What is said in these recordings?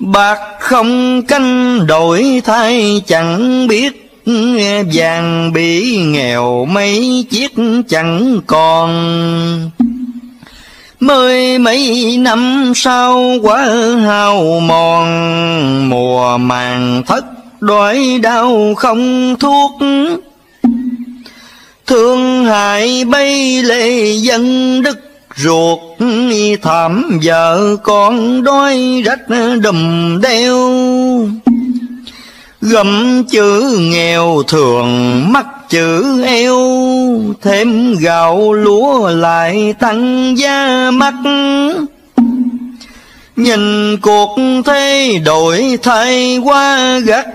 Bạc không canh đổi thay chẳng biết, vàng bị nghèo mấy chiếc chẳng còn. Mười mấy năm sau quá hao mòn, mùa màng thất đói đau không thuốc. Thương hại bay lệ dân đức ruột, thảm vợ con đói rách đùm đeo. Gầm chữ nghèo thường mắc chữ eo, thêm gạo lúa lại tăng giá mắc. Nhìn cuộc thế đổi thay quá gắt,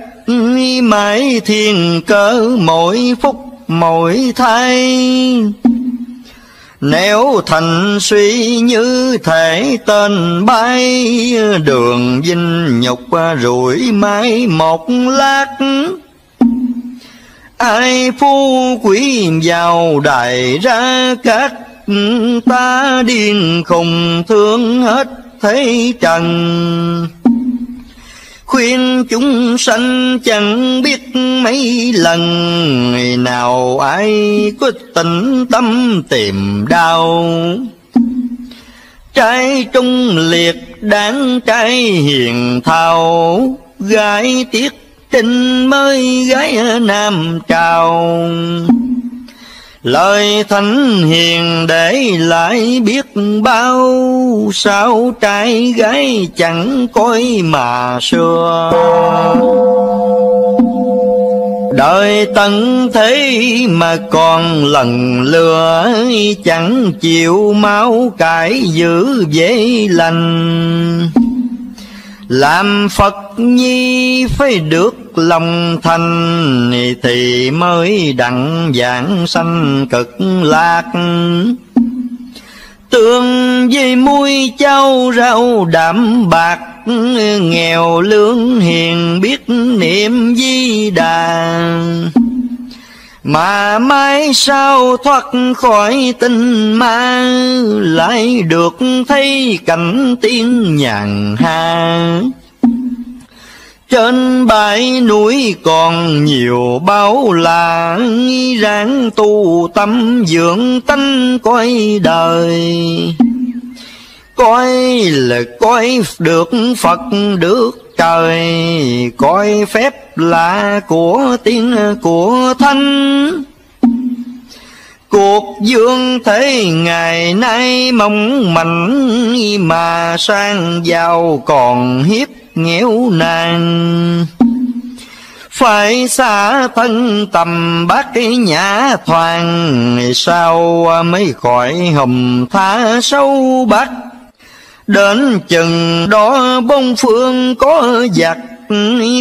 mãi thiên cỡ mỗi phút mỗi thay. Nếu thành suy như thể tên bay, đường vinh nhục rủi mãi một lát. Ai phú quý giàu đại ra các, ta điên khùng thương hết thế trần. Khuyên chúng sanh chẳng biết mấy lần, ngày nào ai có tĩnh tâm tìm đau. Trai trung liệt đáng trai hiền thao, gái tiết trinh mới gái nam trào. Lời thánh hiền để lại biết bao, sao trai gái chẳng coi mà xưa. Đời tận thế mà còn lần lừa, chẳng chịu máu cải giữ dễ lành. Làm Phật nhi phải được lòng thành, thì mới đặng vãng sanh cực lạc. Tương với muối châu rau đạm bạc, nghèo lương hiền biết niệm Di Đà. Mà mai sau thoát khỏi tình ma, lại được thấy cảnh tiên nhàn ha. Trên bãi núi còn nhiều bao la, ráng tu tâm dưỡng tánh coi đời. Coi là coi được Phật được trời, coi phép là của tiên của thánh. Cuộc dương thế ngày nay mong manh, mà sang giàu còn hiếp nghèo nàng. Phải xa thân tầm bác nhã thoàng, sao mới khỏi hầm tha sâu bác. Đến chừng đó bông phương có giặc,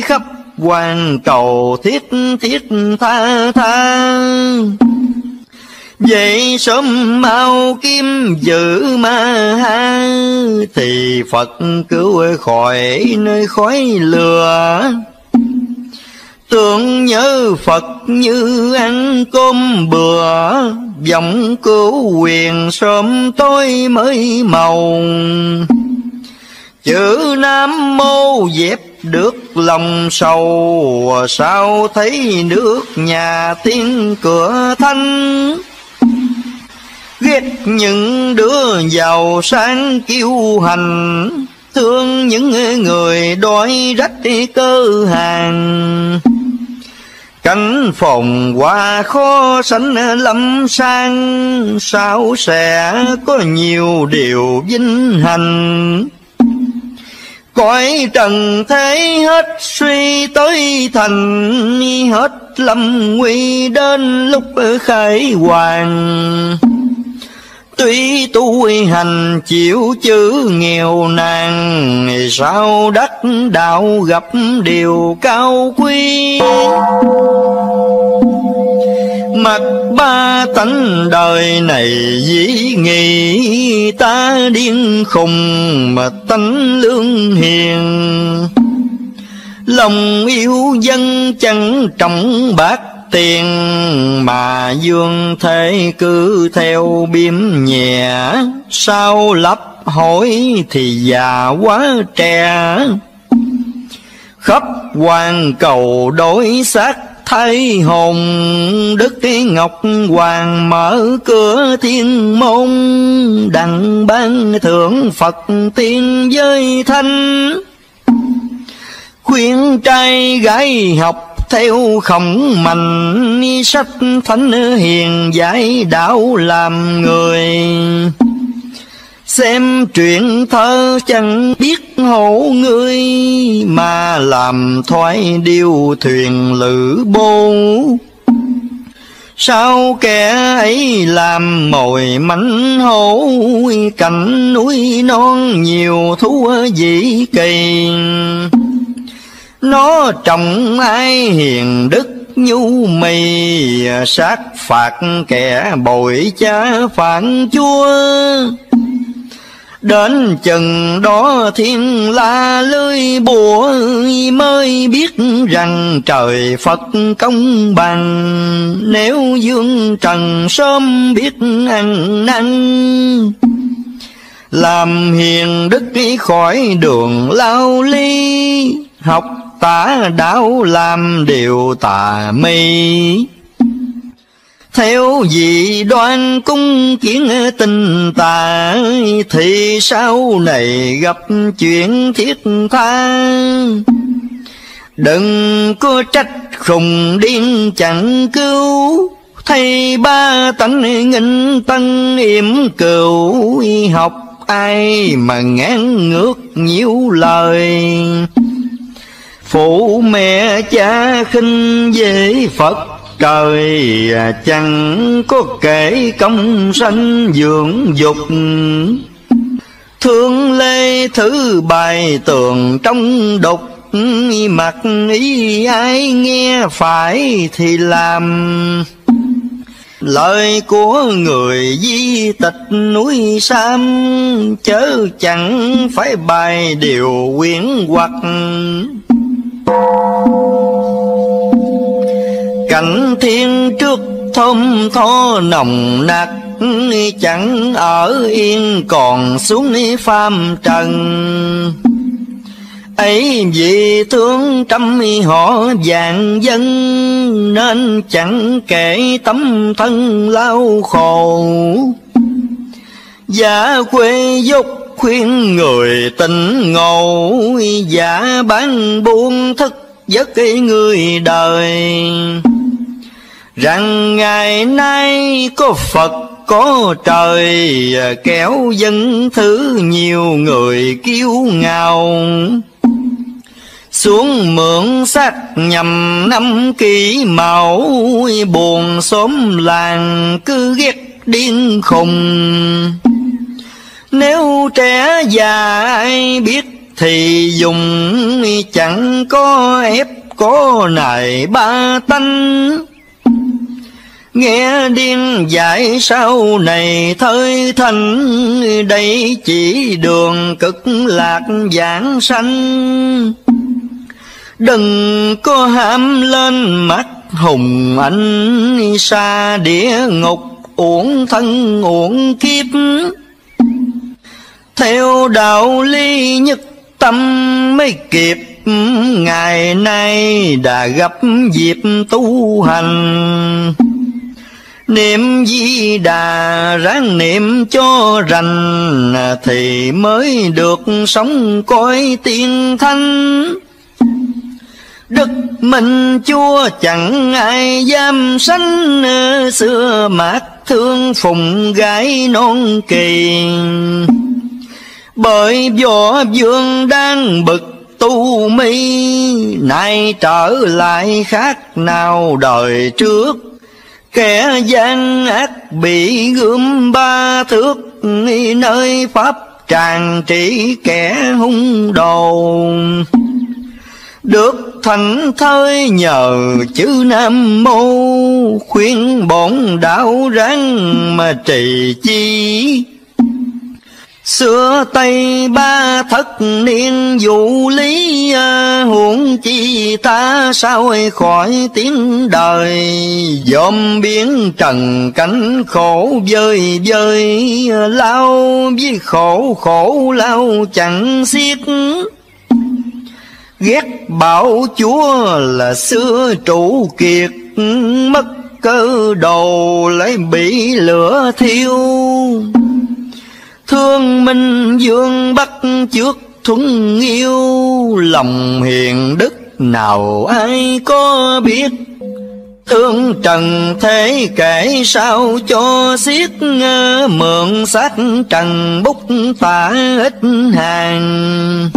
khắp hoàn cầu thiết thiết tha tha. Vậy sớm mau kim giữ ma ha, thì Phật cứu khỏi nơi khói lừa. Tưởng nhớ Phật như ăn cơm bừa, vọng cứu quyền sớm tối mới màu. Chữ Nam Mô dẹp được lòng sầu, sao thấy nước nhà tiếng cửa thanh. Ghét những đứa giàu sang kiêu hành, thương những người đói rách cơ hàng. Cánh phòng hoa khó sánh lắm sang, sao sẽ có nhiều điều vinh hành. Cõi trần thế hết suy tới thành, hết lâm nguy đến lúc khải hoàng. Tuy tu hành chịu chữ nghèo nàng, sao đắc đạo gặp điều cao quý. Mặc ba tánh đời này dĩ nghi, ta điên khùng mà tánh lương hiền. Lòng yêu dân chẳng trọng bạc tiền, mà dương thế cứ theo biếm nhẹ. Sao lấp hỏi thì già quá trẻ, khắp hoàn cầu đổi xác thay hồn. Đức Ngọc Hoàng mở cửa thiên môn, đặng ban thưởng Phật tiên giới thanh. Khuyên trai gái học theo Khổng Mạnh, sách thánh hiền giải đạo làm người. Xem truyện thơ chẳng biết hổ ngươi, mà làm thoái điêu thuyền lữ bố. Sao kẻ ấy làm mồi mánh hổ, cảnh núi non nhiều thú dĩ kỳ. Nó trọng ai hiền đức nhu mì, sát phạt kẻ bội cha phản chúa. Đến chừng đó thiên la lưới bùa, mới biết rằng trời Phật công bằng. Nếu dương trần sớm biết ăn năn, làm hiền đức khỏi đường lao ly. Học tả đạo làm điều tà mi, theo dị đoan cung kiến tình tà. Thì sau này gặp chuyện thiết tha, đừng có trách khùng điên chẳng cứu. Thầy ba tánh nghinh tân yểm cừu, học ai mà ngán ngược nhiều lời. Phụ mẹ cha khinh về Phật trời, chẳng có kể công sanh dưỡng dục. Thương lê thứ bài tường trong đục, mặc ý ai nghe phải thì làm. Lời của người di tịch núi Sam, chớ chẳng phải bài điều quyển hoặc. Cảnh thiên trước thơm tho nồng nặc, chẳng ở yên còn xuống phàm trần. Ấy vì thương trăm họ vạn dân, nên chẳng kể tấm thân lao khổ. Giả quê dục khuyên người tỉnh ngộ, giả bán buôn thức giấc người đời. Rằng ngày nay có Phật có trời, kéo dân thứ nhiều người kiêu ngạo. Xuống mượn xác nhằm năm kỷ mão, buồn xóm làng cứ ghét điên khùng. Nếu trẻ già ai biết thì dùng, chẳng có ép có nài ba tánh. Nghe điên dạy sau này thơi thành, đây chỉ đường cực lạc vãng sanh. Đừng có ham lên mắt hùng anh, xa địa ngục uổng thân uổng kiếp. Theo đạo lý nhất tâm mới kịp, ngày nay đã gặp dịp tu hành. Niệm Di Đà ráng niệm cho rành, thì mới được sống cõi tiên thanh. Đức mình chúa chẳng ai dám sánh, xưa mát thương phụng gái non kỳ. Bởi võ vương đang bực tu mi, nay trở lại khác nào đời trước. Kẻ gian ác bị gươm ba thước, nơi pháp tràng trị kẻ hung đồ. Được thành thơi nhờ chữ Nam Mô, khuyên bổn đạo ráng mà trì chi. Xưa Tây Ba thất niên dụ lý, huống chi ta sao khỏi tiếng đời. Dòm biến trần cảnh khổ vơi vơi, lao với khổ khổ lao chẳng xiết. Ghét bảo chúa là xưa trụ kiệt, mất cơ đồ lấy bị lửa thiêu. Thương minh vương bắt trước thuận yêu, lòng hiền đức nào ai có biết. Thương trần thế kể sao cho xiết, mượn xác trần bút tả ít hàng.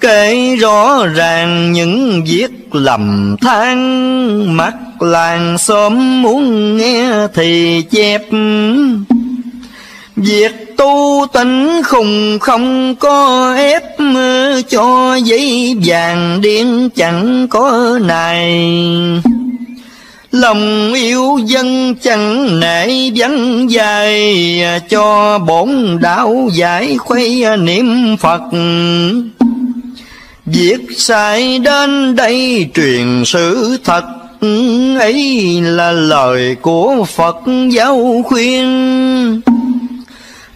Kể rõ ràng những việc lầm than, mắt làng xóm muốn nghe thì chép. Việc tu tánh khùng không có ép, cho giấy vàng điên chẳng có này. Lòng yêu dân chẳng nể vắng dài, cho bổn đạo giải khuây niệm Phật. Việc sai đến đây truyền sự thật, ấy là lời của Phật giáo khuyên.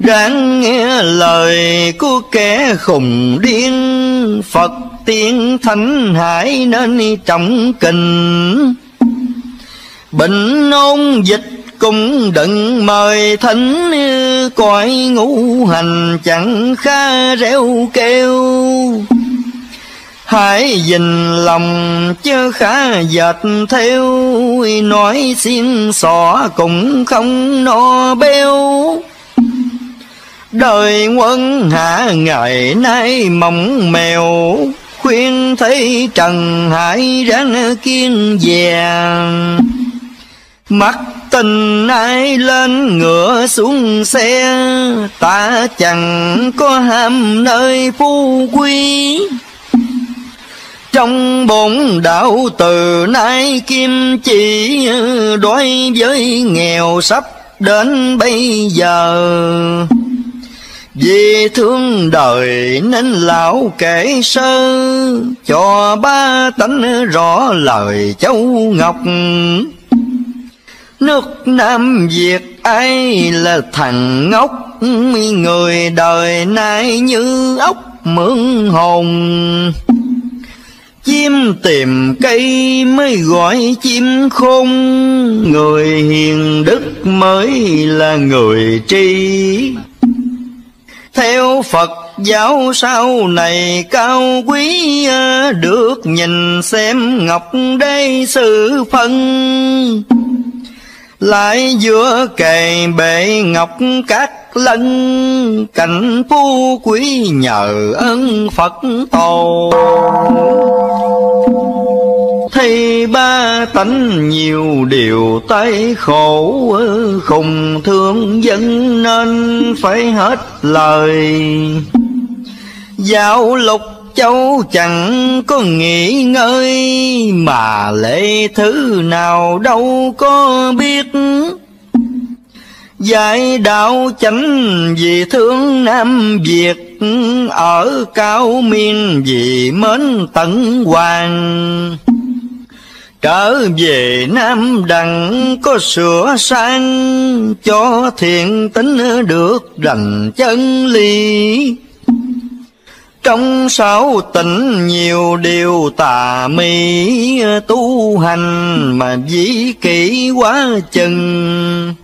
Ráng nghe lời của kẻ khùng điên, Phật tiên thánh hải nên trọng kinh. Bệnh ôn dịch cũng đừng mời thánh, cõi ngũ hành chẳng khá reo kêu. Hãy dình lòng chứ khá dệt theo, nói xiên xỏ cũng không no béo. Đời quân hạ ngày nay mỏng mèo, khuyên thấy trần hãy ráng kiên vàng. Mắt tình ai lên ngựa xuống xe, ta chẳng có ham nơi phú quý. Trong bổn đạo từ nay kim chỉ, đối với nghèo sắp đến bây giờ. Vì thương đời nên lão kể sơ, cho ba tánh rõ lời Châu Ngọc. Nước Nam Việt ai là thằng ngốc, người đời nay như ốc mượn hồn. Chim tìm cây mới gọi chim khôn, người hiền đức mới là người tri. Theo Phật giáo sau này cao quý, được nhìn xem Ngọc Đế Sư Phân. Lại giữa kề bệ ngọc các lân, cảnh phú quý nhờ ơn Phật tổ. Thì ba tánh nhiều điều tay khổ, khùng thương dân nên phải hết lời. Giáo lục cháu chẳng có nghỉ ngơi, mà lễ thứ nào đâu có biết. Giải đạo chánh vì thương Nam Việt, ở cao miên vì mến tận hoàng. Trở về Nam Đặng có sửa sang, cho thiện tính được rành chân lý. Trong sáu tỉnh nhiều điều tà mị, tu hành mà dĩ kỷ quá chừng.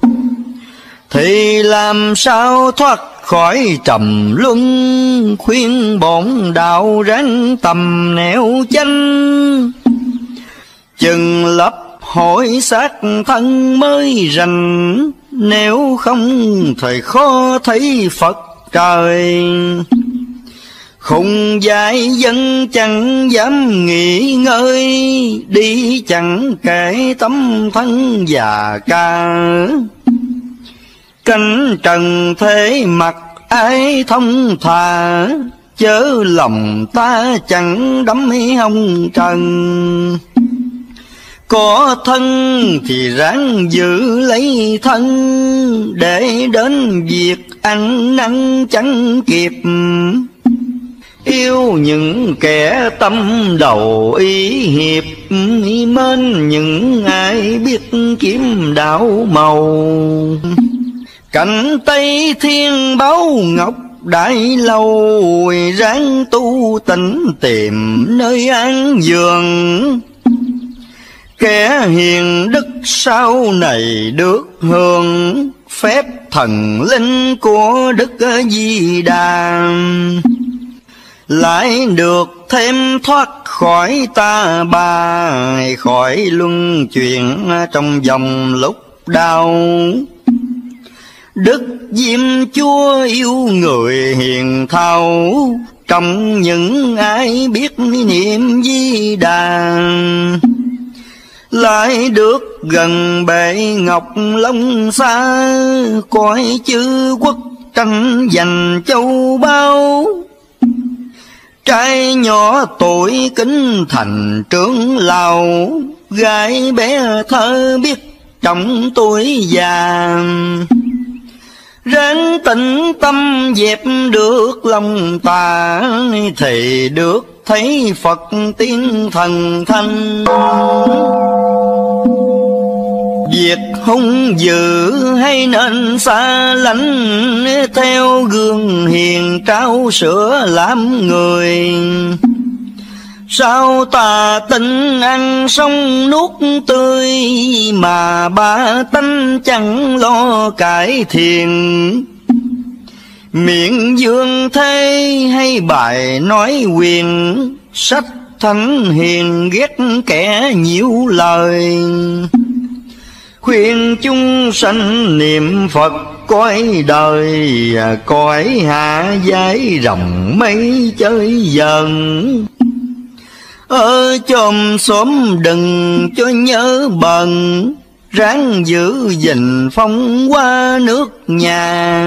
Thì làm sao thoát khỏi trầm luân, khuyên bổn đạo ráng tầm nẻo chánh. Chừng lập hội xác thân mới rành, nếu không thời khó thấy Phật trời. Khùng dại dân chẳng dám nghỉ ngơi, đi chẳng kể tấm thân già ca. Cánh trần thế mặc ai thông thà, chớ lòng ta chẳng đắm hồng trần. Có thân thì ráng giữ lấy thân, để đến việc ăn năn chẳng kịp. Yêu những kẻ tâm đầu ý hiệp, mến những ai biết kiếm đạo màu. Cạnh Tây Thiên Báu Ngọc đãi lâu, ráng tu tịnh tìm nơi an giường. Kẻ hiền đức sau này được hưởng phép thần linh của Đức Di Đà, lại được thêm thoát khỏi ta bà, khỏi luân chuyển trong vòng lúc đau. Đức Diêm Chúa yêu người hiền thảo, trong những ai biết niệm Di Đà, lại được gần bệ ngọc long xa, cõi chư quốc tranh giành châu bao. Trai nhỏ tuổi kính thành trưởng lão, gái bé thơ biết trọng tuổi già. Ráng tĩnh tâm dẹp được lòng tà, thì được thấy Phật tiếng thần thanh. Việc hung dữ hay nên xa lánh, theo gương hiền trao sữa làm người. Sao tà tính ăn xong nuốt tươi, mà ba tánh chẳng lo cải thiện. Miệng dương thế hay bài nói quyền, sách thánh hiền ghét kẻ nhiễu lời. Khuyên chúng sanh niệm Phật cõi đời, cõi hạ giấy rồng mấy chơi dần. Ở chòm xóm đừng cho nhớ bần, ráng giữ gìn phong qua nước nhà.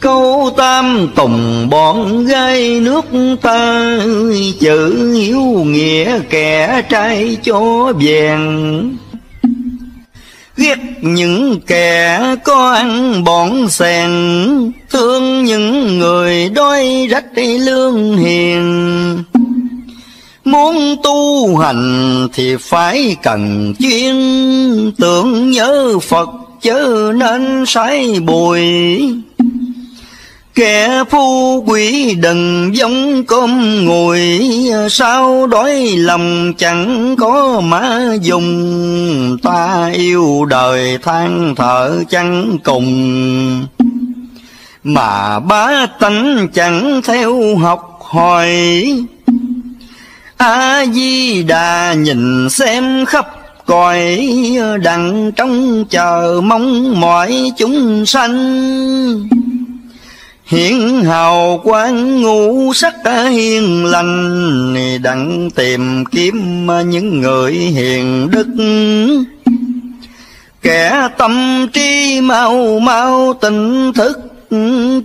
Câu tam tùng bọn gái nước ta, chữ hiếu nghĩa kẻ trai chó vàng. Ghét những kẻ có ăn bọn sèn, thương những người đói rách lương hiền. Muốn tu hành thì phải cần chuyên, tưởng nhớ Phật chớ nên sái bùi. Kẻ phu quý đừng giống cơm nguội, sao đói lòng chẳng có má dùng. Ta yêu đời than thở chẳng cùng, mà bá tánh chẳng theo học hỏi. A-di-đà nhìn xem khắp cõi, đặng trong chờ mong mọi chúng sanh. Hiển hào quang ngũ sắc hiền lành, đặng tìm kiếm những người hiền đức. Kẻ tâm trí mau mau tỉnh thức,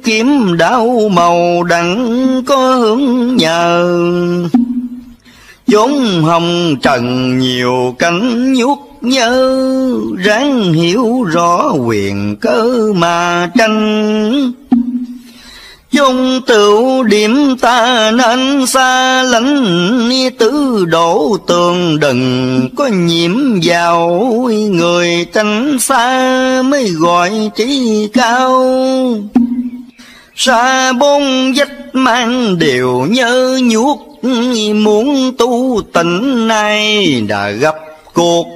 kiếm đạo màu đặng có hướng nhờ. Chốn hồng trần nhiều cánh nhuốc nhớ, ráng hiểu rõ quyền cơ mà tranh. Chốn tựu điểm ta nên xa lánh, tứ đổ tường đừng có nhiễm vào. Người tránh xa mới gọi trí cao, xa bốn vách mang đều nhớ nhuốc. Muốn tu tịnh nay đã gặp cuộc,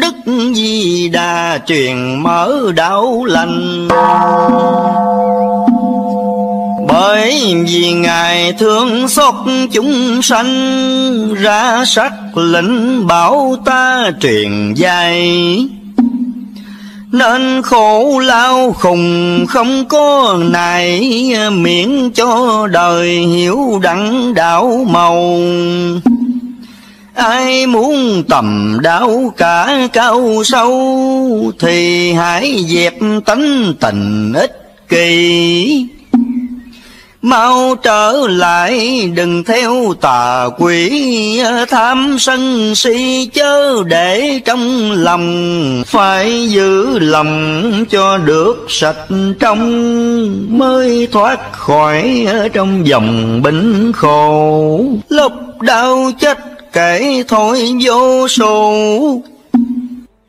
Đức Di Đà truyền mở đạo lành. Bởi vì Ngài thương xót chúng sanh, ra sắc lĩnh bảo ta truyền dạy. Nên khổ lao khùng không có nài, miễn cho đời hiểu đặng đạo màu. Ai muốn tầm đạo cả cao sâu, thì hãy dẹp tánh tình ích kỷ. Mau trở lại đừng theo tà quỷ, tham sân si chớ để trong lòng. Phải giữ lòng cho được sạch trong, mới thoát khỏi trong vòng bính khổ. Lúc đau chết kể thôi vô số,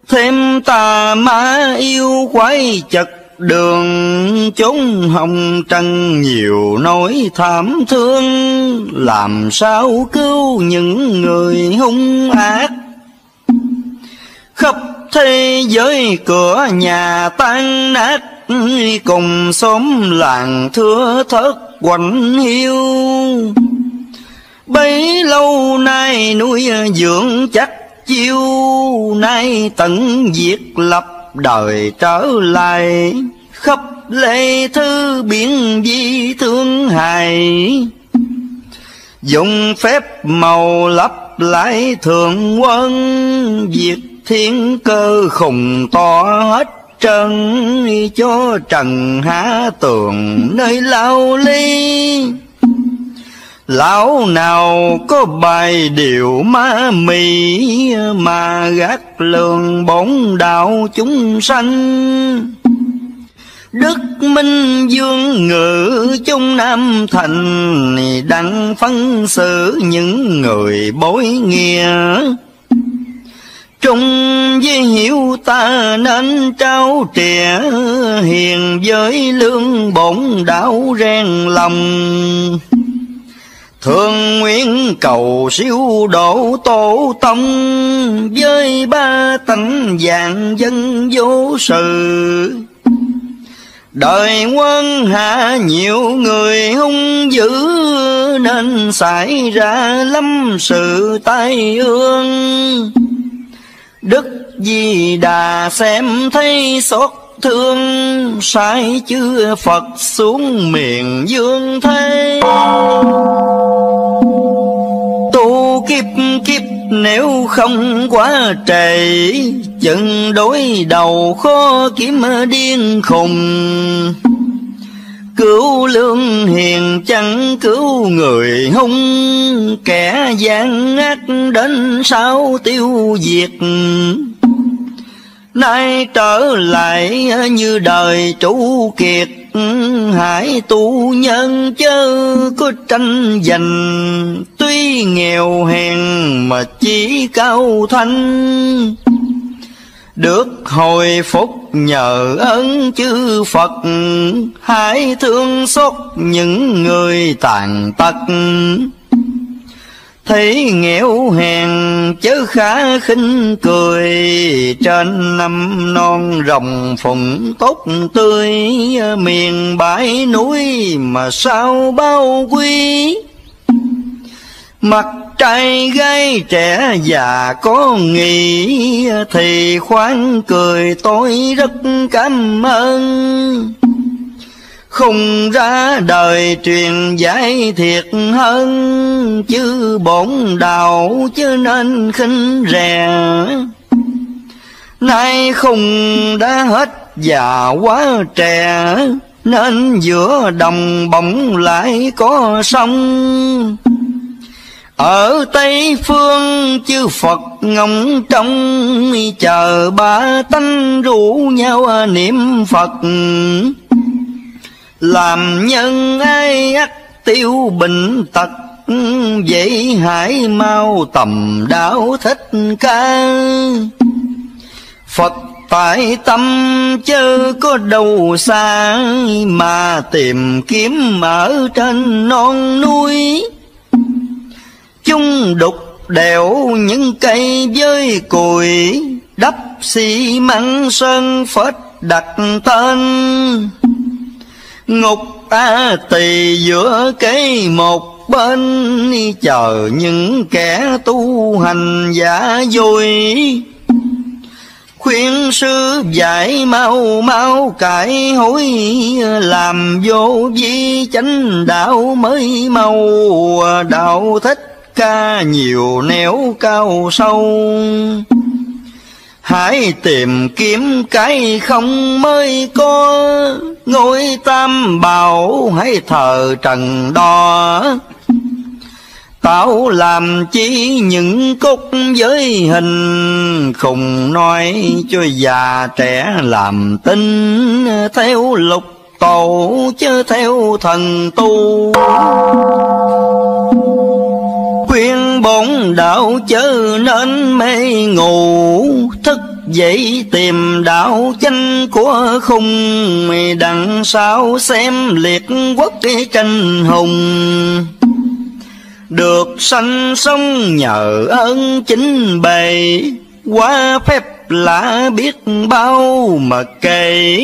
thêm tà ma yêu quái chật đường chúng hồng trần nhiều nỗi thảm thương, làm sao cứu những người hung ác. Khắp thế giới cửa nhà tan nát, cùng xóm làng thưa thớt quạnh hiu. Bấy lâu nay nuôi dưỡng chắc chiêu, nay tận diệt lập đời trở lại. Khắp lệ thư biển vi thương hài, dùng phép màu lấp lại thượng quân. Diệt thiên cơ khủng to hết trần, cho trần há tường nơi lao ly. Lão nào có bài điệu ma mị, mà gác lường bổn đạo chúng sanh. Đức Minh Dương ngự chung Nam Thành, đặng phân xử những người bối nghĩa. Trung với hiểu ta nên trao trẻ, hiền với lương bổn đạo rèn lòng. Thường nguyện cầu siêu độ tổ tông, với ba tánh vạn dân vô sự. Đời quân hạ nhiều người hung dữ, nên xảy ra lắm sự tai ương. Đức Di Đà xem thấy xót thương, sai chư Phật xuống miền dương thế. Tu kiếp kiếp nếu không quá trễ, chừng đối đầu khó kiếm điên khùng. Cứu lương hiền chẳng cứu người hung, kẻ gian ác đến sao tiêu diệt. Nay trở lại như đời trụ kiệt, hãy tu nhân chớ có tranh giành. Tuy nghèo hèn mà chỉ cao thanh, được hồi phục nhờ ơn chư Phật. Hãy thương xót những người tàn tật, thấy nghèo hèn chớ khá khinh cười. Trên năm non rồng phụng tốt tươi, miền bãi núi mà sao bao quý. Mặt trai gái trẻ già có nghĩ, thì khoan cười tôi rất cảm ơn. Không ra đời truyền giải thiệt hơn, chứ bổn đạo chứ nên khinh rẻ. Nay không đã hết già quá trẻ, nên giữa đồng bỗng lại có sông. Ở Tây Phương chư Phật ngóng trông, chờ ba tánh rủ nhau niệm Phật. Làm nhân ai ắt tiêu bệnh tật, vậy hãy mau tầm đạo Thích Ca. Phật tại tâm chớ có đâu xa, mà tìm kiếm ở trên non núi. Chúng đục đẽo những cây với cùi, đắp xi măng sơn phết đặt tên. Ngục ta tỳ giữa cái một bên, chờ những kẻ tu hành giả dối. Khuyên sư dạy mau mau cải hối, làm vô vi chánh đạo mới mau. Đạo Thích Ca nhiều nẻo cao sâu, hãy tìm kiếm cái không mới có. Ngôi Tam Bảo hãy thờ trần đo, tạo làm chi những cốt giới hình. Không nói cho già trẻ làm tin, theo lục tổ chứ theo thần tu. Khuyên bổn đạo chớ nên mê ngủ, thức dễ tìm đạo danh của khung, đằng sau xem liệt quốc tranh hùng. Được sanh sống nhờ ơn chính bày, qua phép lạ biết bao mà kể.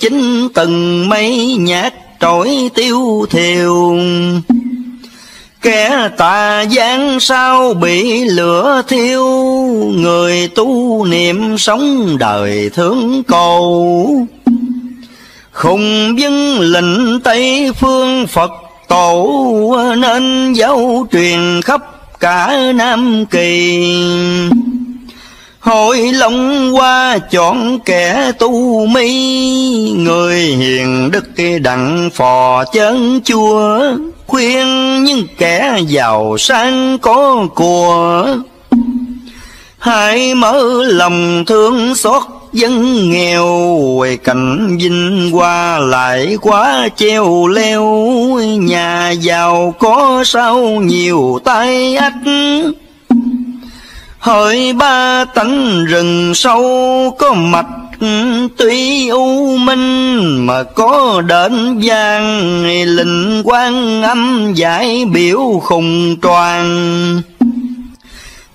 Chính từng mấy nhát trỗi tiêu thiều, kẻ tà gian sao bị lửa thiêu. Người tu niệm sống đời thương cầu, không vâng lệnh Tây phương Phật Tổ. Nên giáo truyền khắp cả Nam Kỳ, hội lòng qua chọn kẻ tu mi. Người hiền đức đặng phò chơn chua, khuyên những kẻ giàu sang có của. Hãy mở lòng thương xót dân nghèo, cảnh vinh qua lại quá treo leo. Nhà giàu có sao nhiều tai ách, hỡi ba tánh rừng sâu có mạch. Tuy u minh mà có đền vang, linh quang âm giải biểu khùng toàn.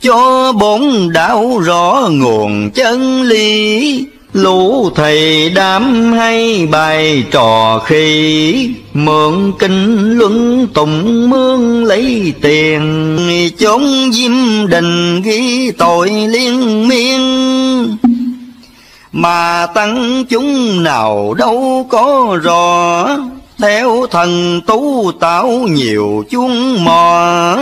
Cho bốn đạo rõ nguồn chân lý, lũ thầy đám hay bài trò khi. Mượn kinh luận tụng mương lấy tiền, chốn diêm đình ghi tội liên miên. Mà tăng chúng nào đâu có rõ, theo thần tú tạo nhiều chuông mò.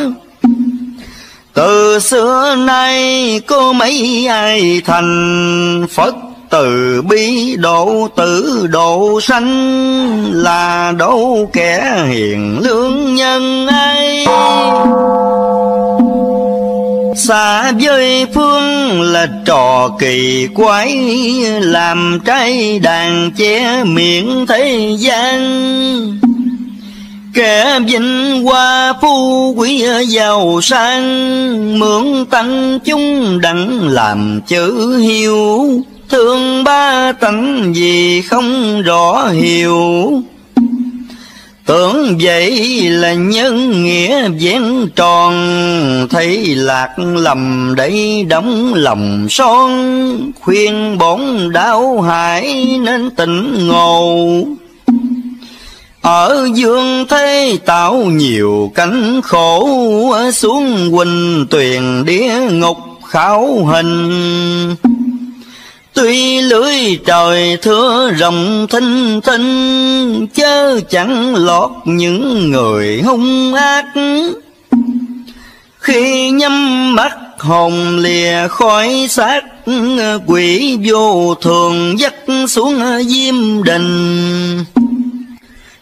Từ xưa nay có mấy ai thành, Phật từ bi độ tử độ sanh. Là đâu kẻ hiền lương nhân ấy, xa với phương là trò kỳ quái. Làm trái đàn che miệng thế gian, kẻ vinh hoa phú quý giàu sang. Mượn tăng chúng đặng làm chữ hiu, thương ba tánh gì không rõ hiểu. Tưởng vậy là nhân nghĩa vẹn tròn, thấy lạc lầm để đóng lòng son. Khuyên bổn đạo hải nên tỉnh ngộ, ở dương thế tạo nhiều cánh khổ. Xuống huỳnh tuyền địa ngục khảo hình, tuy lưới trời thưa rộng thinh thinh. Chớ chẳng lọt những người hung ác, khi nhắm mắt hồn lìa khỏi xác. Quỷ vô thường dắt xuống diêm đình,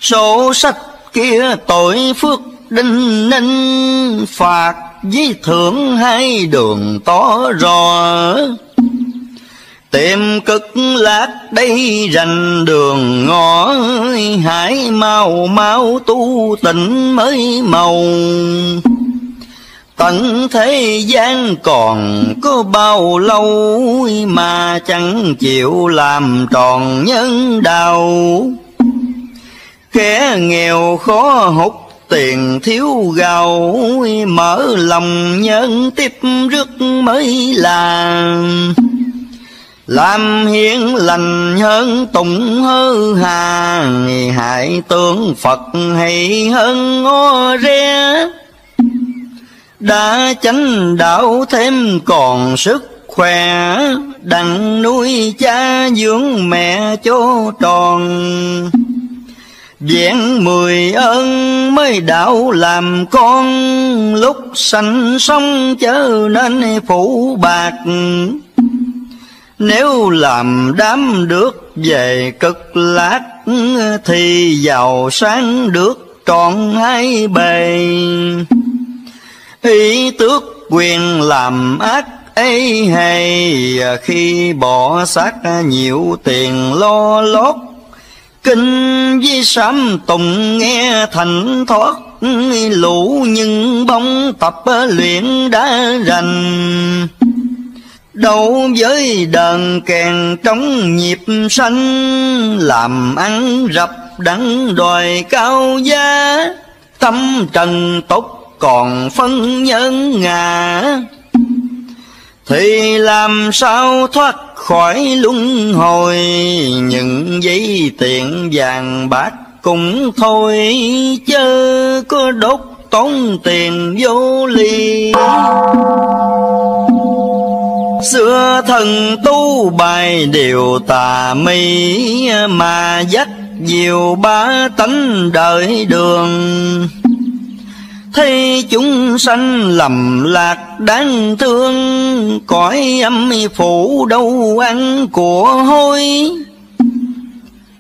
sổ sách kia tội phước đinh ninh. Phạt với thưởng hai đường tỏ rõ, tìm cực lạc đây rành đường ngõ. Hãy mau mau tu tỉnh mới màu, tận thế gian còn có bao lâu. Mà chẳng chịu làm tròn nhân đạo, kẻ nghèo khó hút tiền thiếu gạo. Mở lòng nhân tiếp rước mới là, làm hiền lành hơn tụng hư hà. Hãy tưởng Phật hay hơn o re, đã chánh đạo thêm còn sức khỏe. Đặng nuôi cha dưỡng mẹ cho tròn, vẹn 10 ơn mới đạo làm con. Lúc sanh sống chớ nên phủ bạc, nếu làm đám được về cực lạc. Thì giàu sáng được trọn hai bề, ý tước quyền làm ác ấy hay. Khi bỏ xác nhiều tiền lo lót, kinh với sám tùng nghe thành thoát. Lũ những bóng tập luyện đã rành, đấu với đờn kèn trống nhịp xanh, làm ăn rập đắng đòi cao giá, tâm trần tục còn phân nhân ngà. Thì làm sao thoát khỏi luân hồi, những giấy tiền vàng bạc cũng thôi, chớ có đốt tốn tiền vô lý. Xưa thần tu bài điều tà mi, mà dắt nhiều bá tánh đời đường. Thấy chúng sanh lầm lạc đáng thương, cõi âm phủ đâu ăn của hôi.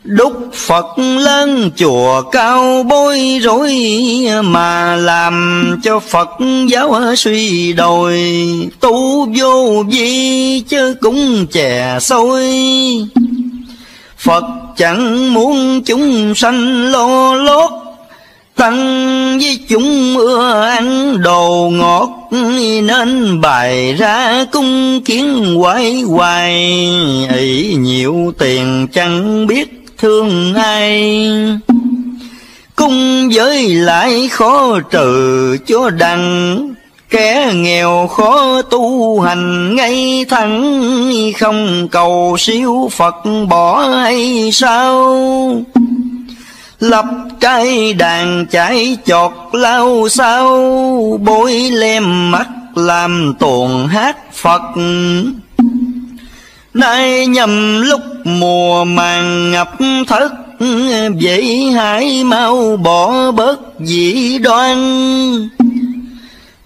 Đúc Phật lớn chùa cao bối rối, mà làm cho Phật giáo suy đồi. Tu vô vi chứ cũng chè xôi, Phật chẳng muốn chúng sanh lo lót. Tăng với chúng ưa ăn đồ ngọt, nên bày ra cung kiến hoài hoài. Ấy nhiều tiền chẳng biết thương ai, cung với lại khó trừ cho đặng. Kẻ nghèo khó tu hành ngay thẳng, không cầu siêu Phật bỏ hay sao? Lập trai đàn chạy chọt lao sao, bối lem mắt làm tuồng hát Phật. Nay nhầm lúc mùa màng ngập thất, vậy hãy mau bỏ bớt dĩ đoan.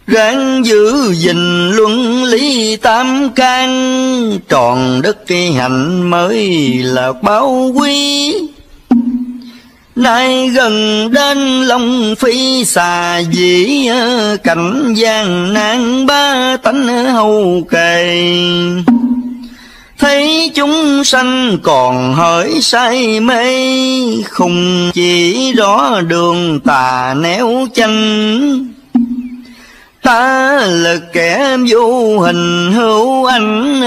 Ráng giữ gìn luân lý tam can, tròn đức cái hạnh mới là báo quý. Nay gần đến lòng phi xà dĩ, cảnh gian nan ba tánh hầu kề. Thấy chúng sanh còn hỡi say mê, không chỉ rõ đường tà néo chanh. Ta là kẻ vô hình hữu ảnh,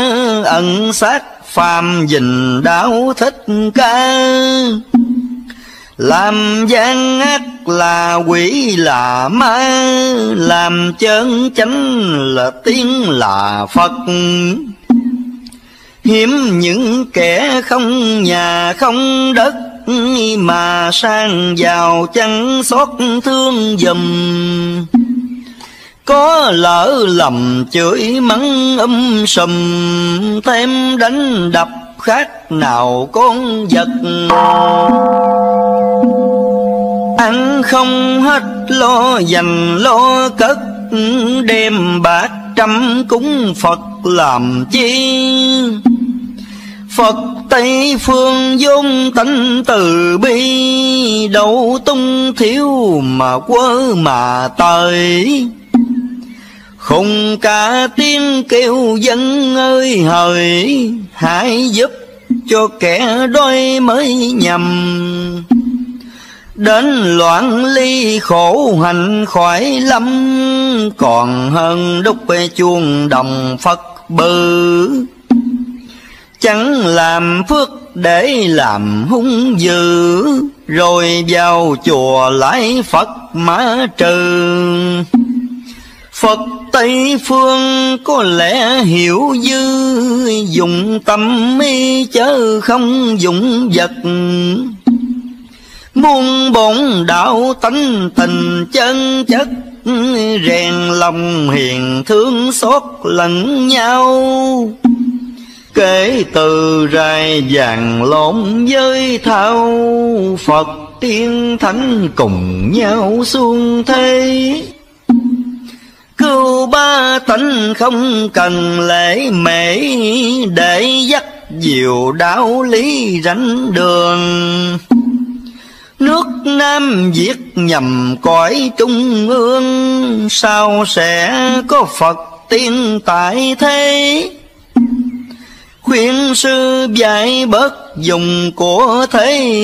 ẩn sát phàm dình đạo Thích Ca. Làm gian ác là quỷ là ma, làm chơn chánh là tiếng là Phật. Hiếm những kẻ không nhà không đất, mà sang giàu chẳng xót thương dùm. Có lỡ lầm chửi mắng sùm, thêm đánh đập khác nào con vật. Ăn không hết lo dành lo cất, đem bạc trăm cúng Phật làm chi. Phật Tây phương vốn tánh từ bi, đâu tung thiếu mà quơ mà tới. Khùng cả tiếng kêu dân ơi hời, hãy giúp cho kẻ đói mới nhầm. Đến loạn ly khổ hạnh khỏi lắm, còn hơn đúc chuông đồng Phật bự. Chẳng làm phước để làm hung dữ, rồi vào chùa lại Phật mã trừ. Phật Tây phương có lẽ hiểu dư, dùng tâm ý chớ không dùng vật. Muôn bổn đạo tánh tình chân chất, rèn lòng hiền thương xót lẫn nhau. Kể từ rày vàng lộn với thao, Phật tiên thánh cùng nhau xuống thế. Cứu ba tánh không cần lễ mễ, để dắt dìu đạo lý rảnh đường. Nước Nam Việt nhằm cõi trung ương, sao sẽ có Phật tiên tại thế? Khuyên sư dạy bớt dùng của thế,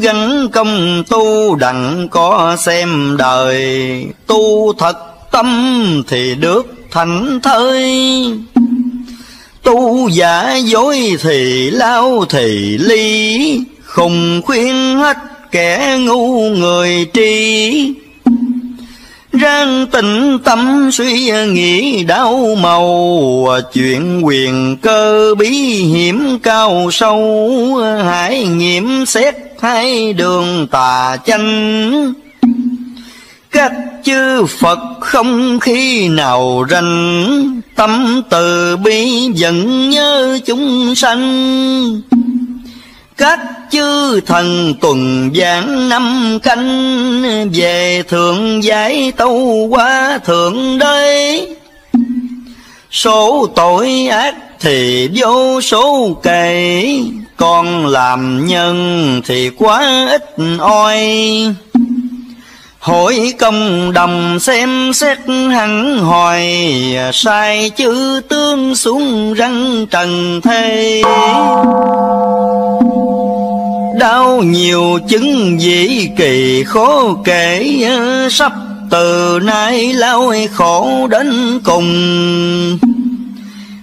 gắn công tu đặng có xem đời. Tu thật tâm thì được thảnh thơi, tu giả dối thì lao thì ly, không khuyên hết kẻ ngu người tri. Ráng tĩnh tâm suy nghĩ đau màu, chuyện quyền cơ bí hiểm cao sâu, hãy nghiệm xét hai đường tà chanh. Các chư Phật không khi nào rành, tâm từ bi vẫn nhớ chúng sanh. Các chư thần tuần giảng năm canh, về thượng giải tâu qua thượng đế. Số tội ác thì vô số kể, còn làm nhân thì quá ít oi. Hỏi công đồng xem xét hẳn hoài, sai chữ tướng xuống răng trần thế. Đau nhiều chứng dĩ kỳ khó kể, sắp từ nay lao khổ đến cùng.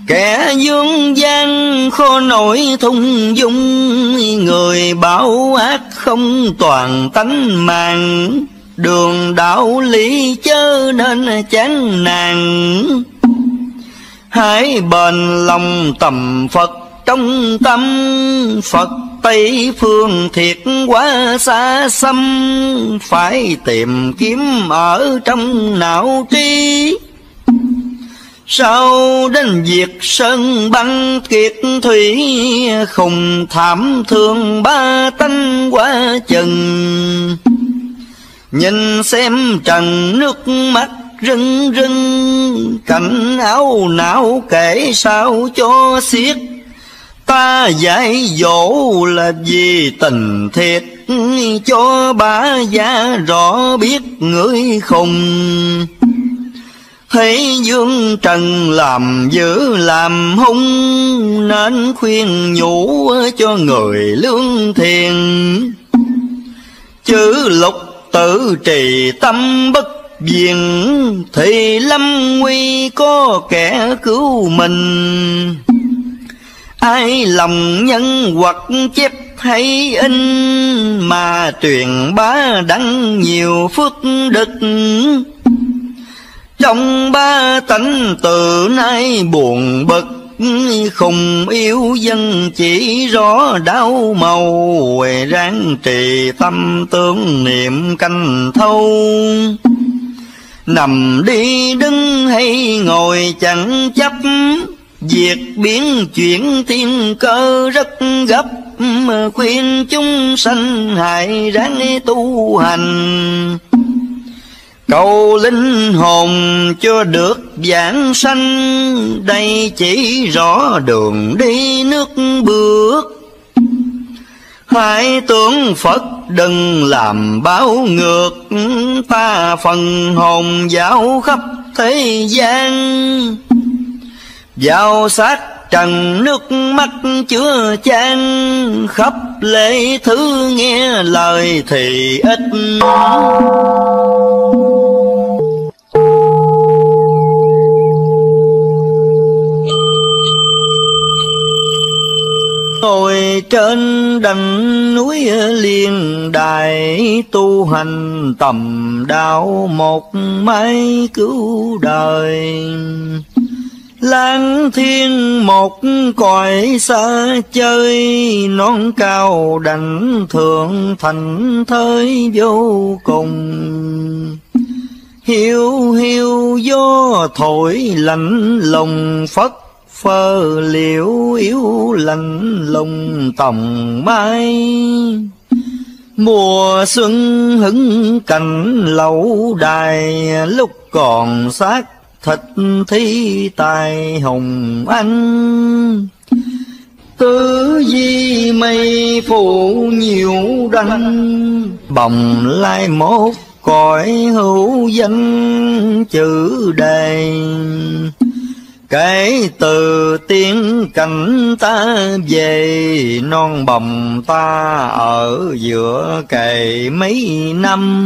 Kẻ dương gian khó nổi thung dung, người bảo ác không toàn tánh mạng. Đường đạo lý chớ nên chán nản, hãy bền lòng tầm Phật trong tâm. Phật Tây phương thiệt quá xa xăm, phải tìm kiếm ở trong não trí. Sau đến việc sơn băng kiệt thủy, không thảm thương ba tánh quá chừng. Nhìn xem trần nước mắt rưng rưng, cảnh áo não kể sao cho xiết. Ta dạy dỗ là vì tình thiệt, cho bà già rõ biết người khùng. Thấy dương trần làm dữ làm hung, nên khuyên nhủ cho người lương thiền. Chữ lục tự trì tâm bất biện, thì lâm nguy có kẻ cứu mình. Ai lòng nhân hoặc chép hay in, mà truyền bá đặng nhiều phước đức. Trong ba tánh từ nay buồn bực, không yêu dân chỉ rõ đau màu. Ráng trì tâm tưởng niệm canh thâu, nằm đi đứng hay ngồi chẳng chấp. Việc biến chuyển thiên cơ rất gấp, khuyên chúng sanh hãy ráng tu hành. Cầu linh hồn cho được vãng sanh, đây chỉ rõ đường đi nước bước. Hãy tưởng Phật đừng làm báo ngược, ta phần hồn dạo khắp thế gian. Vào sát trần nước mắt chứa chan, khắp lễ thứ nghe lời thì ít. Ngồi trên đỉnh núi Liên Đài, tu hành tầm đạo một mái cứu đời. Lang thiên một cõi xa chơi, non cao đảnh thượng thành thới vô cùng. Hiu hiu gió thổi lạnh lùng, phất phơ liễu yếu lạnh lùng tòng mai. Mùa xuân hứng cảnh lâu đài, lúc còn xác thịt thi tài hồng anh. Tứ di mây phủ nhiều đanh, bồng lai mốt cõi hữu danh chữ đề. Kể từ tiếng cảnh ta về, non bồng ta ở giữa cày mấy năm.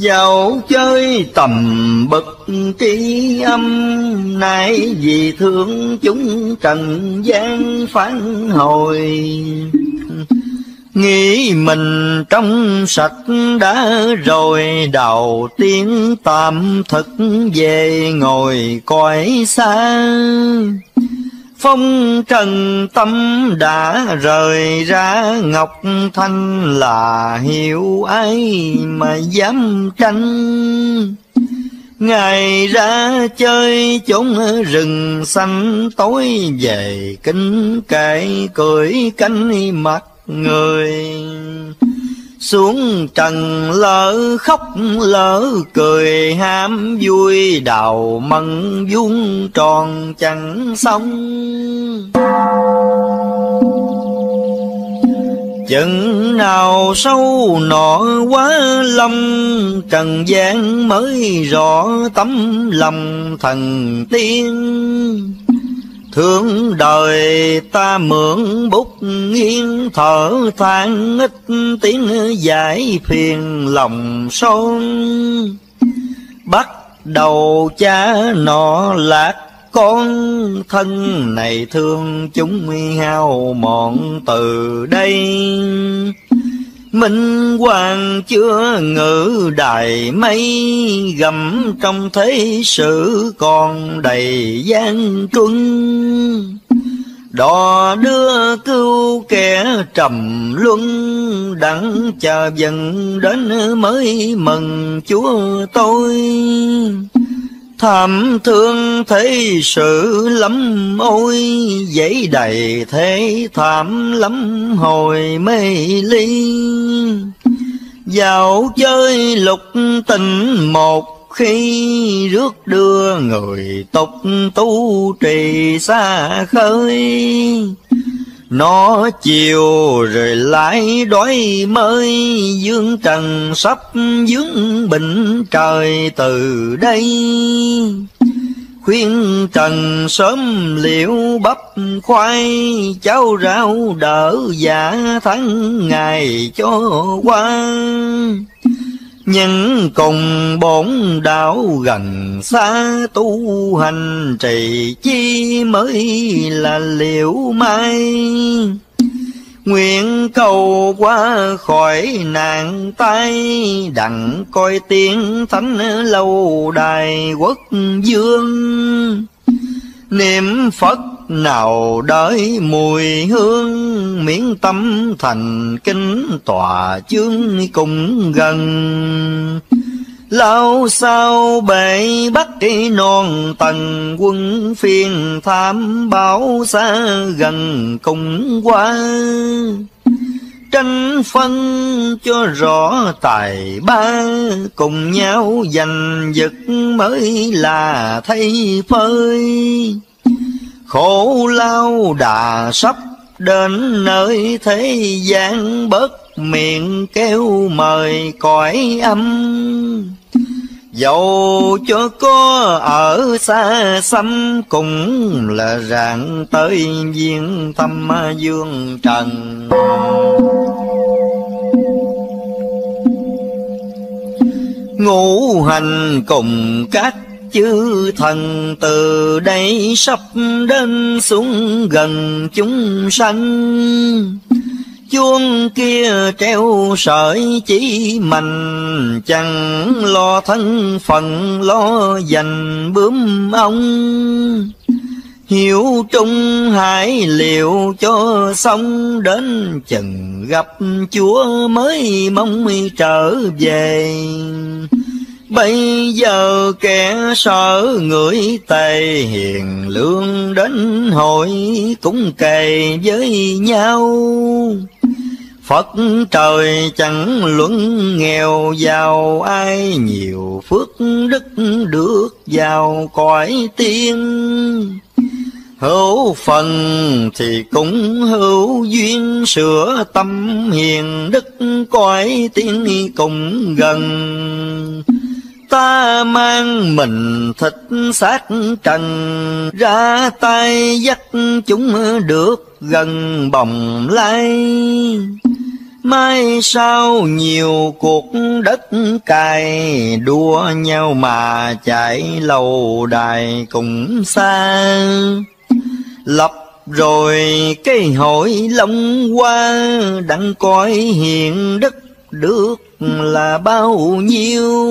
dạo chơi tầm bậc trí âm, nay vì thương chúng trần gian phản hồi. Nghĩ mình trong sạch đã rồi, đầu tiên tạm thực về ngồi cõi xa. Phong trần tâm đã rời ra, ngọc thanh là hiểu ai mà dám tranh. Ngày ra chơi chốn rừng xanh, tối về kính cãi cười cánh mặt người. Xuống trần lỡ khóc lỡ cười, ham vui đào mận vuông tròn chẳng xong. Chừng nào sâu nọ quá lòng, trần gian mới rõ tấm lòng thần tiên. Thương đời ta mượn bút nghiêng, thở than ít tiếng giải phiền lòng son. Bắt đầu cha nọ lạc con, thân này thương chúng hao mòn từ đây. Minh hoàng chưa ngự đài mây, gầm trong thế sự còn đầy gian truân. Đò đưa cứu kẻ trầm luân, đặng chờ dần đến mới mừng Chúa tôi. Thảm thương thế sự lắm ôi, dẫy đầy thế thảm lắm hồi mê ly. Dạo chơi lục tình một khi, rước đưa người tục tu trì xa khơi. Nó chiều rồi lại đói mới, dương trần sắp dướng bình trời từ đây. Khuyên trần sớm liệu bắp khoai, cháo rau đỡ giả tháng ngày cho qua. Nhân cùng bổn đạo gần xa, tu hành trì chi mới là liễu mai. Nguyện cầu qua khỏi nạn tai, đặng coi tiếng thánh lâu đài quốc dương. Niệm Phật nào đợi mùi hương, miễn tâm thành kính tòa chương cùng gần. Lao sao bể bắc non tầng, quân phiên tham báo xa gần cùng qua. Tranh phân cho rõ tài ba, cùng nhau giành giật mới là thay phơi. Khổ lao đã sắp đến nơi, thế gian bớt miệng kêu mời cõi âm. Dẫu cho có ở xa xăm, cũng là rạng tới viên tâm dương trần. Ngũ hành cùng các chư thần, từ đây sắp đến xuống gần chúng sanh. Chuông kia treo sợi chỉ mạnh, chẳng lo thân phận lo dành bướm ông. Hiểu trung hải liệu cho xong, đến chừng gặp Chúa mới mong trở về. Bây giờ kẻ sợ người tề, hiền lương đến hội cũng kề với nhau. Phật trời chẳng luận nghèo giàu, ai nhiều phước đức được vào cõi tiên. Hữu phần thì cũng hữu duyên, sửa tâm hiền đức cõi tiên cũng gần. Ta mang mình thịt xác trần, ra tay dắt chúng được gần bồng lai. Mai sau nhiều cuộc đất cày, đua nhau mà chạy lâu đài cũng xa. Lập rồi cái hội long qua, đặng coi hiện đất được là bao nhiêu.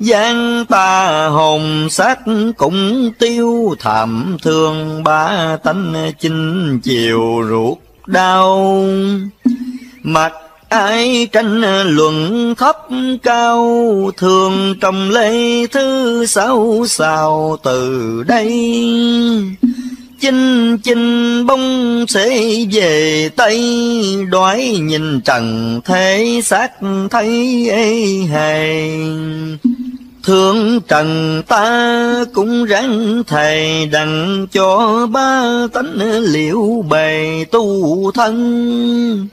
Giang ta hồn xác cũng tiêu, thảm thương ba tánh chinh chiều ruột đau. Mặc ai tranh luận thấp cao, thường trong lễ thứ sáu sao từ đây. Chinh chinh bông sẽ về Tây, đói nhìn trần thế xác thấy ê hề. Thương trần ta cũng ráng thầy, đặng cho ba tánh liễu bề tu thân.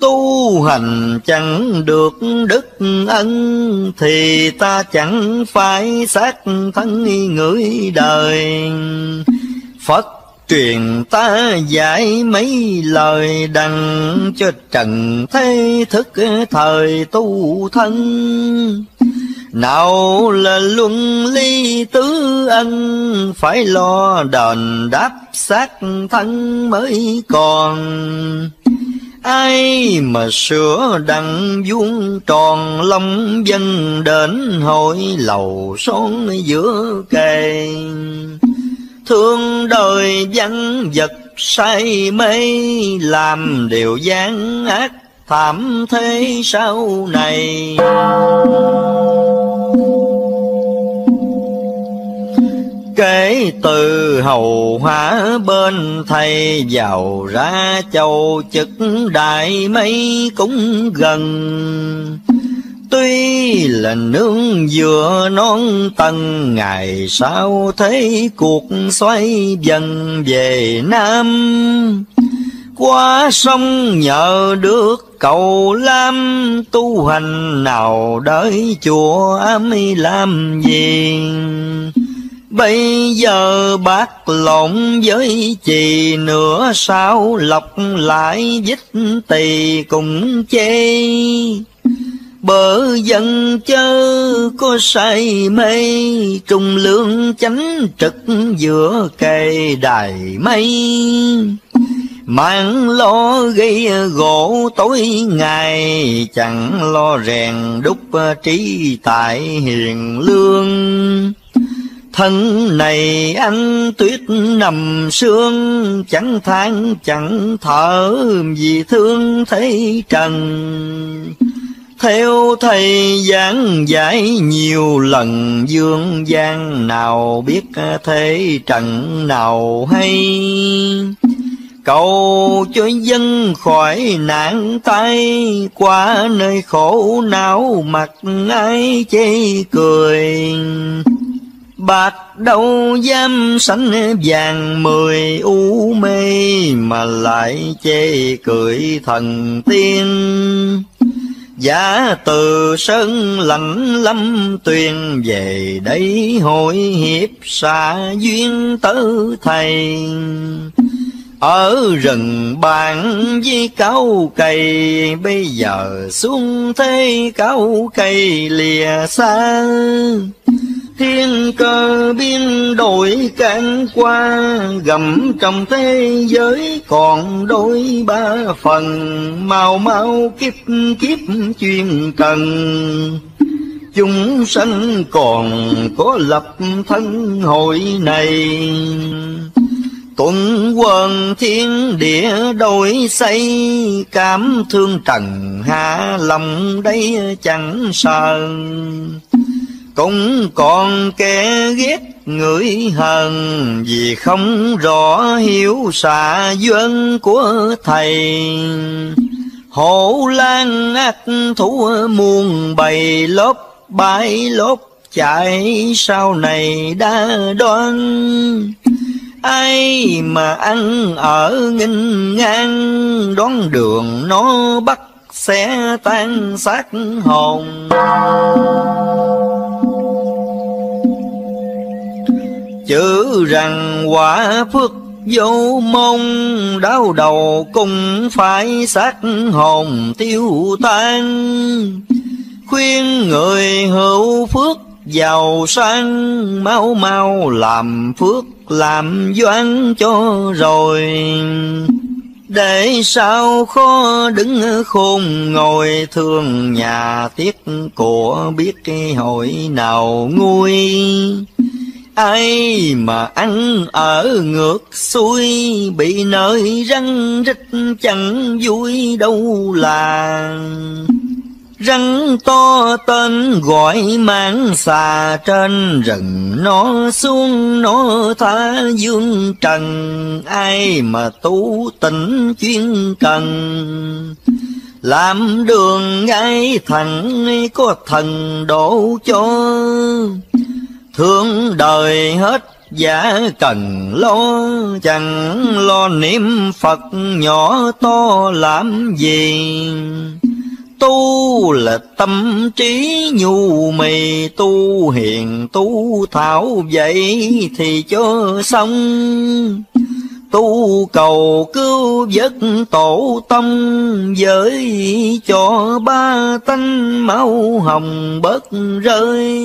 Tu hành chẳng được đức ân, thì ta chẳng phải xác thân người đời. Phật truyền ta dạy mấy lời, đặng cho trần thế thức thời tu thân. Nào là luân ly tứ ân, phải lo đền đáp xác thân mới còn. Ai mà sửa đặng vuông tròn lòng dân, đến hội lầu son giữa kề. Thương đời vắng vật say mê, làm điều gian ác thảm thế sau này. Kể từ hầu hóa bên thầy, vào ra châu chức đại mấy cũng gần. Tuy là nương vừa non tầng, ngày sau thấy cuộc xoay dần về Nam. Qua sông nhờ được cầu lam, tu hành nào đợi chùa mới làm gì. Bây giờ bác lộn với chì, nửa sao lọc lại dích tỳ cũng chê. Bỡ dân chớ có say mê, trung lương chánh trực giữa cây đài mây. Mạng lo gây gỗ tối ngày, chẳng lo rèn đúc trí tại hiền lương. Thân này anh tuyết nằm sương, chẳng than chẳng thở vì thương thấy trần. Theo thầy giảng giải nhiều lần, dương gian nào biết thế trần nào hay. Cầu cho dân khỏi nạn tay, qua nơi khổ não mặt ai chê cười. Bạc đâu dám sánh vàng mười, u mê mà lại chê cười thần tiên. Giả từ sơn lãnh lâm tuyền, về đây hội hiệp xa duyên tớ thầy. Ở rừng bạn với cao cây, bây giờ xuống thế cao cây lìa xa. Thiên cơ biến đổi càng qua, gầm trong thế giới còn đôi ba phần. Mau mau kiếp kiếp chuyên cần, chúng sanh còn có lập thân hội này. Tuần quần thiên địa đổi xây, cảm thương trần hạ lòng đây chẳng sợ. Cũng còn kẻ ghét người hờn, vì không rõ hiểu xạ duyên của thầy. Hổ lang ác thú muôn bầy, lốp bãi lốp chạy sau này đã đoán. Ai mà ăn ở nghinh ngang, đón đường nó bắt sẽ tan xác hồn. Chữ rằng quả phước Vô mông đau đầu cũng phải xác hồn tiêu tan. Khuyên người hữu phước giàu sang, mau mau làm phước làm doan cho rồi. Để sao khó đứng khôn ngồi thương nhà, tiếc của biết cái hội nào nguôi. Ai mà ăn ở ngược xuôi, bị nơi răng rít chẳng vui đâu là. Rắn to tên gọi mang xà, trên rừng nó xuống nó tha dương trần. Ai mà tu tịnh chuyên cần, làm đường ngay thẳng có thần đổ cho. Thương đời hết giả cần lo, chẳng lo niệm Phật nhỏ to làm gì. Tu là tâm trí nhu mì, tu hiền tu thảo vậy thì cho xong. Tu cầu cứu vớt tổ tông, với cho ba tánh máu hồng bớt rơi.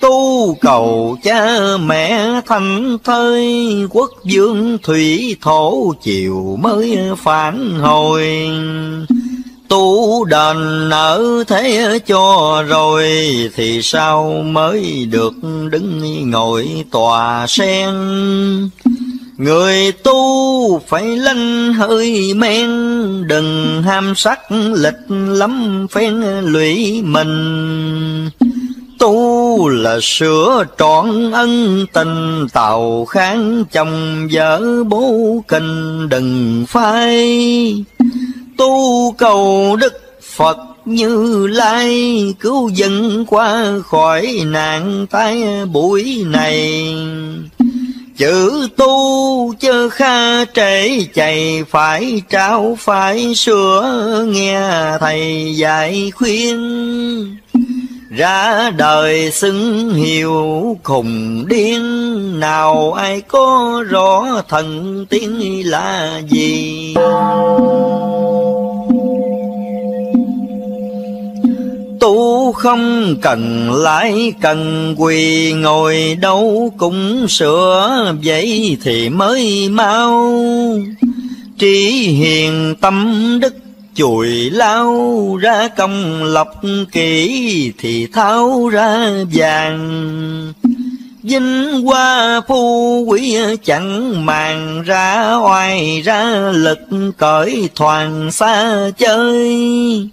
Tu cầu cha mẹ thành thơi, quốc vương thủy thổ chiều mới phản hồi. Tu đền ở thế cho rồi, thì sao mới được đứng ngồi tòa sen. Người tu phải lanh hơi men, đừng ham sắc lịch lắm phen lụy mình. Tu là sửa trọn ân tình, tàu kháng chồng vợ bố kinh đừng phai. Tu cầu đức Phật Như Lai, cứu dân qua khỏi nạn tai buổi này. Chữ tu chớ kha trễ chạy, phải trao phải sửa nghe thầy dạy khuyên. Ra đời xứng hiệu khùng điên, nào ai có rõ thần tiên là gì. Tu không cần lãi cần quỳ, ngồi đâu cũng sửa vậy thì mới mau. Trí hiền tâm đức chùi lao, ra công lọc kỹ thì tháo ra vàng. Vinh hoa phu quý chẳng màng, ra oai ra lực cởi thoảng xa chơi.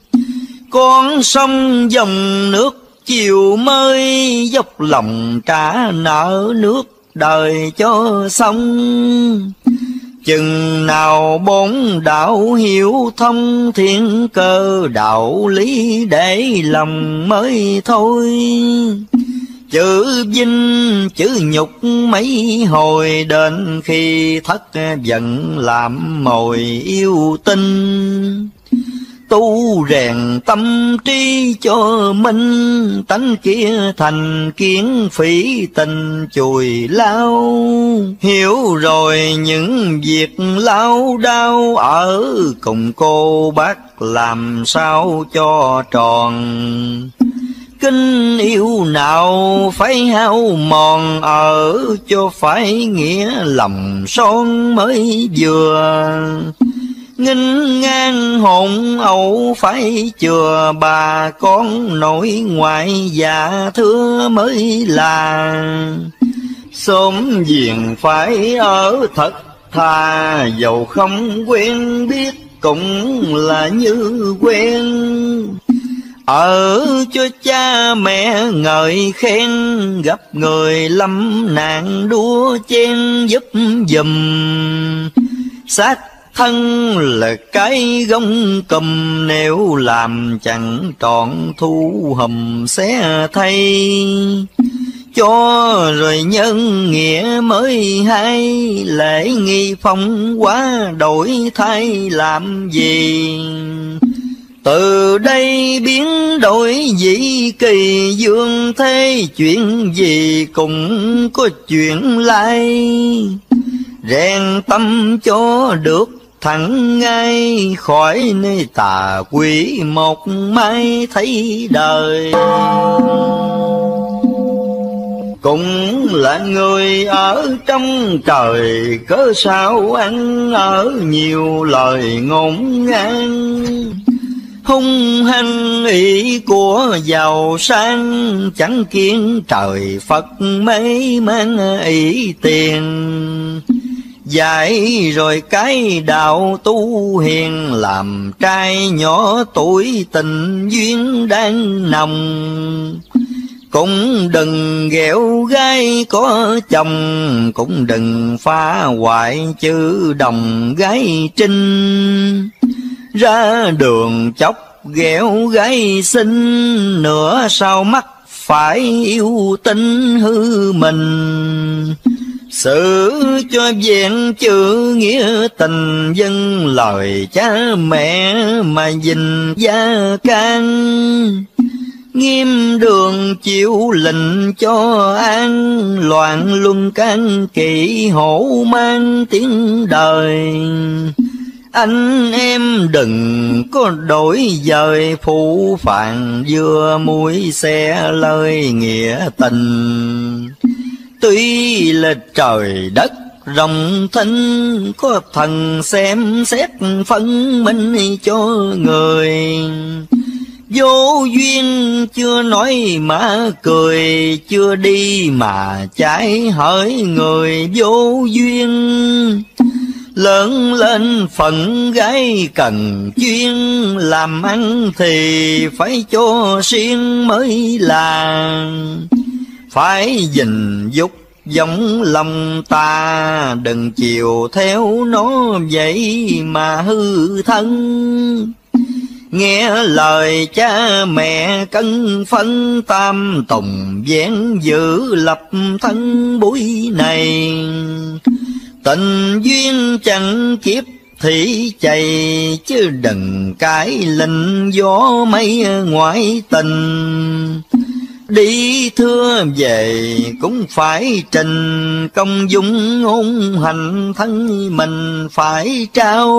Con sông dòng nước chiều mới, dốc lòng trả nợ nước đời cho xong. Chừng nào bốn đạo hiểu thông, thiên cơ đạo lý để lòng mới thôi. Chữ vinh chữ nhục mấy hồi, đến khi thất giận làm mồi yêu tinh. Tu rèn tâm trí cho minh, tánh kia thành kiến phỉ tình chùi lao. Hiểu rồi những việc lao đao, ở cùng cô bác làm sao cho tròn. Kinh yêu nào phải hao mòn, ở cho phải nghĩa lòng son mới vừa. Nghinh ngang hồn ẩu phải chừa, bà con nội ngoại dạ thưa mới là. Sớm giềng phải ở thật thà, dầu không quen biết cũng là như quen. Ở cho cha mẹ ngợi khen, gặp người lâm nạn đua chen giúp giùm. Xác thân là cái gông cùm, nếu làm chẳng trọn thu hầm xé thay. Cho rồi nhân nghĩa mới hay, lễ nghi phong quá đổi thay làm gì. Từ đây biến đổi dĩ kỳ, dương thế chuyện gì cũng có chuyện lai. rèn tâm cho được thẳng ngay, khỏi nơi tà quỷ một mai thấy đời. Cũng là người ở trong trời, cớ sao ăn ở nhiều lời ngôn ngang. Hung hăng ý của giàu sang, chẳng kiên trời Phật mấy mang ý tiền. Dạy rồi cái đạo tu hiền, làm trai nhỏ tuổi tình duyên đang nồng. Cũng đừng ghẹo gái có chồng, cũng đừng phá hoại chữ đồng gái trinh. Ra đường chóc ghẹo gái xinh, nửa sau mắt phải yêu tính hư mình. Sự cho vẹn chữ nghĩa tình, dân lời cha mẹ mà dình gia can. Nghiêm đường chịu lệnh cho an, loạn luân can kỵ hổ mang tiếng đời. Anh em đừng có đổi dời, phụ phàng dưa muối xe lời nghĩa tình. Tuy là trời đất rộng thinh, có thần xem xét phân minh cho người. Vô duyên chưa nói mà cười, chưa đi mà trái hỡi người vô duyên. Lớn lên phận gái cần chuyên, làm ăn thì phải cho siêng mới là. Phải gìn dục giống lòng ta, đừng chiều theo nó vậy mà hư thân. Nghe lời cha mẹ cân phân, tam tùng vén giữ lập thân buổi này. Tình duyên chẳng kiếp thì chạy, chứ đừng cái lệnh gió mây ngoại tình. Đi thưa về cũng phải trình, công dung ngôn hành thân mình phải trao.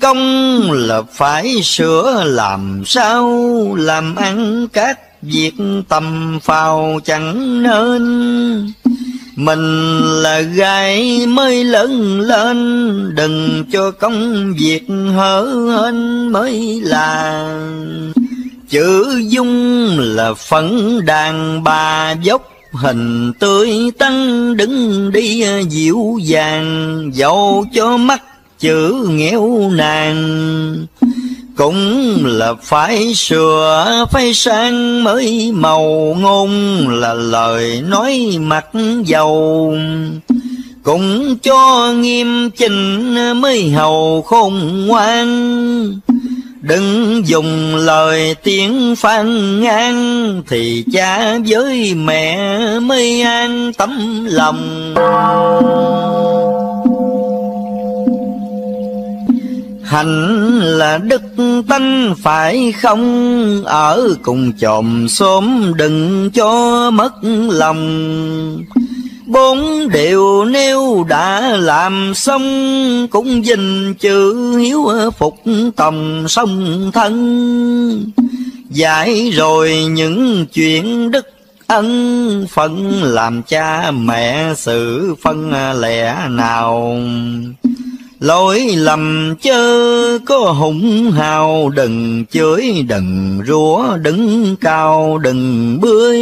Công là phải sửa làm sao, làm ăn các việc tầm phào chẳng nên. Mình là gái mới lớn lên, đừng cho công việc hở hên mới là. Chữ dung là phận đàn bà, dốc hình tươi tắn đứng đi dịu dàng. Dẫu cho mắt chữ nghèo nàng, cũng là phải sửa phải sang mới màu. Ngôn là lời nói mặt dầu, cũng cho nghiêm chỉnh mới hầu khôn ngoan. Đừng dùng lời tiếng phàn nàn, thì cha với mẹ mới an tấm lòng. Hạnh là đức tánh phải không, ở cùng chòm xóm đừng cho mất lòng. Bốn điều nếu đã làm xong, cũng dình chữ hiếu phục tòng song thân. Giải rồi những chuyện đức ân, phận làm cha mẹ sự phân lẽ nào. Lỗi lầm chớ có hùng hào, đừng chửi đừng rủa đứng cao đừng bươi.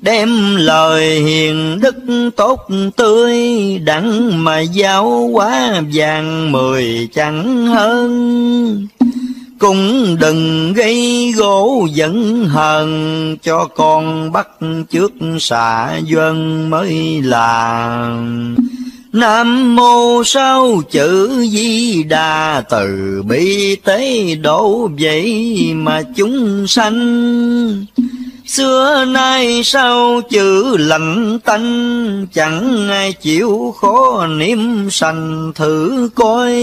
Đem lời hiền đức tốt tươi, đặng mà giáo hóa vàng mười chẳng hơn. Cũng đừng gây gỗ giận hờn, cho con bắt trước xạ dân mới là. Nam mô sao chữ Di Đà, từ bi tế độ vậy mà chúng sanh. Xưa nay sao chữ lạnh tanh, chẳng ai chịu khó niệm sanh thử coi.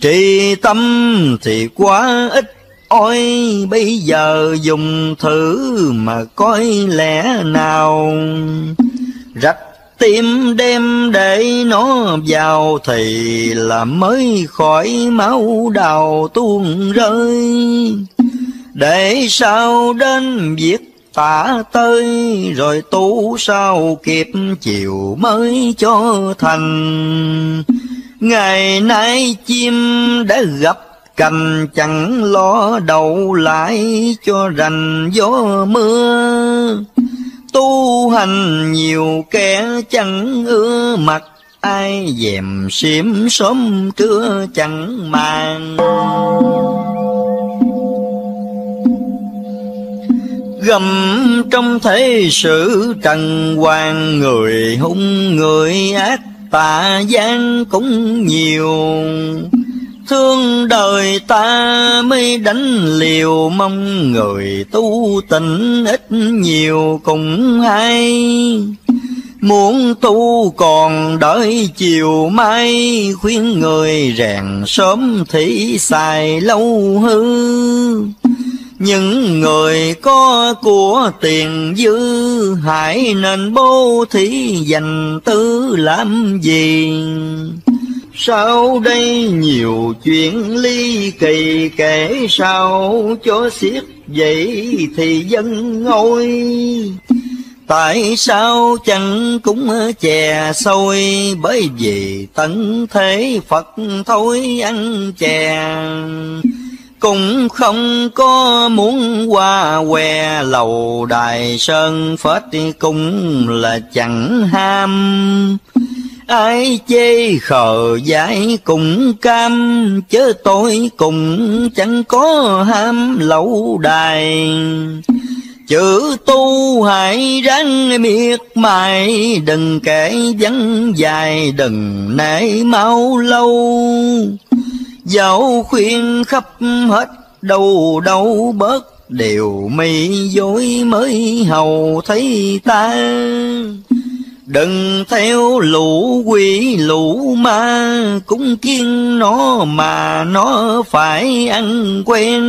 Trì tâm thì quá ít ôi, bây giờ dùng thử mà coi lẽ nào. Rạch tim đem để nó vào thì là mới khỏi máu đào tuôn rơi. Để sao đến việc tả tới, rồi tu sao kịp chiều mới cho thành. Ngày nay chim đã gặp cành chẳng lo đậu lại cho rành gió mưa. Tu hành nhiều kẻ chẳng ưa mặt, ai dèm xiêm sớm trưa chẳng màng. Gầm trong thế sự trần hoàng, người hung người ác tà gian cũng nhiều. Thương đời ta mới đánh liều, mong người tu tịnh ít nhiều cũng hay. Muốn tu còn đợi chiều mai, khuyên người rèn sớm thì xài lâu hư. Những người có của tiền dư, hãy nên bố thí dành tư làm gì. Sau đây nhiều chuyện ly kỳ kể sau cho xiết vậy thì dân ngôi. Tại sao chẳng cũng chè xôi, bởi vì tận thế Phật thôi ăn chè. Cũng không có muốn qua què lầu đài sơn phết, cũng là chẳng ham. Ai chê khờ dại cũng cam, chứ tôi cũng chẳng có ham lậu đài. Chữ tu hãy ráng miệt mài, đừng kể vắng dài đừng nể mau lâu. Dẫu khuyên khắp hết đâu đâu bớt, điều mi dối mới hầu thấy ta. Đừng theo lũ quỷ lũ ma, cũng kiêng nó mà nó phải ăn quen.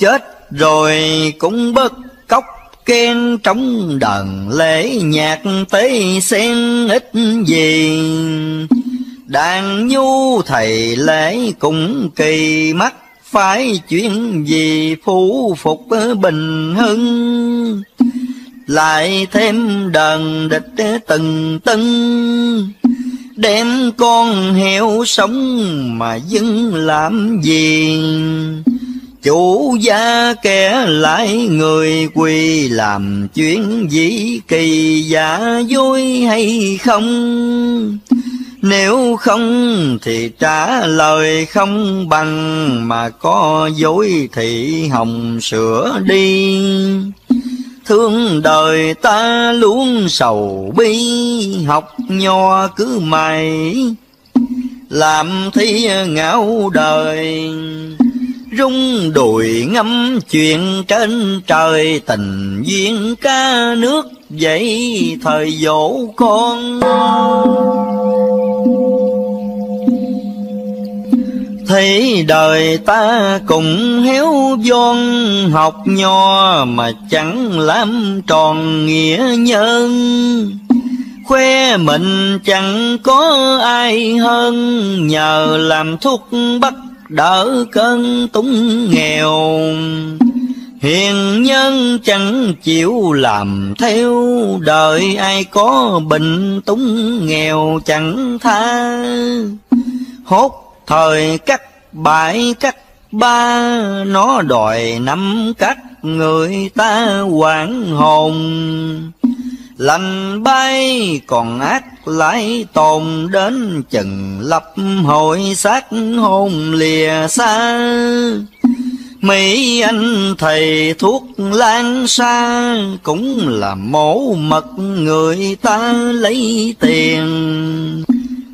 Chết rồi cũng bất cóc khen, trong đàn lễ nhạc tế sen ít gì. Đàn nhu thầy lễ cũng kỳ mắc, phải chuyện gì phủ phục bình hưng. Lại thêm đàn địch từng tưng, đem con heo sống mà dưng làm gì. Chủ gia kẻ lại người quỳ, làm chuyện gì kỳ giả dối hay không. Nếu không thì trả lời không bằng, mà có dối thì hồng sửa đi. Thương đời ta luôn sầu bi, học nho cứ mày làm thi ngạo đời. Rung đùi ngắm chuyện trên trời, tình duyên ca nước vậy thời dỗ con. Thấy đời ta cũng héo von, học nho mà chẳng làm tròn nghĩa nhân. Khoe mình chẳng có ai hơn, nhờ làm thuốc bắt đỡ cơn túng nghèo. Hiền nhân chẳng chịu làm theo, đời ai có bệnh túng nghèo chẳng tha. Hốt thời cắt bãi cắt ba, nó đòi nắm cắt người ta hoảng hồn. Lành bay còn ác lại tồn, đến chừng lập hội xác hồn lìa xa. Mỹ anh thầy thuốc lan xa, cũng là mổ mật người ta lấy tiền.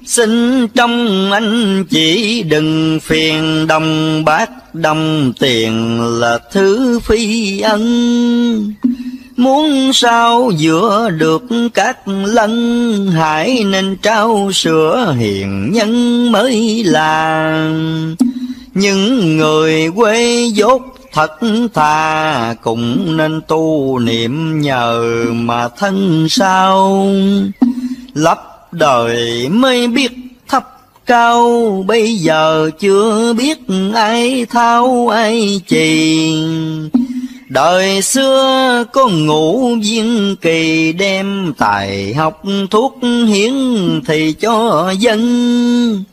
Xin trong anh chỉ đừng phiền, đồng bạc đồng tiền là thứ phi ân. Muốn sao giữa được các lân, hãy nên trao sữa hiền nhân mới là. Những người quê dốt thật thà cũng nên tu niệm nhờ mà thân sao. Lấp đời mới biết thấp cao, bây giờ chưa biết ai thao ai trì. Đời xưa có Ngũ Viên Kỳ đem tài học thuốc hiến thì cho dân.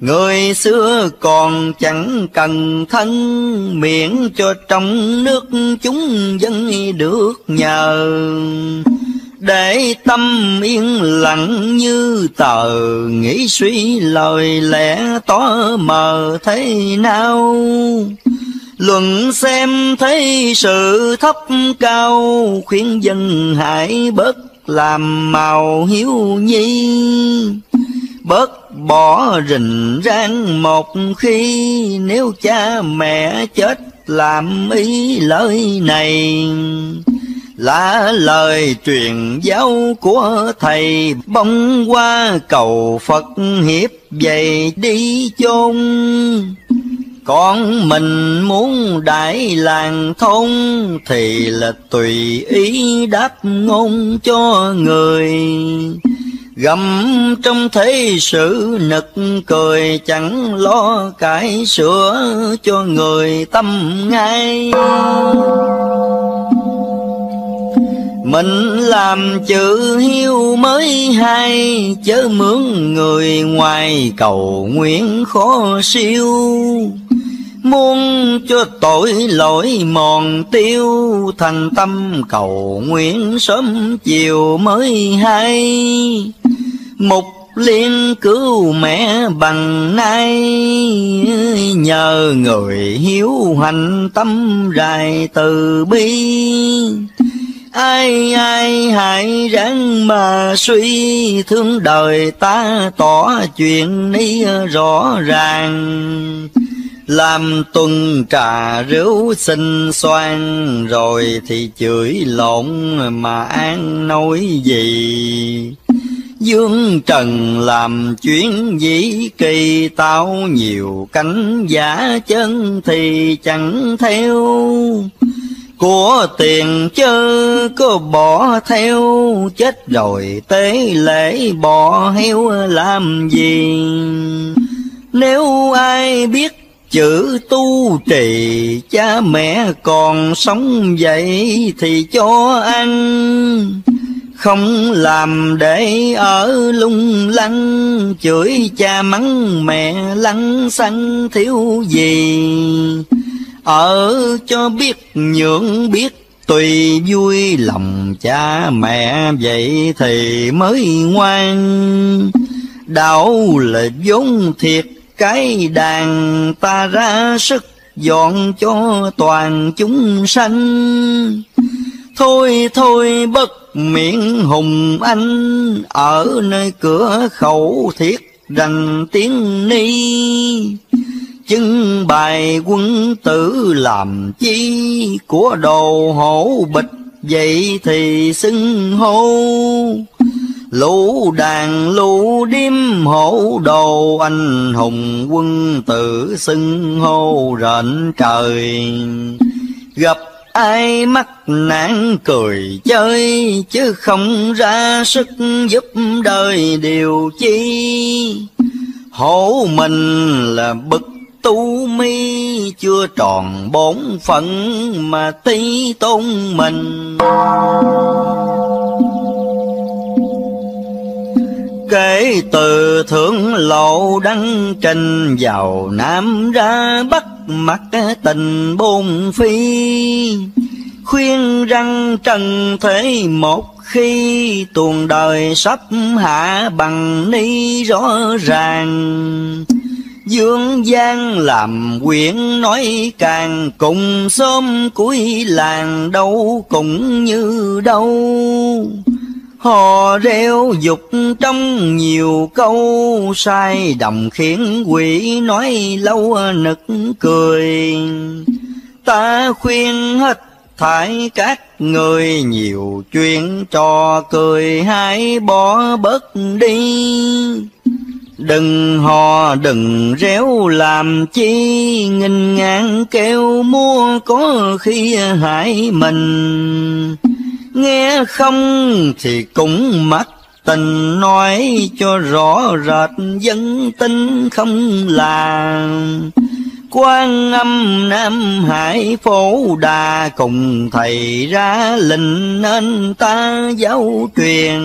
Người xưa còn chẳng cần thân, miễn cho trong nước chúng dân được nhờ. Để tâm yên lặng như tờ, nghĩ suy lời lẽ tỏ mờ thế nào. Luận xem thấy sự thấp cao, khuyên dân hãy bớt làm màu hiếu nhi. Bớt bỏ rình rang một khi, nếu cha mẹ chết làm ý lời này. Là lời truyền giáo của thầy, bông qua cầu Phật hiệp về đi chôn. Con mình muốn đại làng thôn, thì là tùy ý đáp ngôn cho người. Gầm trong thế sự nực cười, chẳng lo cải sửa cho người tâm ngay. Mình làm chữ hiếu mới hay, chớ mướn người ngoài cầu nguyện khó siêu. Muốn cho tội lỗi mòn tiêu, thành tâm cầu nguyện sớm chiều mới hay. Mục liên cứu mẹ bằng nay, nhờ người hiếu hành tâm rài từ bi. Ai ai hãy ráng mà suy, thương đời ta tỏ chuyện ni rõ ràng. Làm tuần trà rượu xinh xoan, rồi thì chửi lộn mà ăn nói gì. Dương trần làm chuyện dĩ kỳ, tạo nhiều cánh giả chân thì chẳng theo. Của tiền chớ có bỏ theo, chết rồi tế lễ bỏ heo làm gì. Nếu ai biết chữ tu trì, cha mẹ còn sống vậy thì cho ăn. Không làm để ở lung lăng, chửi cha mắng mẹ lăng xăng thiếu gì. Ở cho biết nhượng biết tùy vui, lòng cha mẹ vậy thì mới ngoan. Đạo là vốn thiệt cái đàn, ta ra sức dọn cho toàn chúng sanh. Thôi thôi bất miệng hùng anh, ở nơi cửa khẩu thiết đành tiếng ni. Chứng bài quân tử làm chi, của đồ hổ bịch vậy thì xưng hô. Lũ đàn lũ điếm hổ đồ, anh hùng quân tử xưng hô rện trời. Gặp ai mắc nạn cười chơi, chứ không ra sức giúp đời điều chi. Hổ mình là bực tu mi, chưa tròn bổn phận mà tí tôn mình. Kể từ thượng lộ đăng trình, vào Nam ra Bắc mặc tình bôn phi. Khuyên rằng trần thế một khi, tuồng đời sắp hạ bằng ni rõ ràng. Dương gian làm quyển nói càng, cùng xóm cuối làng đâu cũng như đâu. Họ reo dục trong nhiều câu, sai đồng khiến quỷ nói lâu nực cười. Ta khuyên hết thảy các người, nhiều chuyện trò cười hãy bỏ bớt đi. Đừng hò đừng réo làm chi, nghìn ngàn kêu mua có khi hại mình. Nghe không thì cũng mất tình, nói cho rõ rệt dân tin không làm. Quan Âm Nam Hải Phổ Đà, cùng thầy ra lệnh nên ta giáo truyền.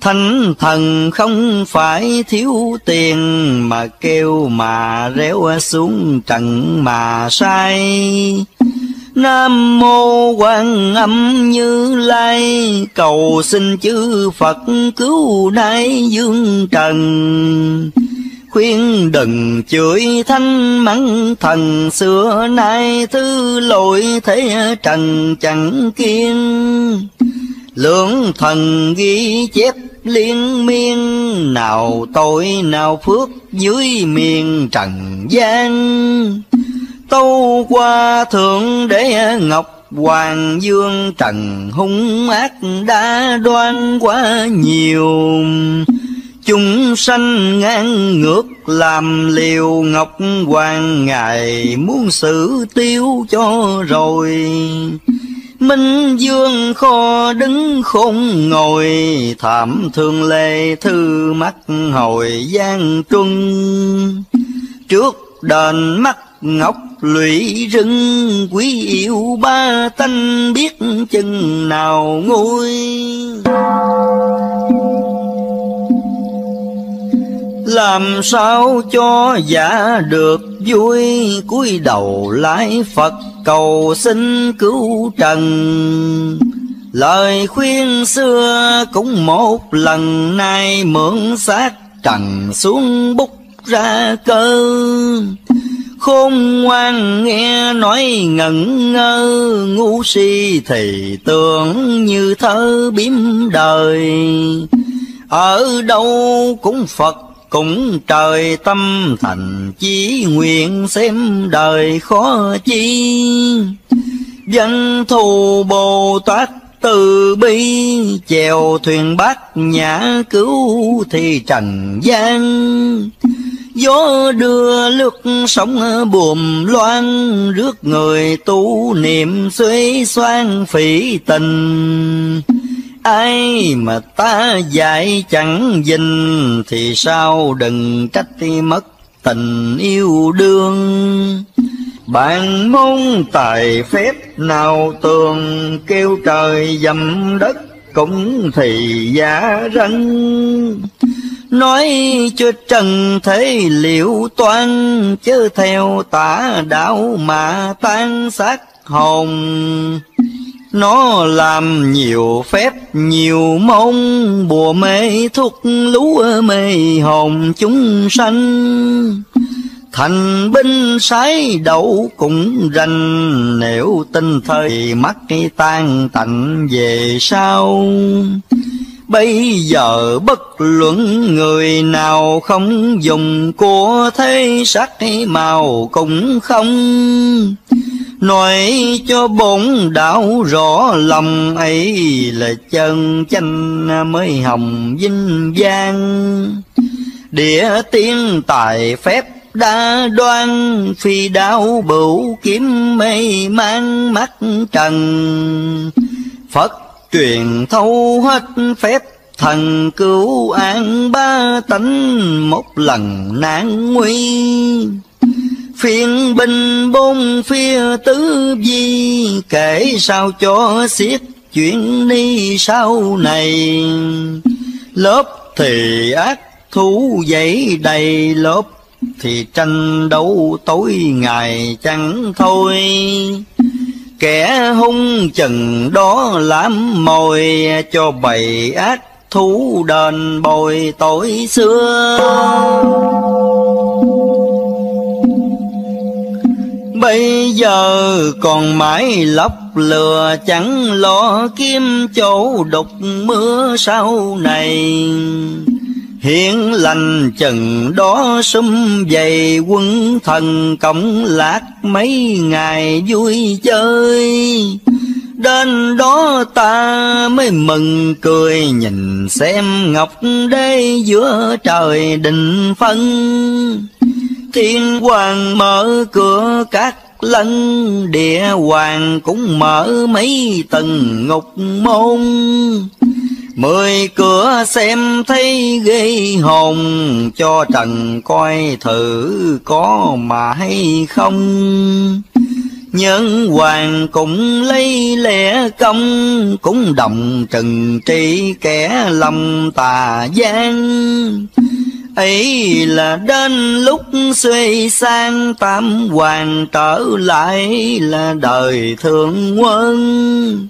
Thánh thần không phải thiếu tiền, mà kêu mà réo xuống trận mà sai. Nam Mô Quan Âm Như Lai, cầu xin chư Phật cứu nay dương trần. Khuyên đừng chửi thanh mắng thần, xưa nay thứ lỗi thế trần chẳng kiên. Lưỡng thần ghi chép liên miên, nào tội nào phước dưới miền trần gian. Tâu qua thượng đế Ngọc Hoàng Dương, trần hung ác đã đoan quá nhiều. Chúng sanh ngang ngược làm liều, Ngọc Hoàng ngài muốn xử tiêu cho rồi. Minh Dương kho đứng khôn ngồi, thảm thương lê thư mắt hồi gian truân. Trước đền mắt ngọc lũy rừng, quý yêu ba tanh biết chừng nào nguôi. Làm sao cho giả được vui, cúi đầu lạy Phật cầu xin cứu trần. Lời khuyên xưa cũng một lần, nay mượn xác trần xuống bút ra cơ. Khôn ngoan nghe nói ngẩn ngơ, ngu si thì tưởng như thơ biếm đời. Ở đâu cũng Phật cũng trời, tâm thành chí nguyện xem đời khó chi. Dân thù Bồ Tát từ bi, chèo thuyền bát nhã cứu thì trần gian. Gió đưa lướt sóng buồm loan, rước người tu niệm xuế xoan phỉ tình. Ai mà ta dạy chẳng dình, thì sao đừng trách mất tình yêu đương. Bạn môn tài phép nào tường, kêu trời dầm đất cũng thì giả răng. Nói cho trần thế liệu toan, chứ theo tả đạo mà tan xác hồn. Nó làm nhiều phép nhiều mông, bùa mê thuốc lúa mê hồn chúng sanh. Thành binh sái đậu cũng rành, nếu tin thời mắc tan tạnh về sau. Bây giờ bất luận người nào, không dùng của thế sắc màu cũng không. Nói cho bổn đạo rõ lòng, ấy là chân chanh mới hồng vinh vang. Địa tiên tài phép đa đoan, phi đao bửu kiếm mê mang mắt trần. Phật truyền thấu hết phép thần, cứu an ba tánh một lần nan nguy. Phiên binh bốn phía tứ vi, kể sao cho xiết chuyện đi sau này. Lớp thì ác thú dậy đầy, lớp thì tranh đấu tối ngày chẳng thôi. Kẻ hung chừng đó làm mồi, cho bầy ác thú đền bồi tội xưa. Bây giờ còn mãi lấp lừa, chẳng lo kiếm chỗ đục mưa sau này. Hiển lành chừng đó sum dày, quân thần cộng lạc mấy ngày vui chơi. đến đó ta mới mừng cười, nhìn xem ngọc đế giữa trời định phân. Thiên hoàng mở cửa các lân, địa hoàng cũng mở mấy tầng ngục môn. 10 cửa xem thấy ghê hồn, cho trần coi thử có mà hay không. Nhân hoàng cũng lấy lẽ công, cũng đồng trừng trị kẻ lòng tà gian. Ấy là đến lúc suy sang, tam hoàng trở lại là đời thượng quân.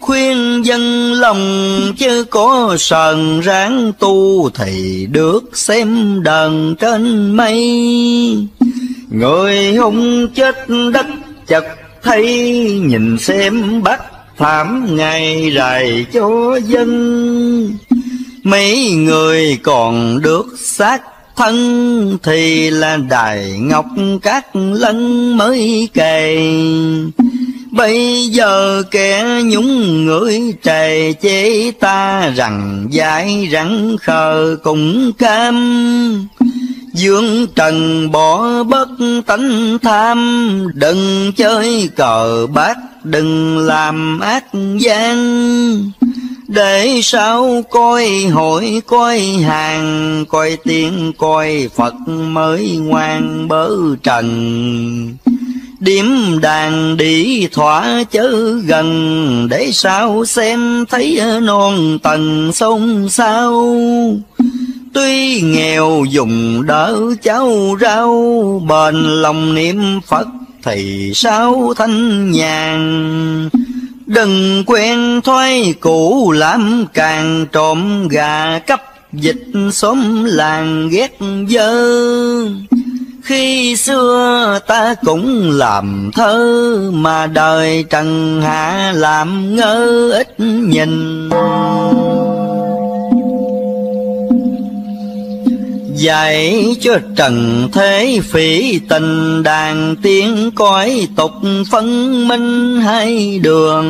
Khuyên dân lòng chứ có sờn ráng tu, thì được xem đàn trên mây. Người hung chết đất chật thấy, nhìn xem bắt thảm ngày rày cho dân. Mấy người còn được xác thân, thì là đài ngọc các lân mới kề. Bây giờ kẻ nhúng người trề chế ta, rằng dại rắn khờ cũng cam. Dương trần bỏ bất tánh tham, đừng chơi cờ bạc đừng làm ác gian. Để sao coi hội coi hàng, coi tiên coi Phật mới ngoan bớ trần. Điểm đàn đi thỏa chớ gần, để sao xem thấy non tầng sông sao. Tuy nghèo dùng đỡ cháu rau, bền lòng niệm Phật thì sao thanh nhàn. Đừng quen thói cũ làm càng, trộm gà cấp dịch xóm làng ghét dơ. Khi xưa ta cũng làm thơ, mà đời trần hạ làm ngơ ít nhìn. Dạy cho trần thế phỉ tình, đàn tiếng cõi tục phân minh hai đường.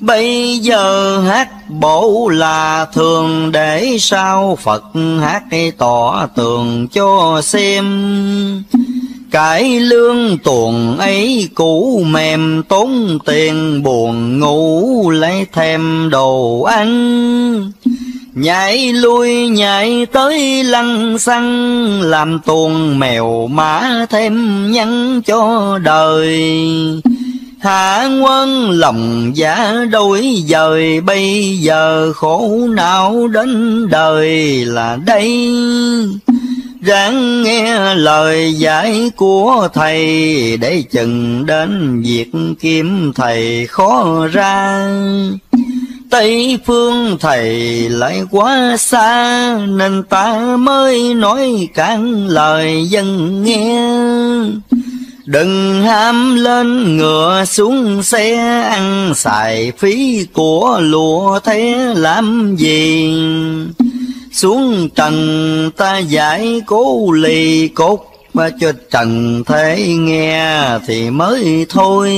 Bây giờ hát bổ là thường, để sao Phật hát tỏ tường cho xem. Cái lương tuồng ấy cũ mềm, tốn tiền buồn ngủ lấy thêm đồ ăn. Nhảy lui nhảy tới lăng xăng, làm tuồng mèo mã thêm nhắn cho đời. Hạ quân lòng giả đôi dời, bây giờ khổ não đến đời là đây. Ráng nghe lời dạy của thầy, để chừng đến việc kiếm thầy khó ra. Tây phương thầy lại quá xa, nên ta mới nói cản lời dân nghe. Đừng ham lên ngựa xuống xe, ăn xài phí của lụa thế làm gì. Xuống trần ta giải cố lì cốt, mà cho trần thế nghe thì mới thôi.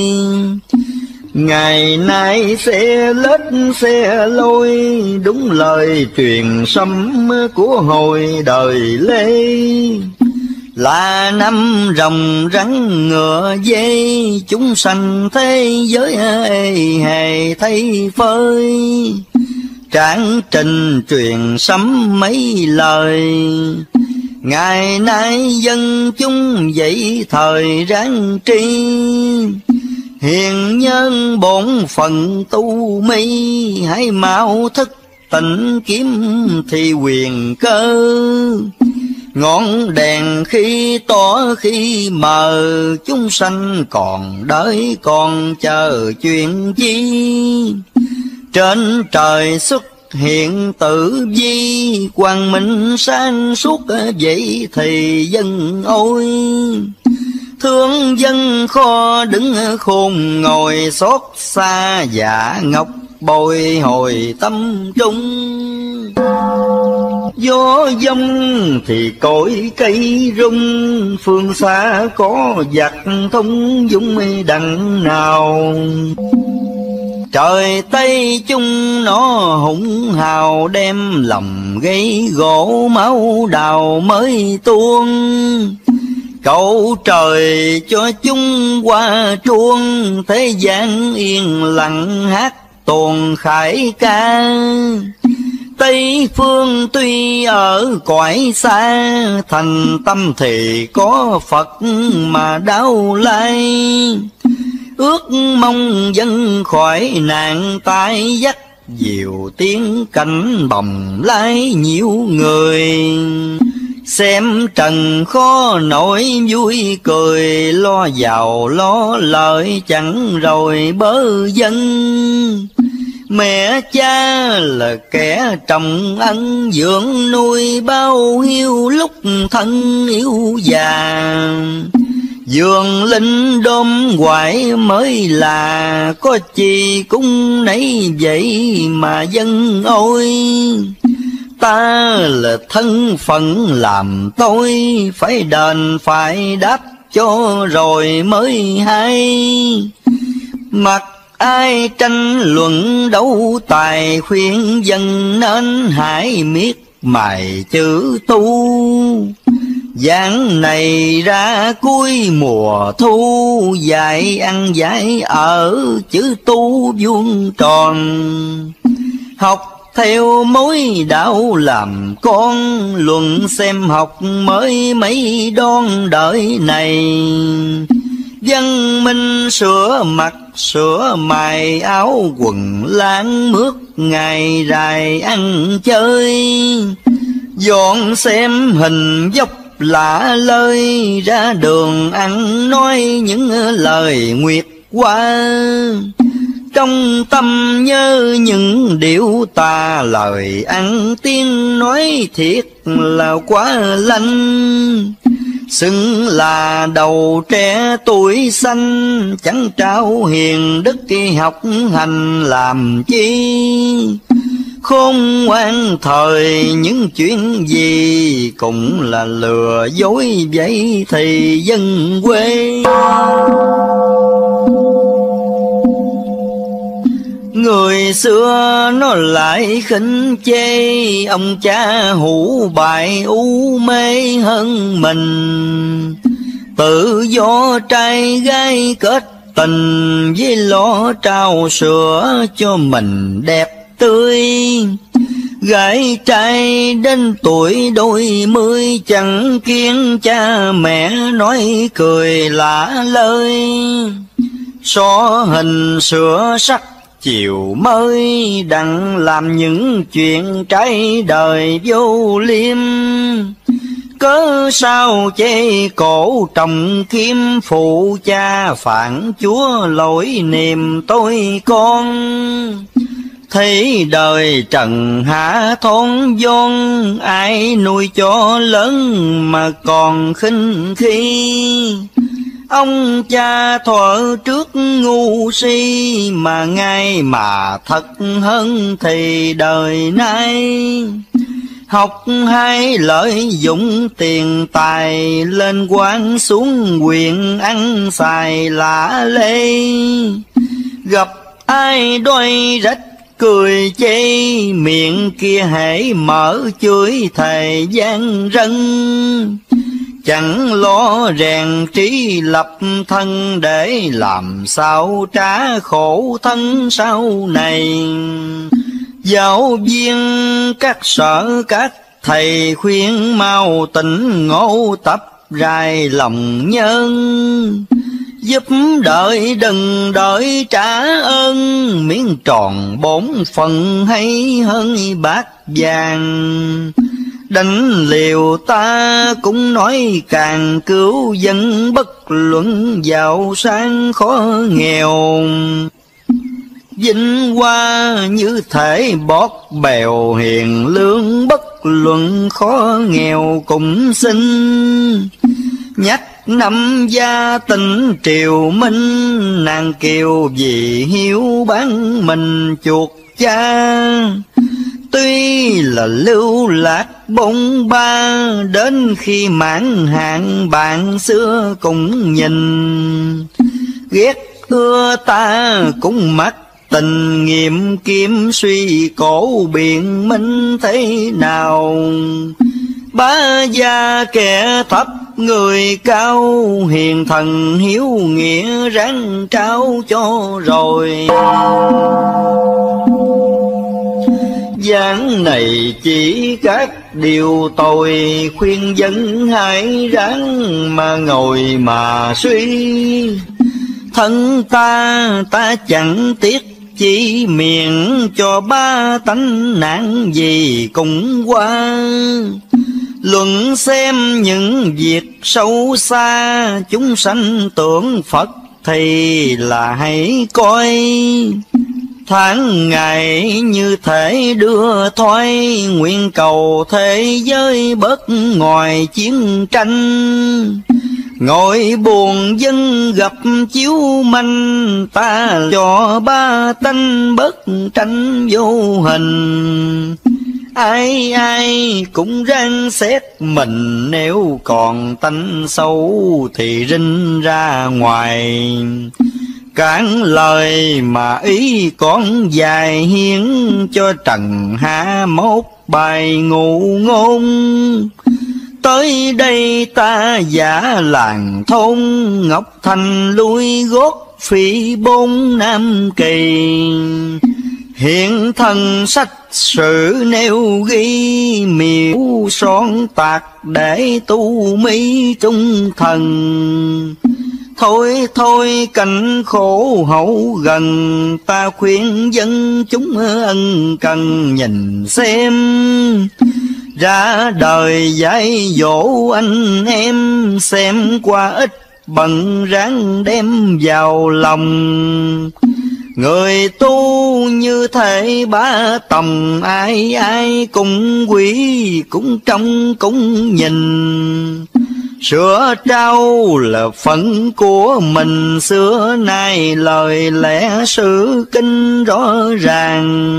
Ngày nay xe lết xe lôi, đúng lời truyền sấm của hồi đời Lê. Là năm rồng rắn ngựa dê, chúng sanh thế giới hề thay phơi. Tráng trình truyền sấm mấy lời, ngày nay dân chúng dậy thời ráng tri. Hiền nhân bổn phận tu mi, hãy mau thức tỉnh kiếm thì quyền cơ. Ngọn đèn khi tỏ khi mờ, chúng sanh còn đợi còn chờ chuyện chi. Trên trời xuất hiện tử vi, quang minh sáng suốt vậy thì dân ôi. Thương dân kho đứng khôn ngồi, xót xa giả ngọc bồi hồi tâm trung. Gió dông thì cội cây rung, phương xa có giặc thông dũng đằng nào. trời Tây chung nó hùng hào, đem lòng gây gỗ máu đào mới tuôn. Cầu trời cho chúng qua chuông, thế gian yên lặng hát tuồng khải ca. Tây phương tuy ở cõi xa, thành tâm thì có Phật mà đau lai. Ước mong dân khỏi nạn tai dắt, diệu tiếng cảnh bồng lái nhiều người. Xem trần khó nổi vui cười, lo giàu lo lợi chẳng rồi bớ dân. Mẹ cha là kẻ trồng ăn dưỡng nuôi bao nhiêu lúc thân yêu già. Dường linh đôm quải mới là, có chi cũng nấy vậy mà dân ôi. Ta là thân phận làm tôi, phải đền phải đáp cho rồi mới hay. Mặc ai tranh luận đấu tài, khuyên dân nên hãy miết mài chữ tu. Giảng này ra cuối mùa thu, dạy ăn dạy ở chữ tu vuông tròn. Học theo mối đạo làm con, luận xem học mới mấy đón đời này. Văn minh sửa mặt sửa mày, áo quần láng mướt ngày dài ăn chơi. Dọn xem hình dốc lạ lơi, ra đường ăn nói những lời nguyệt qua. Trong tâm nhớ những điều tà, lời ăn tiếng nói thiệt là quá lanh. Xứng là đầu trẻ tuổi xanh, chẳng trao hiền đức khi học hành làm chi. Khôn ngoan thời những chuyện gì, cũng là lừa dối vậy thì dân quê. Người xưa nó lại khinh chê, ông cha hủ bại u mê hơn mình. Tự do trai gái kết tình, với lo trao sữa cho mình đẹp tươi. Gái trai đến tuổi đôi mươi, chẳng kiêng cha mẹ nói cười lạ lơi. Xó hình sửa sắc chiều mới, đặng làm những chuyện trái đời vô liêm. Cớ sao chê cổ trồng kiếm, phụ cha phản chúa lỗi niềm tôi con. Thấy đời trần hạ thôn vong, ai nuôi cho lớn mà còn khinh khi. Ông cha thuở trước ngu si, mà ngay mà thật hơn thì đời nay. Học hay lợi dụng tiền tài, lên quan xuống quyền ăn xài lạ lê. Gặp ai đôi rách cười chê, miệng kia hãy mở chửi thầy gian rân. Chẳng lo rèn trí lập thân, để làm sao trả khổ thân sau này. Giáo viên các sở các thầy, khuyên mau tỉnh ngộ tập rài lòng nhân. Giúp đợi đừng đợi trả ơn, miếng tròn bốn phần hay hơn bát vàng. Đánh liều ta cũng nói càng cứu dân, bất luận giàu sang khó nghèo. Vinh hoa như thể bót bèo, hiền lương bất luận khó nghèo cũng xin. Nhắc năm gia tỉnh triều Minh, nàng kiều vì hiếu bán mình chuột cha. Tuy là lưu lạc bông ba, đến khi mãn hạn bạn xưa cũng nhìn. Ghét ưa ta cũng mắc Tình nghiệm kiếm suy cổ biện minh thế nào, bá gia kẻ thấp người cao, hiền thần hiếu nghĩa ráng trao cho rồi. Giảng này chỉ các điều tội, khuyên dân hãy ráng mà ngồi mà suy. Thân ta ta chẳng tiếc chỉ miệng, cho ba tánh nạn gì cũng qua. Luận xem những việc sâu xa, chúng sanh tưởng Phật thì là hãy coi. Tháng ngày như thể đưa thoái, nguyện cầu thế giới bớt ngoài chiến tranh. Ngồi buồn dân gặp chiếu manh, ta cho ba tánh bớt tranh vô hình. Ai ai cũng ráng xét mình, nếu còn tánh xấu thì rinh ra ngoài. Cản lời mà ý con dài hiến, cho trần hạ mốt bài ngụ ngôn. Tới đây ta giả làng thôn, Ngọc Thành lui gót phi bốn Nam Kỳ. Hiện thân sách sử nêu ghi, miêu son tạc để tu mỹ trung thần. Thôi thôi cảnh khổ hậu gần, ta khuyên dân chúng ân cần nhìn xem. Ra đời dạy dỗ anh em, xem qua ít bận ráng đem vào lòng. Người tu như thể ba tầm, ai ai cũng quý, cũng trông cũng nhìn. Sửa trao là phận của mình, xưa nay lời lẽ sự kinh rõ ràng.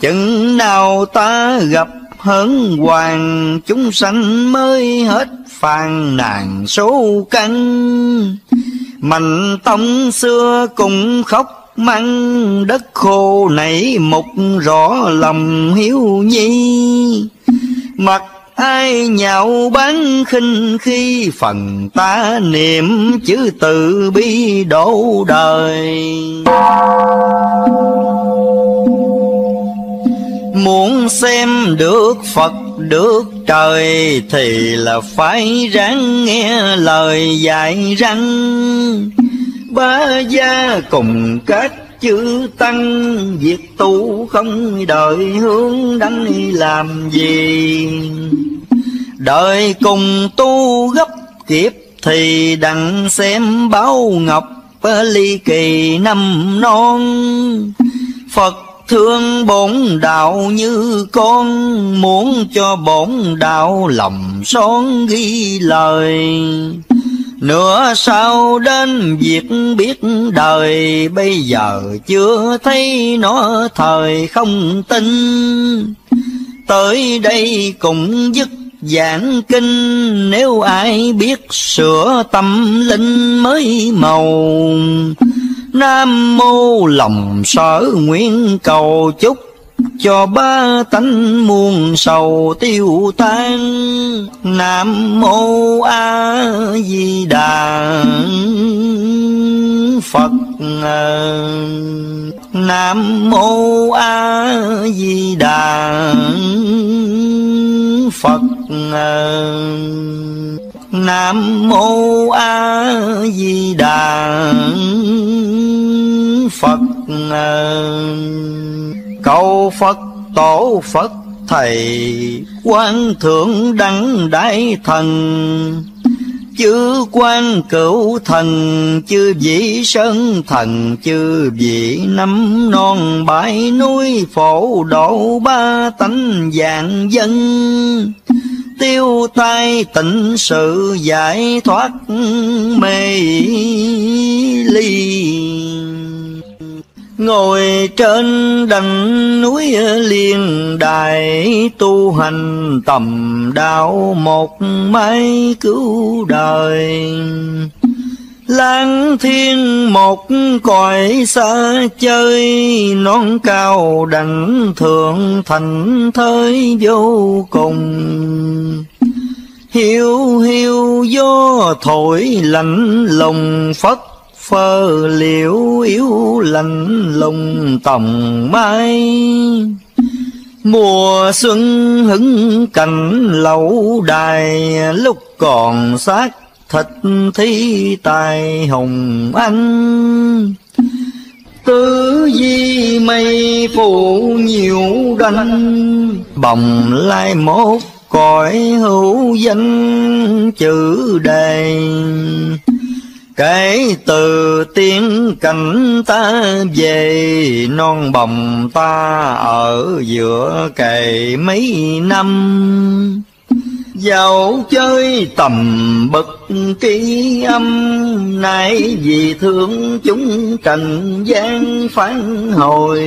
Chừng nào ta gặp hớn hoàng, chúng sanh mới hết phàn nàn số căn. Mạnh tông xưa cũng khóc mắng, đất khô nảy mục rõ lòng hiếu nhi. Mặc ai nhạo bán khinh khi, phần ta niệm chữ từ bi đổ đời. Muốn xem được Phật được trời, thì là phải ráng nghe lời dạy răng. Bá gia cùng các chữ tăng, việc tu không đợi hướng đánh làm gì. Đời cùng tu gấp kiếp thì đặng xem báo ngọc ly kỳ năm non. Phật thương bổn đạo như con, muốn cho bổn đạo lòng son ghi lời. Nửa sau đến việc biết đời, bây giờ chưa thấy nó thời không tin. Tới đây cũng dứt giảng kinh, nếu ai biết sửa tâm linh mới màu. Nam mô lòng sở nguyện cầu chúc, cho ba tánh muôn sầu tiêu tan. Nam mô A Di Đà Phật. Nam mô A Di Đà Phật. Nam mô A Di Đà Phật. Cầu Phật tổ Phật thầy, quan thượng đẳng đại thần. Chư quan cửu thần, chư vị sơn thần, chư vị nắm non bãi núi phổ độ, ba tánh vạn dân. Tiêu tai tịnh sự giải thoát mê ly. Ngồi trên đỉnh núi Liên Đài, tu hành tầm đạo một mái cứu đời. lang thiên một cõi xa chơi, non cao đẳng thượng thành thới vô cùng. Hiu hiu gió thổi lạnh lùng, phất phơ liễu yếu lạnh lùng tòng mai. Mùa xuân hứng cảnh lâu đài, lúc còn xác thịt thi tài hồng anh. Tứ di mây phủ nhiều đanh, bồng lai mốt cõi hữu danh chữ đề. Kể từ tiếng cảnh ta về, non bồng ta ở giữa cày mấy năm. Dạo chơi tầm bậc ký âm, nay vì thương chúng trần gian phản hồi.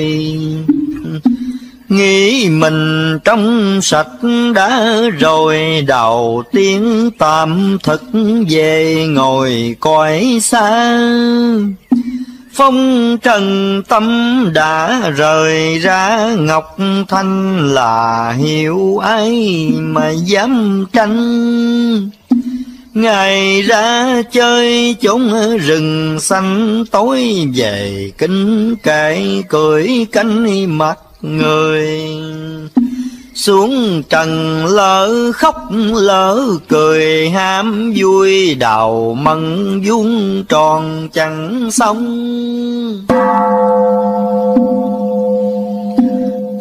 Nghĩ mình trong sạch đã rồi, đầu tiên tạm thực về ngồi cõi xa. Phong trần tâm đã rời ra, ngọc thanh là hiểu ai mà dám tranh. Ngày ra chơi chốn rừng xanh, tối về kính cãi cười cánh mặt người. Xuống trần lỡ khóc lỡ cười, ham vui đào mận vuông tròn chẳng xong.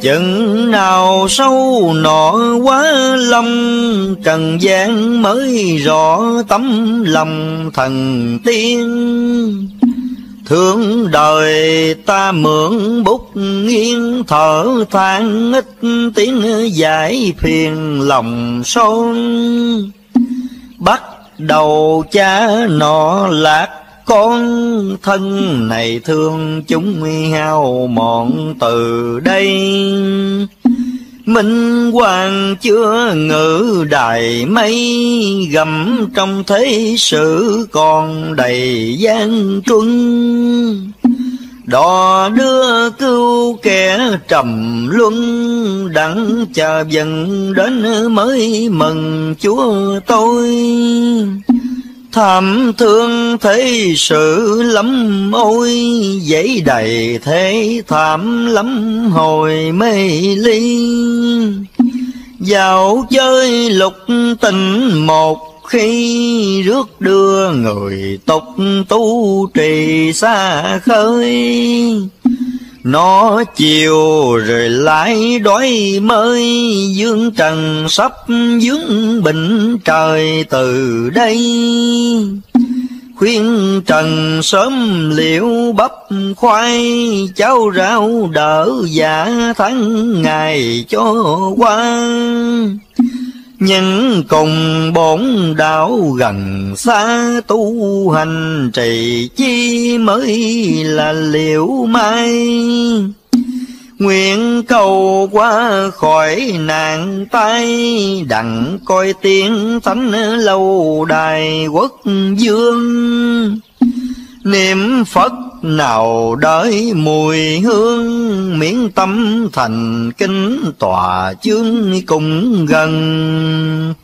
Chừng nào sâu nọ quá lòng, trần gian mới rõ tấm lòng thần tiên. Thương đời ta mượn bút nghiêng, thở than ít tiếng giải phiền lòng son. Bắt đầu cha nọ lạc con, thân này thương chúng hao mòn từ đây. Minh hoàng chưa ngự đài mây, gầm trong thế sự còn đầy gian truân. Đò đưa cứu kẻ trầm luân, đặng chờ dần đến mới mừng Chúa tôi. Thảm thương thế sự lắm ôi, dẫy đầy thế thảm lắm hồi mê ly. Dạo chơi lục tình một khi, rước đưa người tục tu trì xa khơi. Nó chiều rồi lại đói mới, dương trần sắp dướng bình trời từ đây. Khuyên trần sớm liệu bắp khoai, cháo rau đỡ giả tháng ngày cho qua. Những cùng bốn đảo gần xa, tu hành trì chi mới là liễu mai. Nguyện cầu qua khỏi nạn tai, đặng coi tiếng thánh lâu đài quốc dương. Niệm Phật nào đợi mùi hương, miễn tâm thành kính tòa chương cùng gần.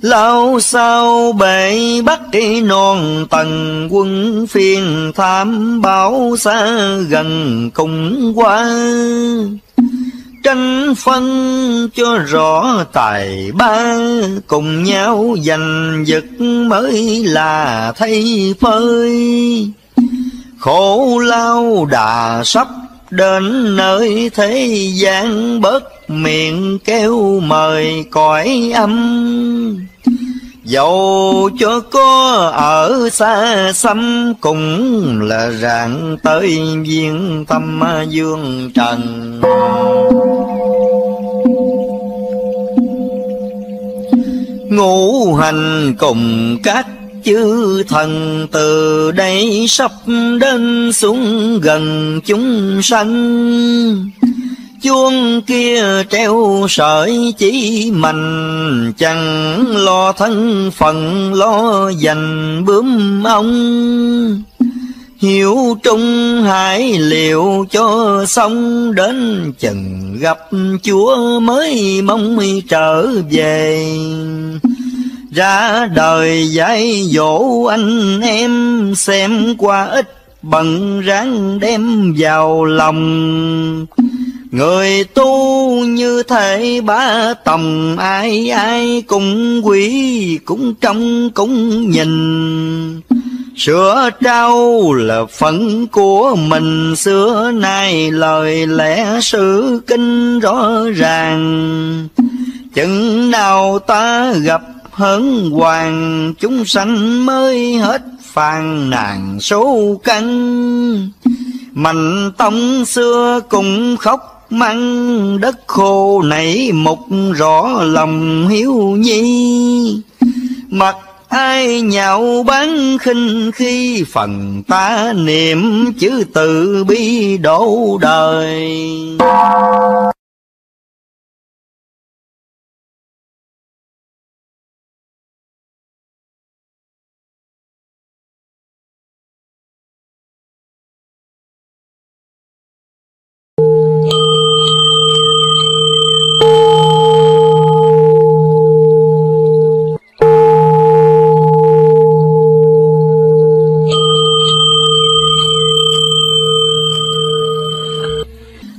Lao sao bể bắc non tầng, quân phiền tham báo xa gần cùng qua. Tranh phân cho rõ tài ba, cùng nhau giành giật mới là thay phơi. Khổ lao đã sắp đến nơi, thế gian bớt miệng kêu mời cõi âm. Dẫu cho có ở xa xăm, cũng là rạng tới viên tâm dương trần. Ngũ hành cùng các chư thần, từ đây sắp đến xuống gần chúng sanh. chuông kia treo sợi chỉ mình, chẳng lo thân phận lo dành bướm ông. Hiểu trung hãy liệu cho xong, đến chừng gặp Chúa mới mong trở về. Ra đời dạy dỗ anh em, xem qua ít bận ráng đem vào lòng. Người tu như thể ba tầm, ai ai cũng quý, cũng trông cũng nhìn. Sữa trao là phận của mình, xưa nay lời lẽ sự kinh rõ ràng. Chừng nào ta gặp hớn hoàng, chúng sanh mới hết phàn nàn số căn. Mạnh tông xưa cũng khóc mắng, đất khô nảy mục rõ lòng hiếu nhi. Mặc ai nhạo bán khinh khi, phần ta niệm chữ từ bi đổ đời.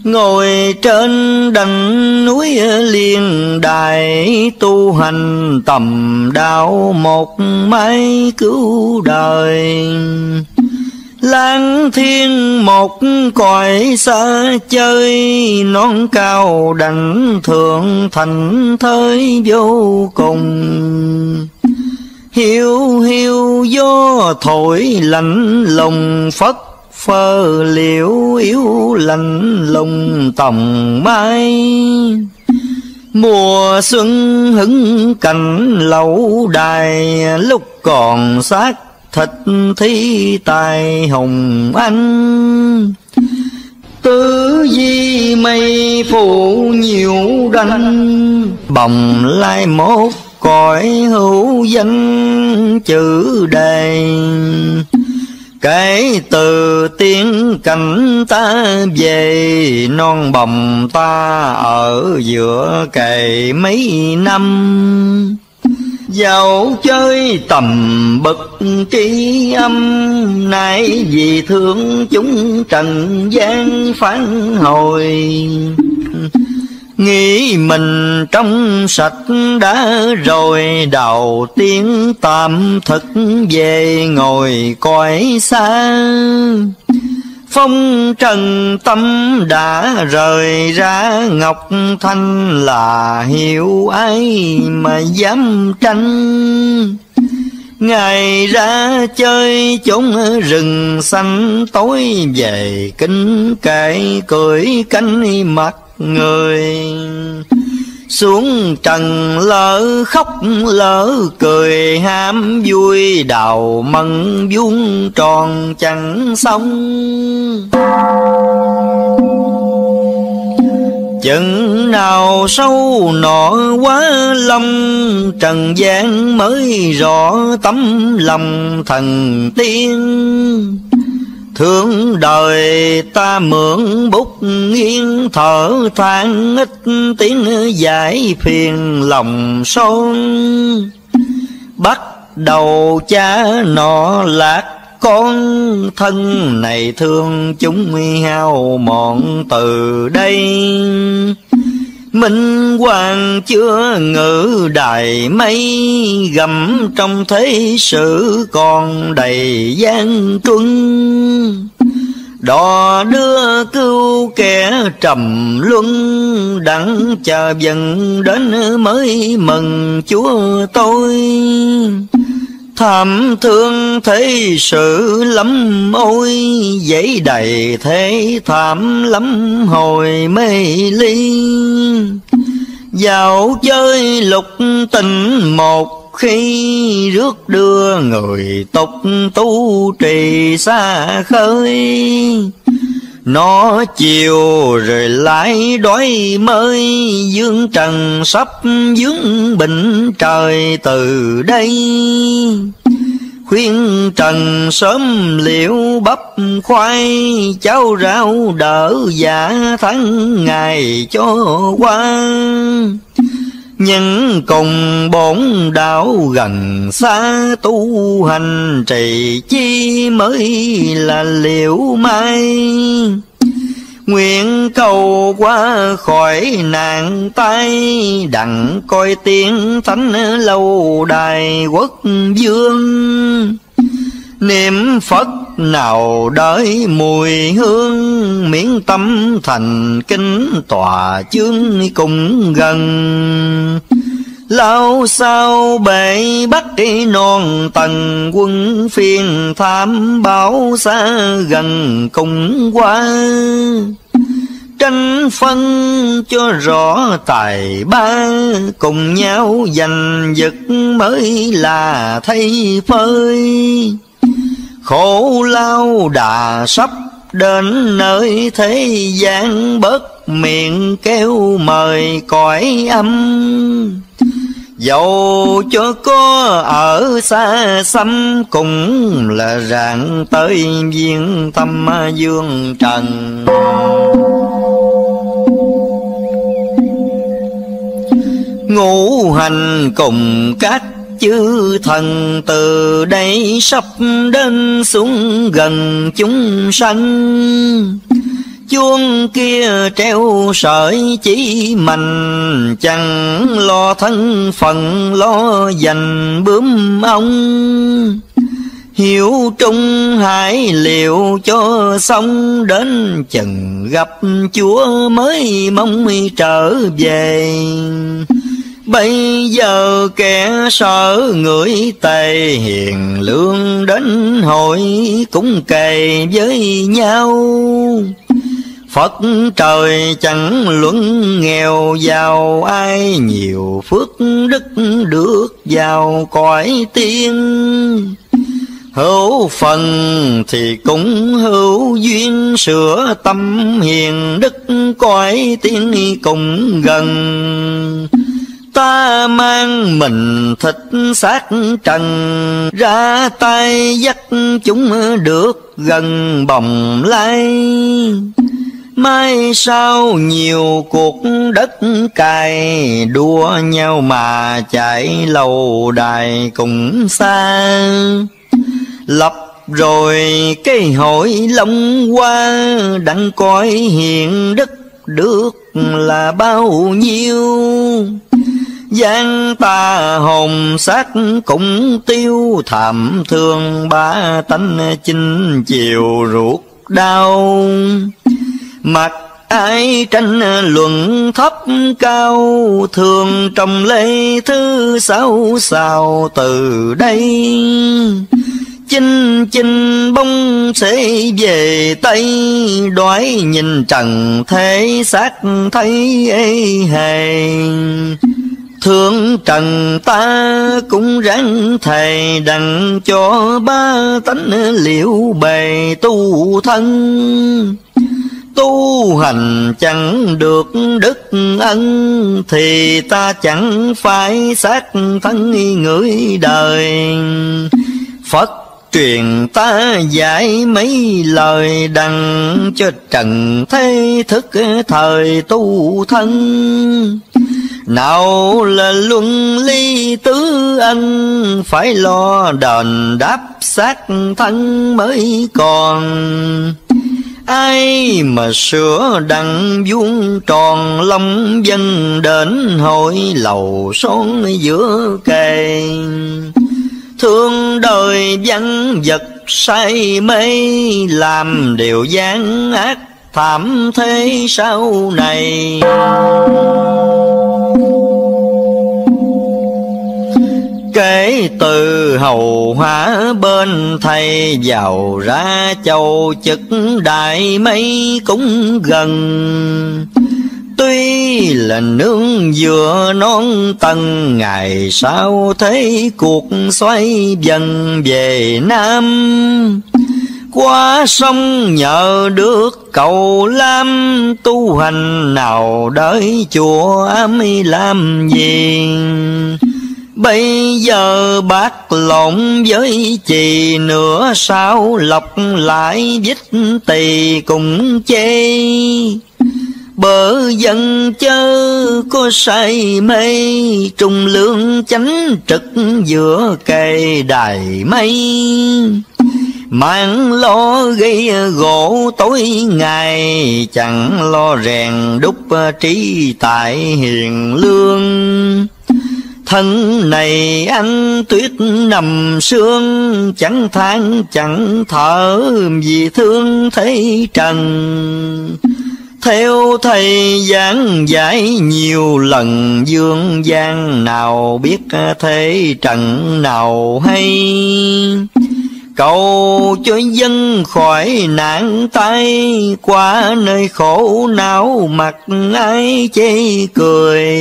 Ngồi trên đỉnh núi Liên Đài, tu hành tầm đạo một mái cứu đời. Lang thiên một cõi xa chơi, non cao đẳng thượng thành thới vô cùng. Hiu hiu gió thổi lạnh lùng, phất phơ liễu yếu lạnh lùng tòng mai. Mùa xuân hứng cảnh lâu đài, lúc còn xác thịt thi tài hồng anh. Tứ di mây phủ nhiều đanh, bồng lai mốt cõi hữu danh chữ đề. Kể từ tiếng cảnh ta về, non bồng ta ở giữa cày mấy năm. Dạo chơi tầm bậc trí âm, nay vì thương chúng trần gian phản hồi. Nghĩ mình trong sạch đã rồi, đầu tiên tạm thực về ngồi cõi xa. Phong trần tâm đã rời ra, ngọc thanh là hiểu ai mà dám tranh. Ngày ra chơi chốn rừng xanh, tối về kính cãi cười cánh mặt người. Xuống trần lỡ khóc lỡ cười, ham vui đào mận vuông tròn chẳng xong. Chừng nào sâu nọ quá lòng, trần gian mới rõ tấm lòng thần tiên. Thương đời ta mượn bút nghiêng, thở than ít tiếng giải phiền lòng son. Bắt đầu cha nọ lạc con, thân này thương chúng hao mòn từ đây. Minh hoàng chưa ngự đài mây, gầm trong thế sự còn đầy gian truân. Đò đưa cứu kẻ trầm luân, đặng chờ dần đến mới mừng Chúa tôi. Thảm thương thế sự lắm ôi, dẫy đầy thế thảm lắm hồi mê ly. Dạo chơi lục tình một khi, rước đưa người tục tu trì xa khơi. nó chiều rồi lại đói mới, dương trần sắp dướng bình trời từ đây. Khuyên trần sớm liệu bắp khoai, cháo rau đỡ giả tháng ngày cho qua. Nhân cùng bốn đạo gần xa, tu hành trì chi mới là liễu mai. Nguyện cầu qua khỏi nạn tai, đặng coi tiếng thánh lâu đài quốc vương. Niệm Phật nào đợi mùi hương, miễn tâm thành kính tòa chương cùng gần. Lao sao bể bắt non tầng, quân phiền tham báo xa gần cùng qua. Tranh phân cho rõ tài ba, cùng nhau giành giật mới là thay phơi. Khổ lao đã sắp đến nơi, thế gian bớt miệng kêu mời cõi âm. Dẫu cho có ở xa xăm, cũng là rạng tới viên tâm dương trần. Ngũ hành cùng các chư thần, từ đây sắp đến xuống gần chúng sanh. Chuông kia treo sợi chỉ mạnh, chẳng lo thân phận lo dành bướm ông. Hiểu trung hải liệu cho xong, đến chừng gặp Chúa mới mong trở về. Bây giờ kẻ sợ người tề, hiền lương đến hội cũng kề với nhau. Phật trời chẳng luận nghèo giàu, ai nhiều phước đức được vào cõi tiên. Hữu phần thì cũng hữu duyên, sửa tâm hiền đức cõi tiên cùng gần. Ta mang mình thịt xác trần, ra tay dắt chúng được gần bồng lai. Mai sau nhiều cuộc đất cày, đua nhau mà chạy lâu đài cũng xa. Lập rồi cái hội long qua, đặng coi hiền đức được là bao nhiêu. Gian ta hồn xác cũng tiêu, thảm thương ba tánh chinh chiều ruột đau. Mặc ai tranh luận thấp cao, thường trong lễ thứ sáu sao từ đây. Chinh chinh bông sẽ về Tây, đói nhìn trần thế xác thấy ê hề. Thương trần ta cũng ráng thầy, đặng cho ba tánh liễu bề tu thân. Tu hành chẳng được đức ân, thì ta chẳng phải xác thân người đời. Phật truyền ta dạy mấy lời, đặng cho trần thế thức thời tu thân. Nào là luân lý tứ anh, phải lo đền đáp xác thân mới còn. Ai mà sửa đặng vuông tròn lòng dân, đến hội lầu son giữa kề. Thương đời vắng vật say mê, làm điều gian ác thảm thế sau này. Kể từ hầu hóa bên thầy, vào ra châu chức đại mấy cũng gần. Tuy là nương dừa non tầng, ngày sau thấy cuộc xoay dần về Nam. qua sông nhờ được cầu lam, tu hành nào đợi chùa mới làm gì. Bây giờ bác lộn với chì nửa sao, lọc lại vít tỳ cùng chê. Bờ dân chớ có say mê, trung lương chánh trực giữa cây đài mây. Mạng lo gây gỗ tối ngày, chẳng lo rèn đúc trí tại hiền lương. Thân này ăn tuyết nằm sương, chẳng than chẳng thở vì thương thấy trần. Theo thầy giảng giải nhiều lần, dương gian nào biết thế trần nào hay. Cầu cho dân khỏi nạn tay, qua nơi khổ não mặc ai chê cười.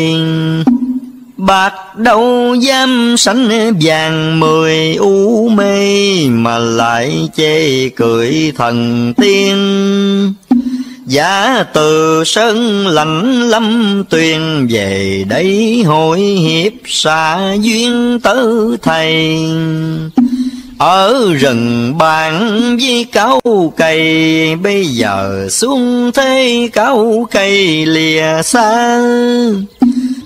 Bạc đâu dám sánh vàng mười u mê, mà lại chê cười thần tiên. Giả từ sân lãnh lâm tuyền, về đây hội hiệp xa duyên tử thầy. Ở rừng bàn với cao cây, bây giờ xuống thế cao cây lìa xa.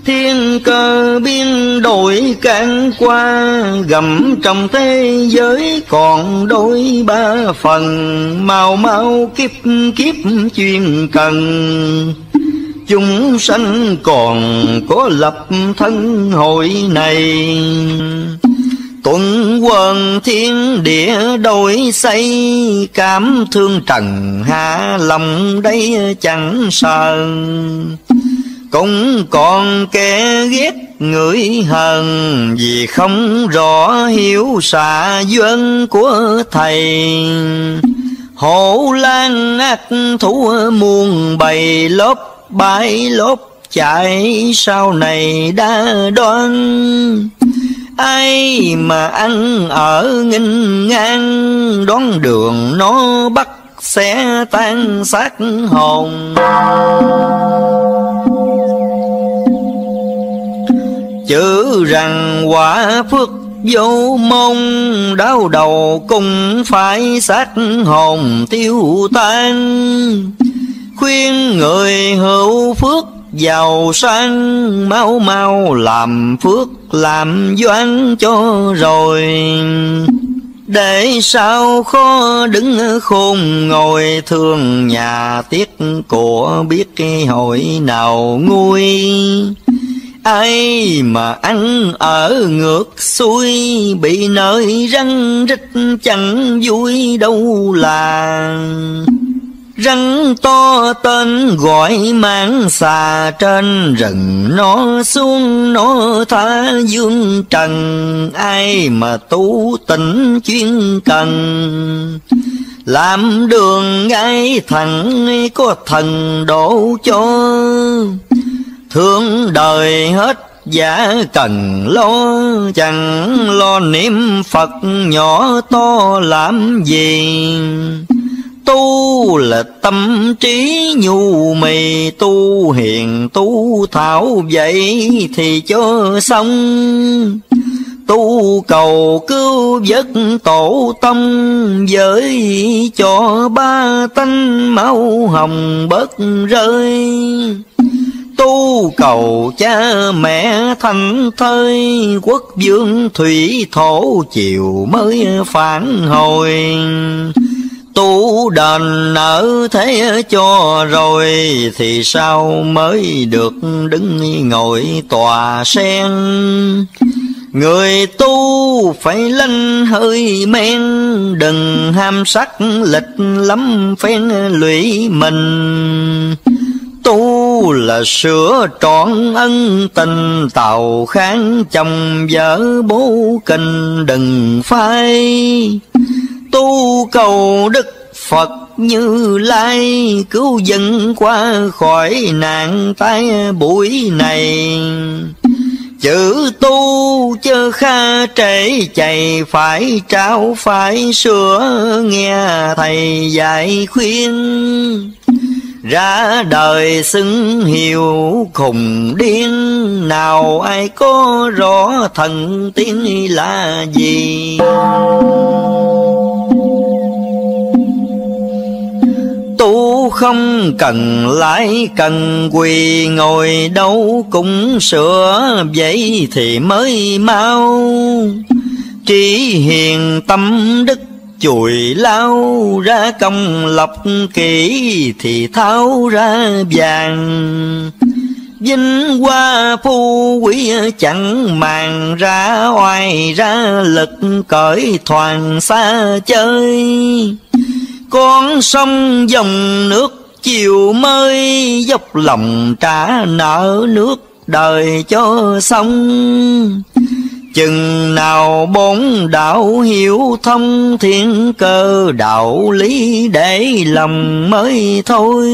Thiên cơ biến đổi càng qua, gặm trong thế giới còn đôi ba phần. Mau mau kiếp kiếp chuyên cần, chúng sanh còn có lập thân hội này. Tuần quần thiên địa đổi xây, cảm thương trần hạ lòng đây chẳng sờn. Cũng còn kẻ ghét người hờn, vì không rõ hiểu xạ duyên của thầy. Hổ lang ác thú muôn bầy, lốp bãi lốp chạy sau này đã đoan. Ai mà ăn ở nghinh ngang, đón đường nó bắt sẽ tan xác hồn. Chữ rằng quả phước vô mong, đau đầu cũng phải xác hồn tiêu tan. Khuyên người hữu phước giàu sang, mau mau làm phước làm doan cho rồi. Để sao khó đứng khôn ngồi, thương nhà tiếc của biết cái hội nào nguôi. Ai mà ăn ở ngược xuôi, bị nơi răng rít chẳng vui đâu là. Rắn to tên gọi mang xà, trên rừng nó xuống nó tha dương trần. Ai mà tu tỉnh chuyên cần, làm đường ngay thẳng có thần đổ cho. Thương đời hết giả cần lo, chẳng lo niệm Phật nhỏ to làm gì. Tu là tâm trí nhu mì, tu hiền tu thảo vậy thì cho xong. Tu cầu cứu vớt tổ tâm, với cho ba tánh máu hồng bớt rơi. Tu cầu cha mẹ thành thơi, quốc vương thủy thổ chiều mới phản hồi. Tu đền nợ thế cho rồi, thì sao mới được đứng ngồi tòa sen. Người tu phải lanh hơi men, đừng ham sắc lịch lắm phen lụy mình. Tu là sửa trọn ân tình, tàu kháng chồng vợ bố kinh đừng phai. Tu cầu đức Phật Như Lai, cứu dân qua khỏi nạn tai bụi này. chữ tu chớ kha trễ chạy, phải trao phải sửa nghe thầy dạy khuyên. Ra đời xứng hiểu khùng điên, nào ai có rõ thần tiên là gì. Tu không cần lãi cần quỳ, ngồi đâu cũng sửa vậy thì mới mau. Trí hiền tâm đức chùi lau, ra công lọc kỹ thì tháo ra vàng. Vinh hoa phu quý chẳng màng, ra oai ra lực cởi thoảng xa chơi. Con sông dòng nước chiều mới, dốc lòng trả nợ nước đời cho xong. Chừng nào bốn đạo hiểu thông, thiên cơ đạo lý để lòng mới thôi.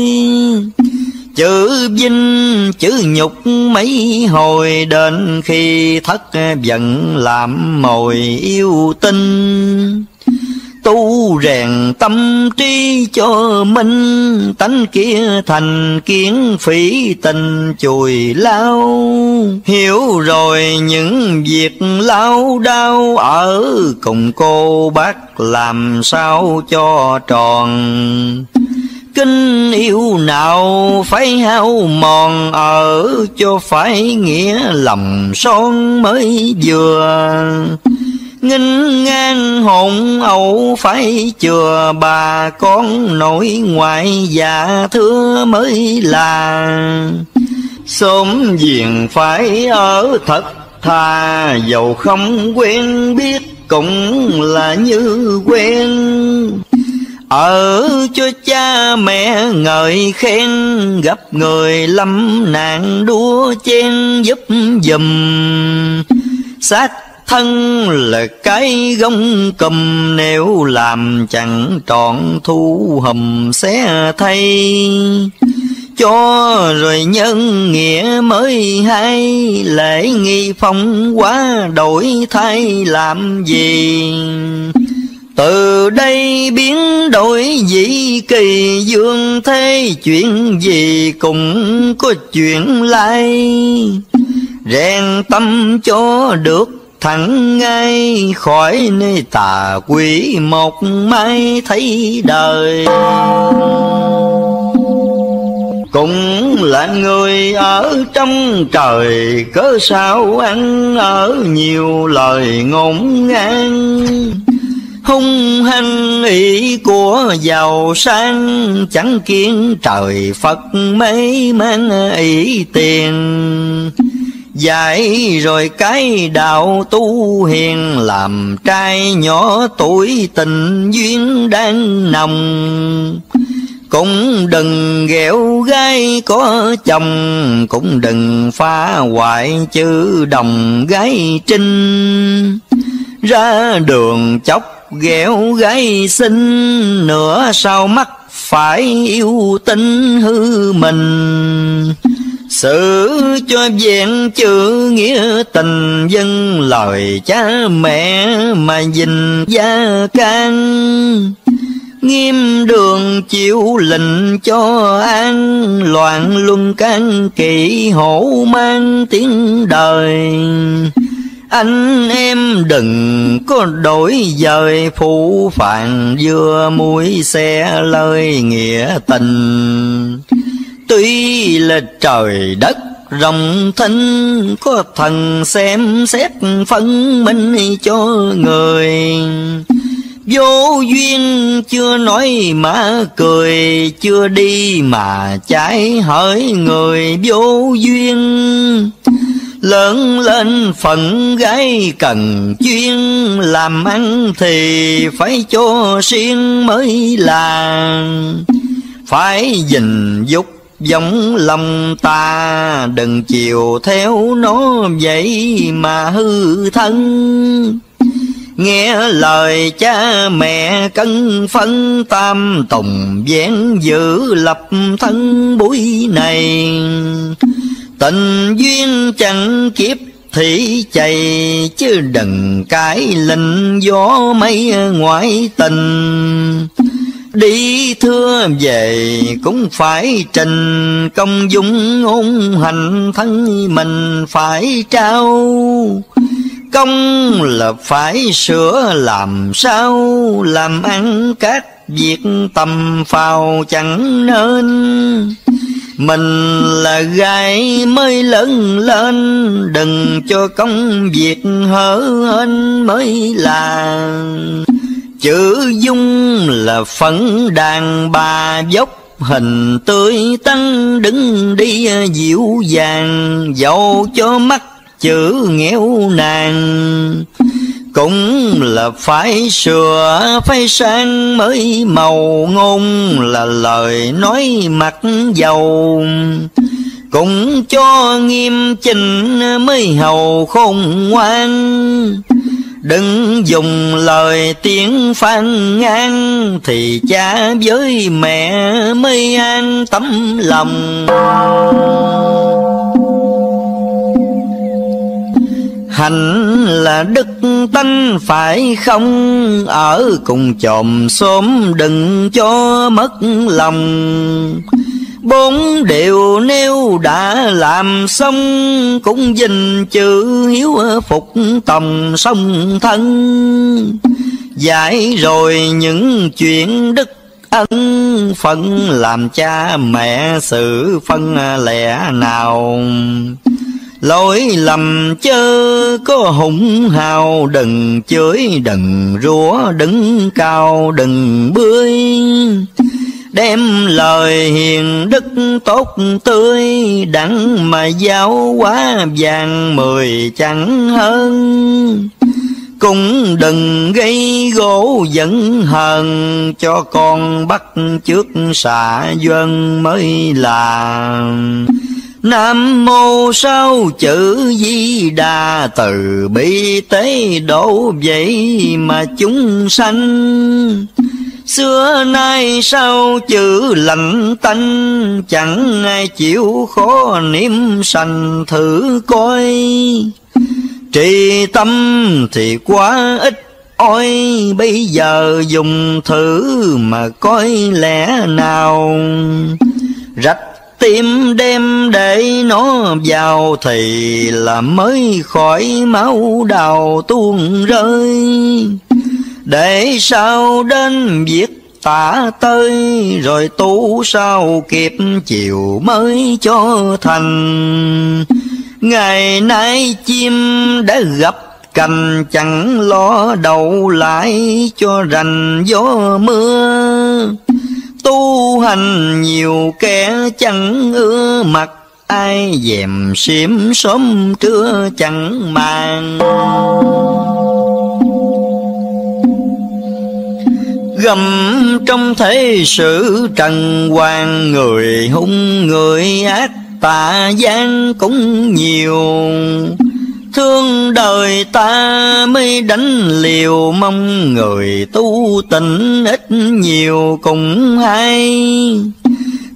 Chữ vinh chữ nhục mấy hồi, đến khi thất vẫn làm mồi yêu tinh. Tu rèn tâm trí cho minh, tánh kia thành kiến phỉ tình chùi lao. Hiểu rồi những việc lao đao, ở cùng cô bác làm sao cho tròn. Kinh yêu nào phải hao mòn, ở cho phải nghĩa lòng son mới vừa. Nghinh ngang hồn ẩu phải chừa, bà con nội ngoại già thưa mới là. Sớm giềng phải ở thật thà, dầu không quen biết cũng là như quen. Ở cho cha mẹ ngợi khen, gặp người lâm nạn đua chen giúp giùm. Xác thân là cái gông cùm, nếu làm chẳng trọn thu hầm sẽ thay. Cho rồi nhân nghĩa mới hay, lễ nghi phong quá đổi thay làm gì. Từ đây biến đổi dĩ kỳ, dương thế chuyện gì cũng có chuyện lai. Rèn tâm cho được thẳng ngay, khỏi nơi tà quỷ một mai thấy đời. Cũng là người ở trong trời, cớ sao ăn ở nhiều lời ngổn ngang. Hung hăng ý của giàu sang, chẳng kiến trời Phật mấy mang ý tiền. Dạy rồi cái đạo tu hiền, làm trai nhỏ tuổi tình duyên đang nồng. Cũng đừng ghẹo gái có chồng, cũng đừng phá hoại chữ đồng gái trinh. Ra đường chóc ghẹo gái xinh, nửa sau mắt phải yêu tính hư mình. Sự cho vẹn chữ nghĩa tình, dân lời cha mẹ mà dình gia can. Nghiêm đường chịu lệnh cho an, loạn luân can kỵ hổ mang tiếng đời. Anh em đừng có đổi dời, phụ phàng dưa muối xe lời nghĩa tình. Tuy là trời đất rộng thinh, có thần xem xét phân minh cho người. Vô duyên chưa nói mà cười, chưa đi mà trái hỡi người vô duyên. Lớn lên phận gái cần chuyên, làm ăn thì phải cho riêng mới là. Phải gìn dục giống lòng ta, đừng chiều theo nó vậy mà hư thân. Nghe lời cha mẹ cân phân, tam tùng vén giữ lập thân buổi này. Tình duyên chẳng kiếp thủy chày chứ đừng cái linh gió mây ngoại tình. Đi thưa về cũng phải trình công dung ngôn hành, thân mình phải trao công là phải sửa, làm sao làm ăn các việc tầm phào chẳng nên. Mình là gái mới lớn lên, đừng cho công việc hở hên mới là. Chữ dung là phấn đàn bà dốc, hình tươi tăng đứng đi dịu dàng, dẫu cho mắt chữ nghèo nàng. Cũng là phải sửa, phải sang mới màu, ngôn là lời nói mặt dầu. Cũng cho nghiêm chỉnh mới hầu khôn ngoan, đừng dùng lời tiếng phàn nàn, thì cha với mẹ mới an tấm lòng. Hạnh là đức tánh phải không, ở cùng chòm xóm đừng cho mất lòng. Bốn điều nếu đã làm xong, cũng dình chữ hiếu phục tòng song thân. Giải rồi những chuyện đức ân, phận làm cha mẹ sự phân lẽ nào. Lỗi lầm chớ có hùng hào, đừng chửi đừng rủa đứng cao đừng bươi. Đem lời hiền đức tốt tươi, đặng mà giáo hóa vàng mười chẳng hơn. Cũng đừng gây gỗ giận hờn, cho con bắt trước xạ dân mới là. Nam mô sao chữ Di Đà, từ bi tế độ vậy mà chúng sanh. Xưa nay sao chữ lạnh tanh, chẳng ai chịu khó niệm sanh thử coi. Trì tâm thì quá ít ôi, bây giờ dùng thử mà coi lẽ nào. Rạch tim đem để nó vào, thì là mới khỏi máu đào tuôn rơi. Để sao đến việc tả tơi, rồi tu sao kịp chiều mới cho thành. Ngày nay chim đã gặp cành, chẳng lo đậu lại cho rành gió mưa. Tu hành nhiều kẻ chẳng ưa mặc, ai dèm xiêm sớm trưa chẳng màng. Gầm trong thế sự trần hoàng, người hung người ác tà gian cũng nhiều. Thương đời ta mới đánh liều, mong người tu tịnh ít nhiều cũng hay.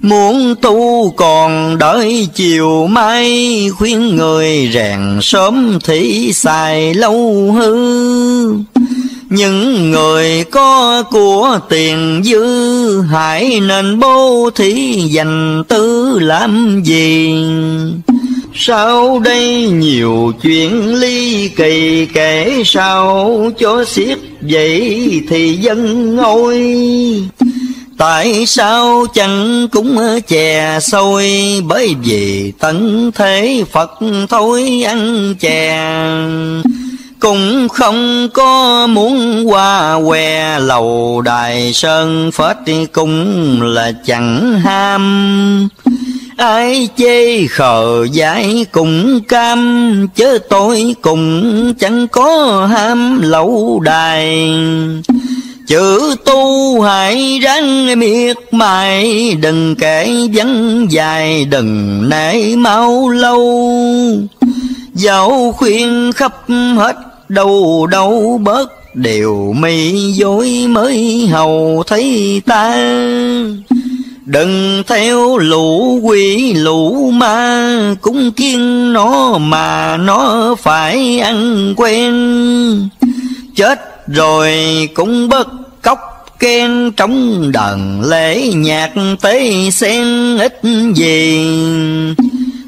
Muốn tu còn đợi chiều mai, khuyên người rèn sớm thì xài lâu hư. Những người có của tiền dư, hãy nên bố thí dành tư làm gì. Sau đây nhiều chuyện ly kỳ kể sao cho xiết vậy thì dân ngôi. Tại sao chẳng cũng chè xôi, bởi vì tận thế Phật thôi ăn chè. Cũng không có muốn qua què, lầu đài sơn phết cũng là chẳng ham. Ai chê khờ dại cũng cam, chứ tôi cũng chẳng có ham lậu đài. Chữ tu hãy ráng miệt mài, đừng kể vắng dài đừng nể mau lâu. Dẫu khuyên khắp hết đâu đâu bớt, điều mi dối mới hầu thấy ta. Đừng theo lũ quỷ lũ ma, cúng kiêng nó mà nó phải ăn quen. Chết rồi cũng bất cóc kén, trong đàn lễ nhạc tế sen ít gì.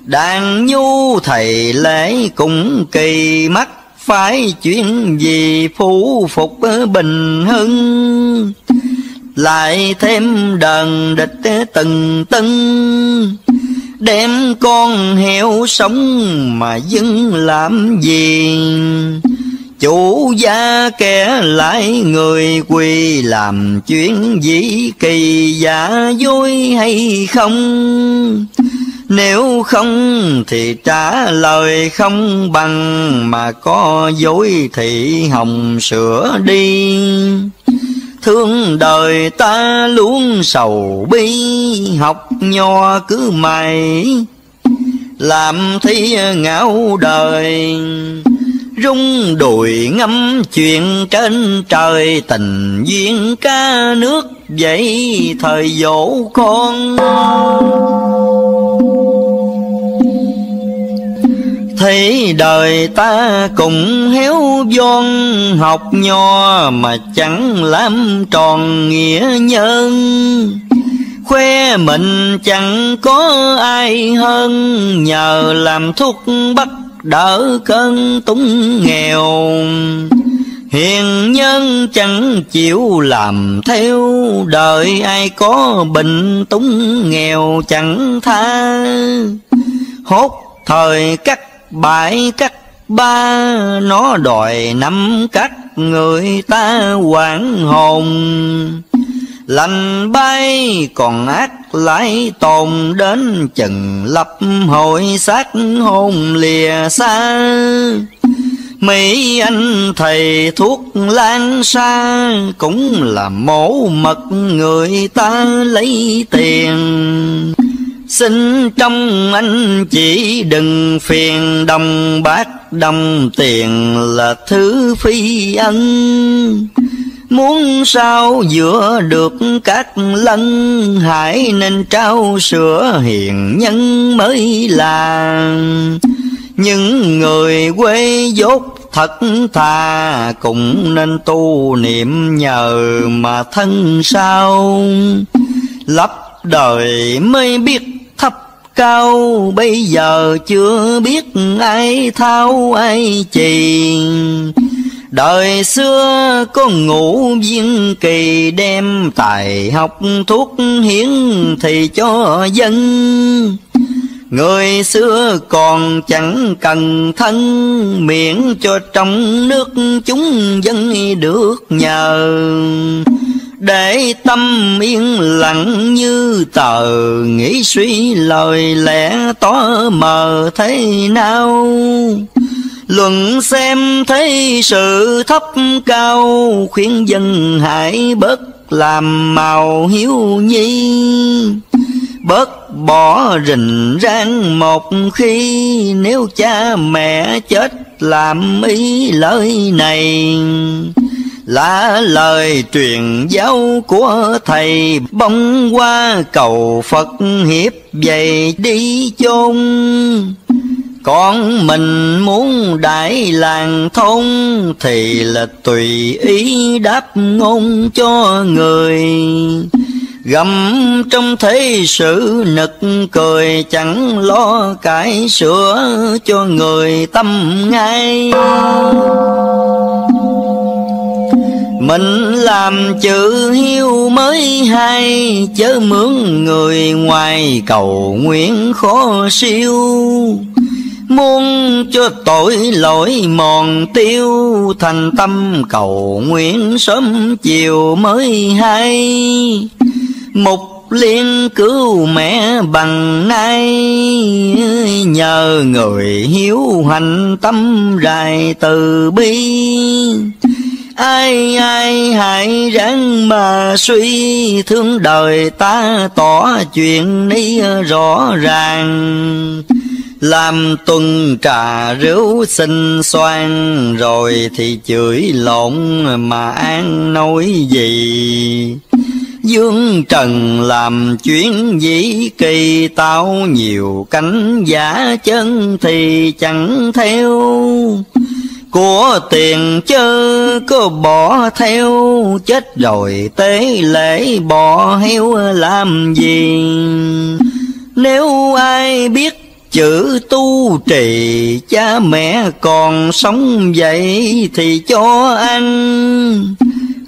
Đàn nhu thầy lễ cũng kỳ, mắc phải chuyện gì phụ phục bình hưng. Lại thêm đàn địch từng tưng, đem con heo sống mà dưng làm gì. Chủ gia kẻ lại người quỳ, làm chuyện gì kỳ giả dối hay không. Nếu không thì trả lời không bằng, mà có dối thì hồng sửa đi. Thương đời ta luôn sầu bi, học nho cứ mày làm thi ngạo đời. Rung đùi ngắm chuyện trên trời, tình duyên ca nước vậy thời dỗ con. Thấy đời ta cũng héo von, học nho mà chẳng làm tròn nghĩa nhân. Khoe mình chẳng có ai hơn, nhờ làm thuốc bắt đỡ cơn túng nghèo. Hiền nhân chẳng chịu làm theo, đời ai có bệnh túng nghèo chẳng tha. Hốt thời cắt bãi cắt ba, nó đòi nắm cắt người ta hoảng hồn. Lành bay còn ác lại tồn, đến chừng lập hội xác hồn lìa xa. Mỹ anh thầy thuốc lan xa, cũng là mổ mật người ta lấy tiền. Xin trong anh chỉ đừng phiền, đồng bạc đồng tiền là thứ phi ân. Muốn sao giữa được các lân, hãy nên trao sữa hiền nhân mới là. Những người quê dốt thật thà, cũng nên tu niệm nhờ mà thân sao. Lấp đời mới biết thấp cao, bây giờ chưa biết ai thao ai chì. Đời xưa có Ngũ Viên Kỳ, đem tài học thuốc hiến thì cho dân. Người xưa còn chẳng cần thân, miễn cho trong nước chúng dân được nhờ. Để tâm yên lặng như tờ, nghĩ suy lời lẽ tỏ mờ thế nào. Luận xem thấy sự thấp cao, khuyên dân hãy bớt làm màu hiếu nhi. Bớt bỏ rình rang một khi, nếu cha mẹ chết làm ý lời này. Lá lời truyền giáo của thầy, bóng qua cầu Phật hiệp về đi chôn. Con mình muốn đại làng thôn, thì là tùy ý đáp ngôn cho người. Gầm trong thế sự nực cười, chẳng lo cải sửa cho người tâm ngay. Mình làm chữ hiếu mới hay, chớ mướn người ngoài cầu nguyện khó siêu. Muốn cho tội lỗi mòn tiêu, thành tâm cầu nguyện sớm chiều mới hay. Mục liên cứu mẹ bằng nay, nhờ người hiếu hành tâm rài từ bi. Ai ai hãy ráng mà suy, thương đời ta tỏ chuyện ấy rõ ràng. Làm tuần trà rượu xinh xoan, rồi thì chửi lộn mà ăn nói gì. dương trần làm chuyện dĩ kỳ, tao nhiều cánh giả chân thì chẳng theo. Của tiền chớ có bỏ theo, chết rồi tế lễ bỏ heo làm gì. Nếu ai biết chữ tu trì, cha mẹ còn sống vậy thì cho ăn.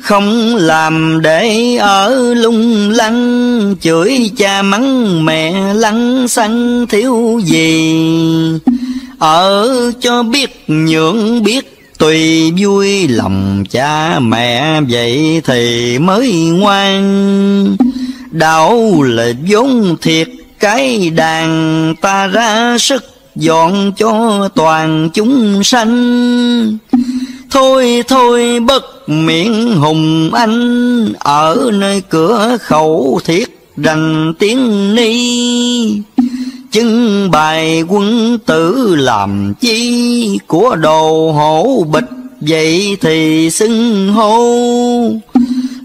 Không làm để ở lung lăng, chửi cha mắng mẹ lăng xăng thiếu gì. Ở cho biết nhượng biết tùy vui lòng cha mẹ, vậy thì mới ngoan. Đạo là vốn thiệt cái đàn, ta ra sức dọn cho toàn chúng sanh. Thôi thôi bất miệng hùng anh, ở nơi cửa khẩu thiết rành tiếng ni. Chứng bài quân tử làm chi, của đồ hổ bịch vậy thì xưng hô.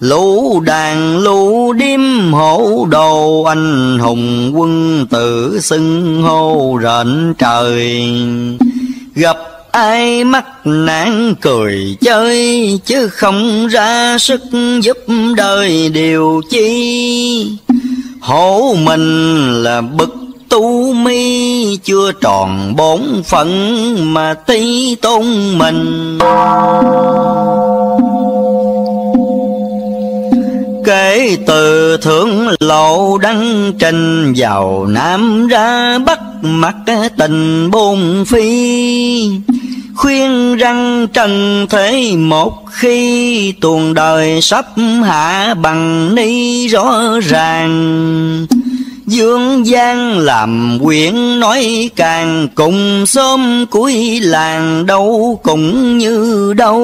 Lũ đàn lũ điếm hổ đồ, anh hùng quân tử xưng hô rện trời. Gặp ai mắc nạn cười chơi, chứ không ra sức giúp đời điều chi. Hổ mình là bực tu mi, chưa tròn bổn phận mà tí tôn mình. Kể từ thượng lộ đăng trình, vào Nam ra Bắc mặc tình bôn phi. Khuyên rằng trần thế một khi, tuồng đời sắp hạ bằng ni rõ ràng. Dương gian làm quyển nói càng, cùng xóm cuối làng đâu cũng như đâu.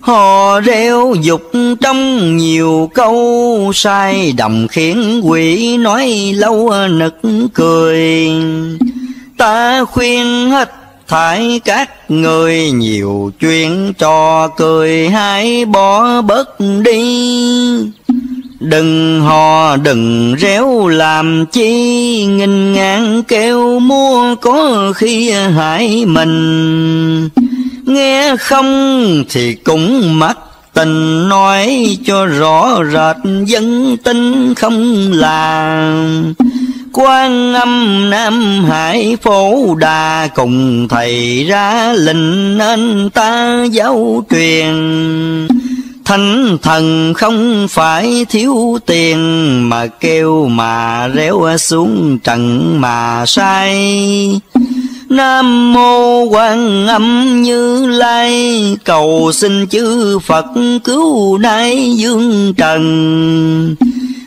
Họ reo dục trong nhiều câu, sai đồng khiến quỷ nói lâu nực cười. Ta khuyên hết thảy các người, nhiều chuyện trò cười hãy bỏ bớt đi. Đừng hò đừng réo làm chi, nghìn ngàn kêu mua có khi hại mình. Nghe không thì cũng mắc tình, nói cho rõ rệt dân tin không làm. Quan Âm Nam Hải Phổ Đà, cùng thầy ra lệnh nên ta giáo truyền. Thánh thần không phải thiếu tiền, mà kêu mà réo xuống trận mà sai. Nam Mô Quan Âm Như Lai, cầu xin chư Phật cứu nay dương trần.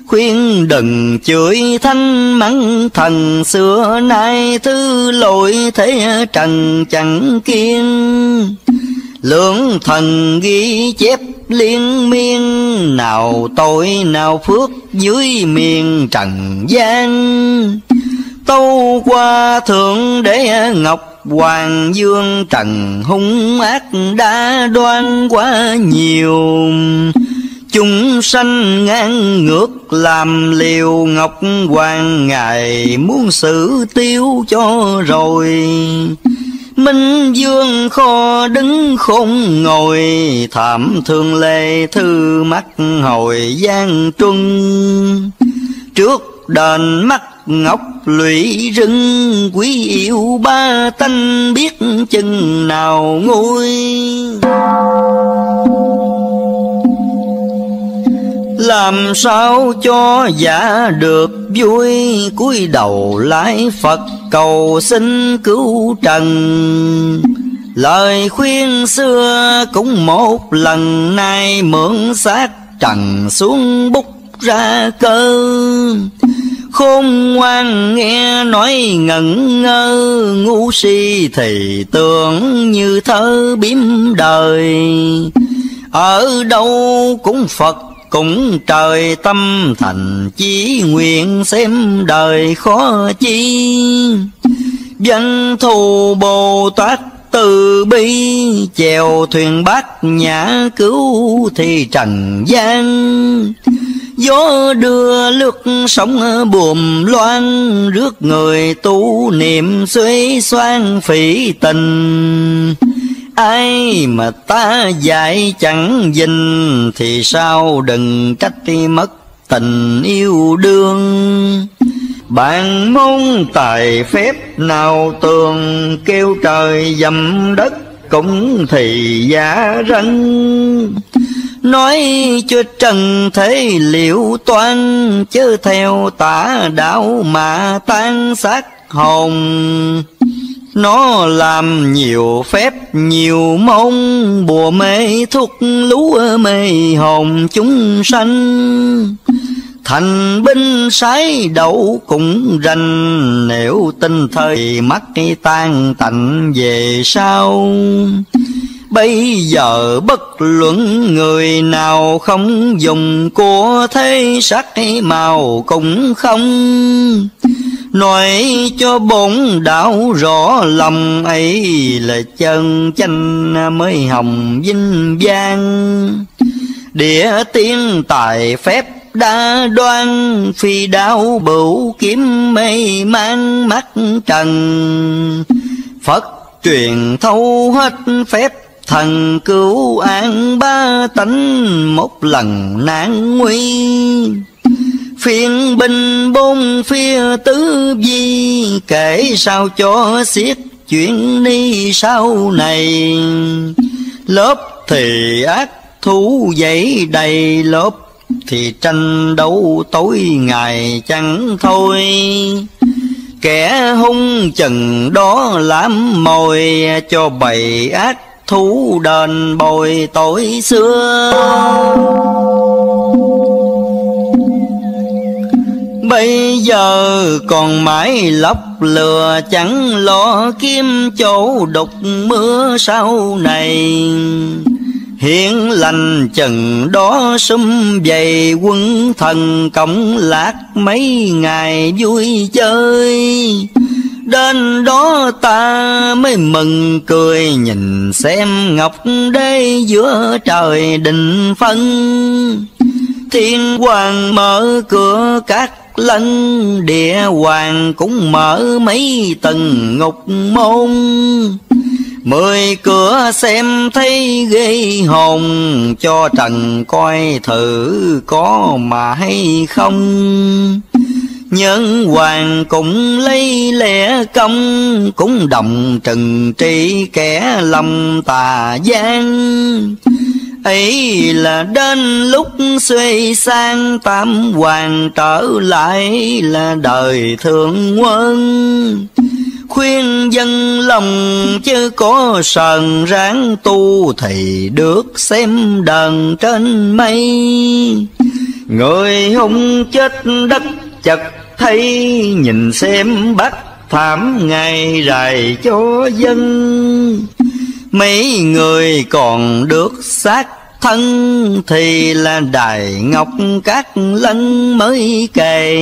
Khuyên đừng chửi thánh mắng thần, xưa nay thứ lỗi thế trần chẳng kiên. Lưỡng thần ghi chép liên miên, nào tội nào phước dưới miền trần gian. Tâu qua thượng đế Ngọc Hoàng Dương, trần hung ác đã đoan quá nhiều. Chúng sanh ngang ngược làm liều, Ngọc Hoàng ngài muốn xử tiêu cho rồi. Minh Dương kho đứng khôn ngồi, thảm thương lê thư mắt hồi gian truân. Trước đền mắt ngọc lũy rừng, quý yêu ba tanh biết chừng nào nguôi. Làm sao cho giả được vui, cúi đầu lạy Phật cầu xin cứu trần. Lời khuyên xưa cũng một lần, nay mượn xác trần xuống bút ra cơ. Khôn ngoan nghe nói ngẩn ngơ, ngu si thì tưởng như thơ biếm đời. Ở đâu cũng Phật cũng trời, tâm thành chí nguyện xem đời khó chi. Văn thù Bồ Tát từ bi, chèo thuyền bát nhã cứu thì trần gian. Gió đưa lướt sóng buồm loan, rước người tu niệm xuế xoan phỉ tình. Ai mà ta dạy chẳng dình, thì sao đừng trách mất tình yêu đương. Bạn môn tài phép nào tường, kêu trời dầm đất cũng thì giả răng. Nói cho trần thế liệu toan, chứ theo tả đạo mà tan xác hồn. Nó làm nhiều phép nhiều mong, bùa mê thuốc lúa mê hồn chúng sanh. Thành binh sái đậu cũng rành, nếu tinh thời mắt tan tạnh về sau. Bây giờ bất luận người nào không dùng của thế sắc màu cũng không. Nói cho bổn đạo rõ lòng ấy, là chân chanh mới hồng vinh vang. Địa tiên tài phép đa đoan, phi đao bửu kiếm mây mang mắt trần. Phật truyền thấu hết phép thần, cứu an ba tánh một lần nạn nguy. Phiên binh bốn phía tứ vi, kể sao cho xiết chuyện đi sau này. Lớp thì ác thú dậy đầy lớp, thì tranh đấu tối ngày chẳng thôi. Kẻ hung chừng đó làm mồi, cho bầy ác thú đền bồi tội xưa. Bây giờ còn mãi lóc lừa, chẳng lo kiếm chỗ đục mưa sau này. Hiển lành chừng đó sum vầy, quân thần cộng lạc mấy ngày vui chơi. Đến đó ta mới mừng cười, nhìn xem ngọc đế giữa trời định phân. Thiên hoàng mở cửa các lân, địa hoàng cũng mở mấy tầng ngục môn. 10 cửa xem thấy ghê hồn, cho trần coi thử có mà hay không. Nhân hoàng cũng lấy lẽ công, cũng đồng trừng trị kẻ lòng tà gian. Ấy là đến lúc xuôi sang, tam hoàng trở lại là đời thượng quân. Khuyên dân lòng chứ có sờn ráng tu, thì được xem đàn trên mây. Người hung chết đất chật thấy, nhìn xem bắt thảm ngày rày cho dân. Mấy người còn được xác thân, thì là đài ngọc các lân mới kề.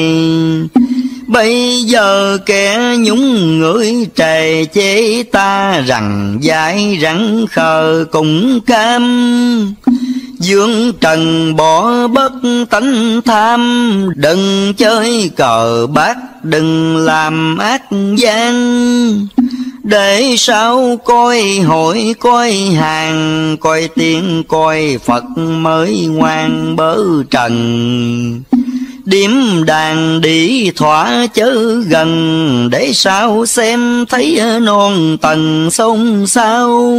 Bây giờ kẻ nhúng người trề chế ta, rằng dại rắn khờ cũng cam. Dương trần bỏ bất tánh tham, đừng chơi cờ bạc đừng làm ác gian. Để sao coi hội coi hàng, coi tiên coi Phật mới ngoan bớ trần. Điểm đàn đi thỏa chớ gần, để sao xem thấy non tầng sông sao.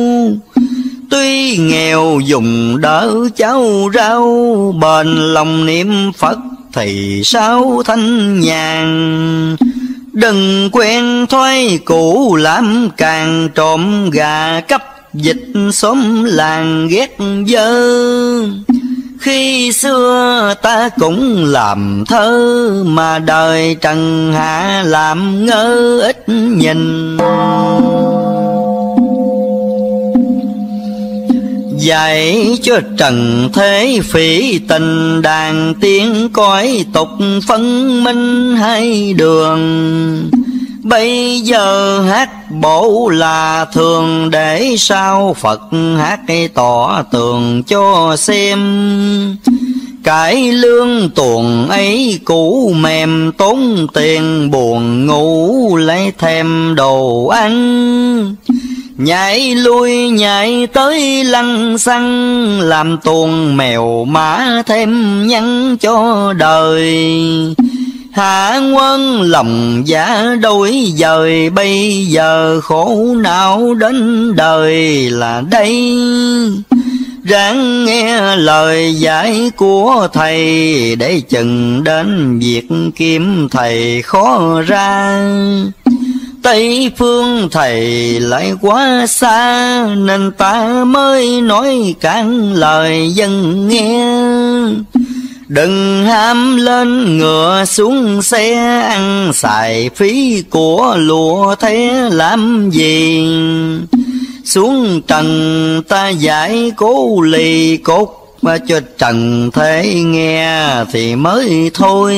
Tuy nghèo dùng đỡ cháu rau, bền lòng niệm Phật thì sao thanh nhàn. Đừng quen thói cũ làm càng, trộm gà cấp dịch xóm làng ghét dơ. Khi xưa ta cũng làm thơ, mà đời trần hạ làm ngơ ít nhìn. Dạy cho trần thế phỉ tình, đàn tiếng cõi tục phân minh hai đường. Bây giờ hát bổ là thường, để sao Phật hát tỏ tường cho xem. cái lương tuồng ấy cũ mềm, tốn tiền buồn ngủ lấy thêm đồ ăn. Nhảy lui nhảy tới lăng xăng, làm tuồng mèo mã thêm nhắn cho đời. Hạ quân lòng giả đôi dời, bây giờ khổ não đến đời là đây. Ráng nghe lời giải của thầy, để chừng đến việc kiếm thầy khó ra. Tây phương thầy lại quá xa, nên ta mới nói cản lời dân nghe. Đừng ham lên ngựa xuống xe, ăn xài phí của lụa thế làm gì. Xuống trần ta giải cố lì cốt, mà cho trần thế nghe thì mới thôi.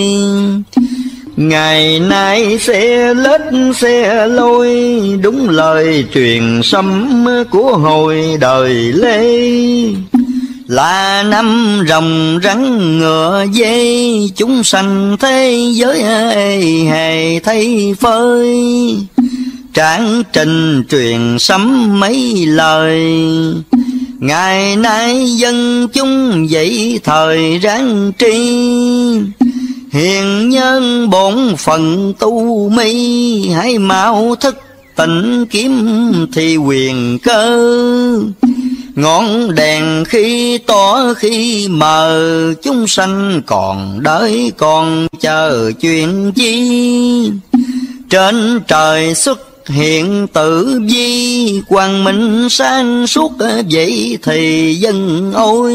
Ngày nay xe lết xe lôi, đúng lời truyền sấm của hồi đời Lê. Là năm rồng rắn ngựa dây, chúng sanh thế giới hề thay phơi. Tráng trình truyền sấm mấy lời, ngày nay dân chúng dậy thời ráng tri. Hiền nhân bổn phận tu mi, hãy mau thức tỉnh kiếm thì quyền cơ. Ngọn đèn khi tỏ khi mờ, chúng sanh còn đợi còn chờ chuyện chi. Trên trời xuất hiện tử vi, quang minh sáng suốt vậy thì dân ôi.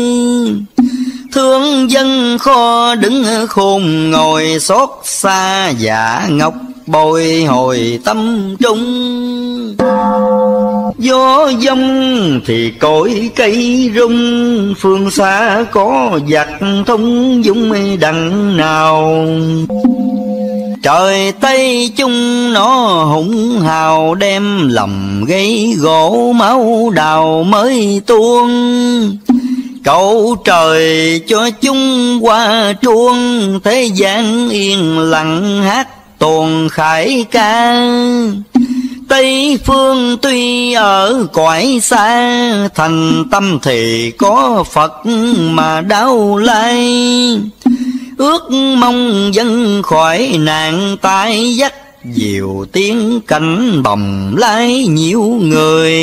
Thương dân kho đứng khôn ngồi, xót xa giả ngọc bồi hồi tâm trung. Gió dông thì cội cây rung, phương xa có giặc thông dũng đằng nào. Trời Tây chung nó hùng hào, đem lòng gây gỗ máu đào mới tuôn. Cầu trời cho chúng qua chuông, thế gian yên lặng hát tuồng khải ca. Tây phương tuy ở cõi xa, thành tâm thì có Phật mà đau lay. Ước mong dân khỏi nạn tai dắt, diệu tiếng cảnh bồng lái nhiều người.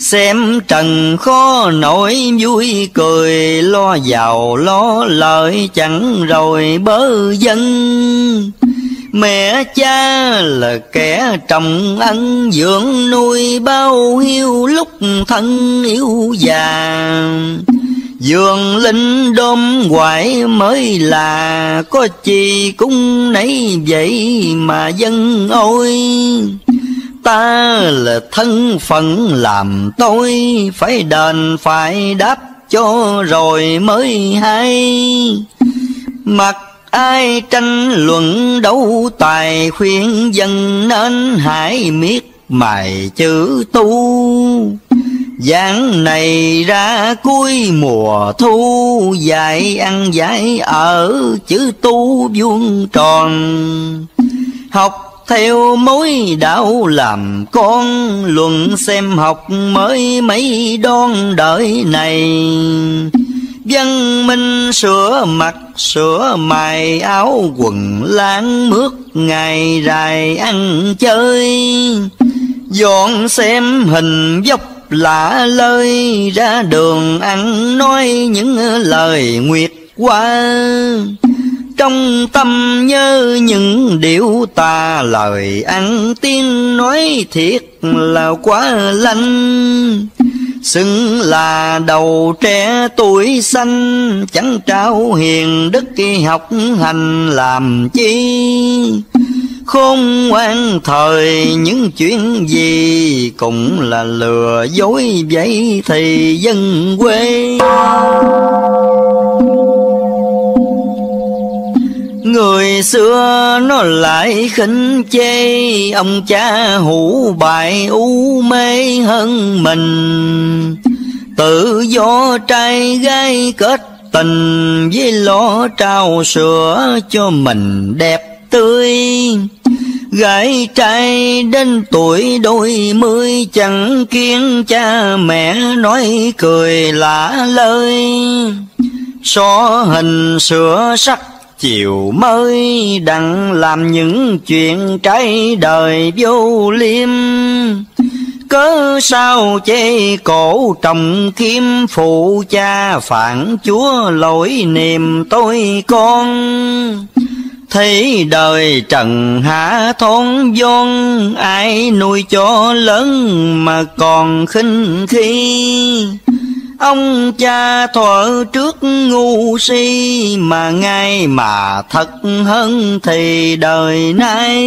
Xem trần khó nổi vui cười, lo giàu lo lợi chẳng rồi bớ dân. Mẹ cha là kẻ trồng ăn dưỡng nuôi, bao hiu lúc thân yêu già. Dường linh đôm quải mới là, có chi cũng nấy vậy mà dân ôi. Ta là thân phận làm tôi, phải đền phải đáp cho rồi mới hay. Mặc ai tranh luận đấu tài, khuyên dân nên hãy miết mài chữ tu. Giảng này ra cuối mùa thu, dạy ăn dạy ở chữ tu vuông tròn. Học theo mối đạo làm con, luận xem học mới mấy đón đời này. Văn minh sửa mặt sửa mày, áo quần láng mướt ngày rày ăn chơi. Dọn xem hình dốc lạ lơi, ra đường ăn nói những lời nguyệt qua. Trong tâm nhớ những điều tà, lời ăn tiếng nói thiệt là quá lanh. Xứng là đầu trẻ tuổi xanh, chẳng trao hiền đức khi học hành làm chi. Khôn ngoan thời những chuyện gì, cũng là lừa dối vậy thì dân quê. Người xưa nó lại khinh chê, ông cha hủ bại u mê hơn mình. Tự do trai gái kết tình với lỗ trao sữa cho mình đẹp tươi. Gái trai đến tuổi đôi mươi chẳng kiêng cha mẹ nói cười lạ lời. Xó hình sửa sắc chiều mới đặng làm những chuyện trái đời vô liêm. Cớ sao chê cổ trọng kiếm phụ cha phản chúa lỗi niềm tôi con. Thấy đời trần hạ thôn vôn ai nuôi cho lớn mà còn khinh khi. Ông cha thuở trước ngu si mà ngay mà thật hơn thì đời nay.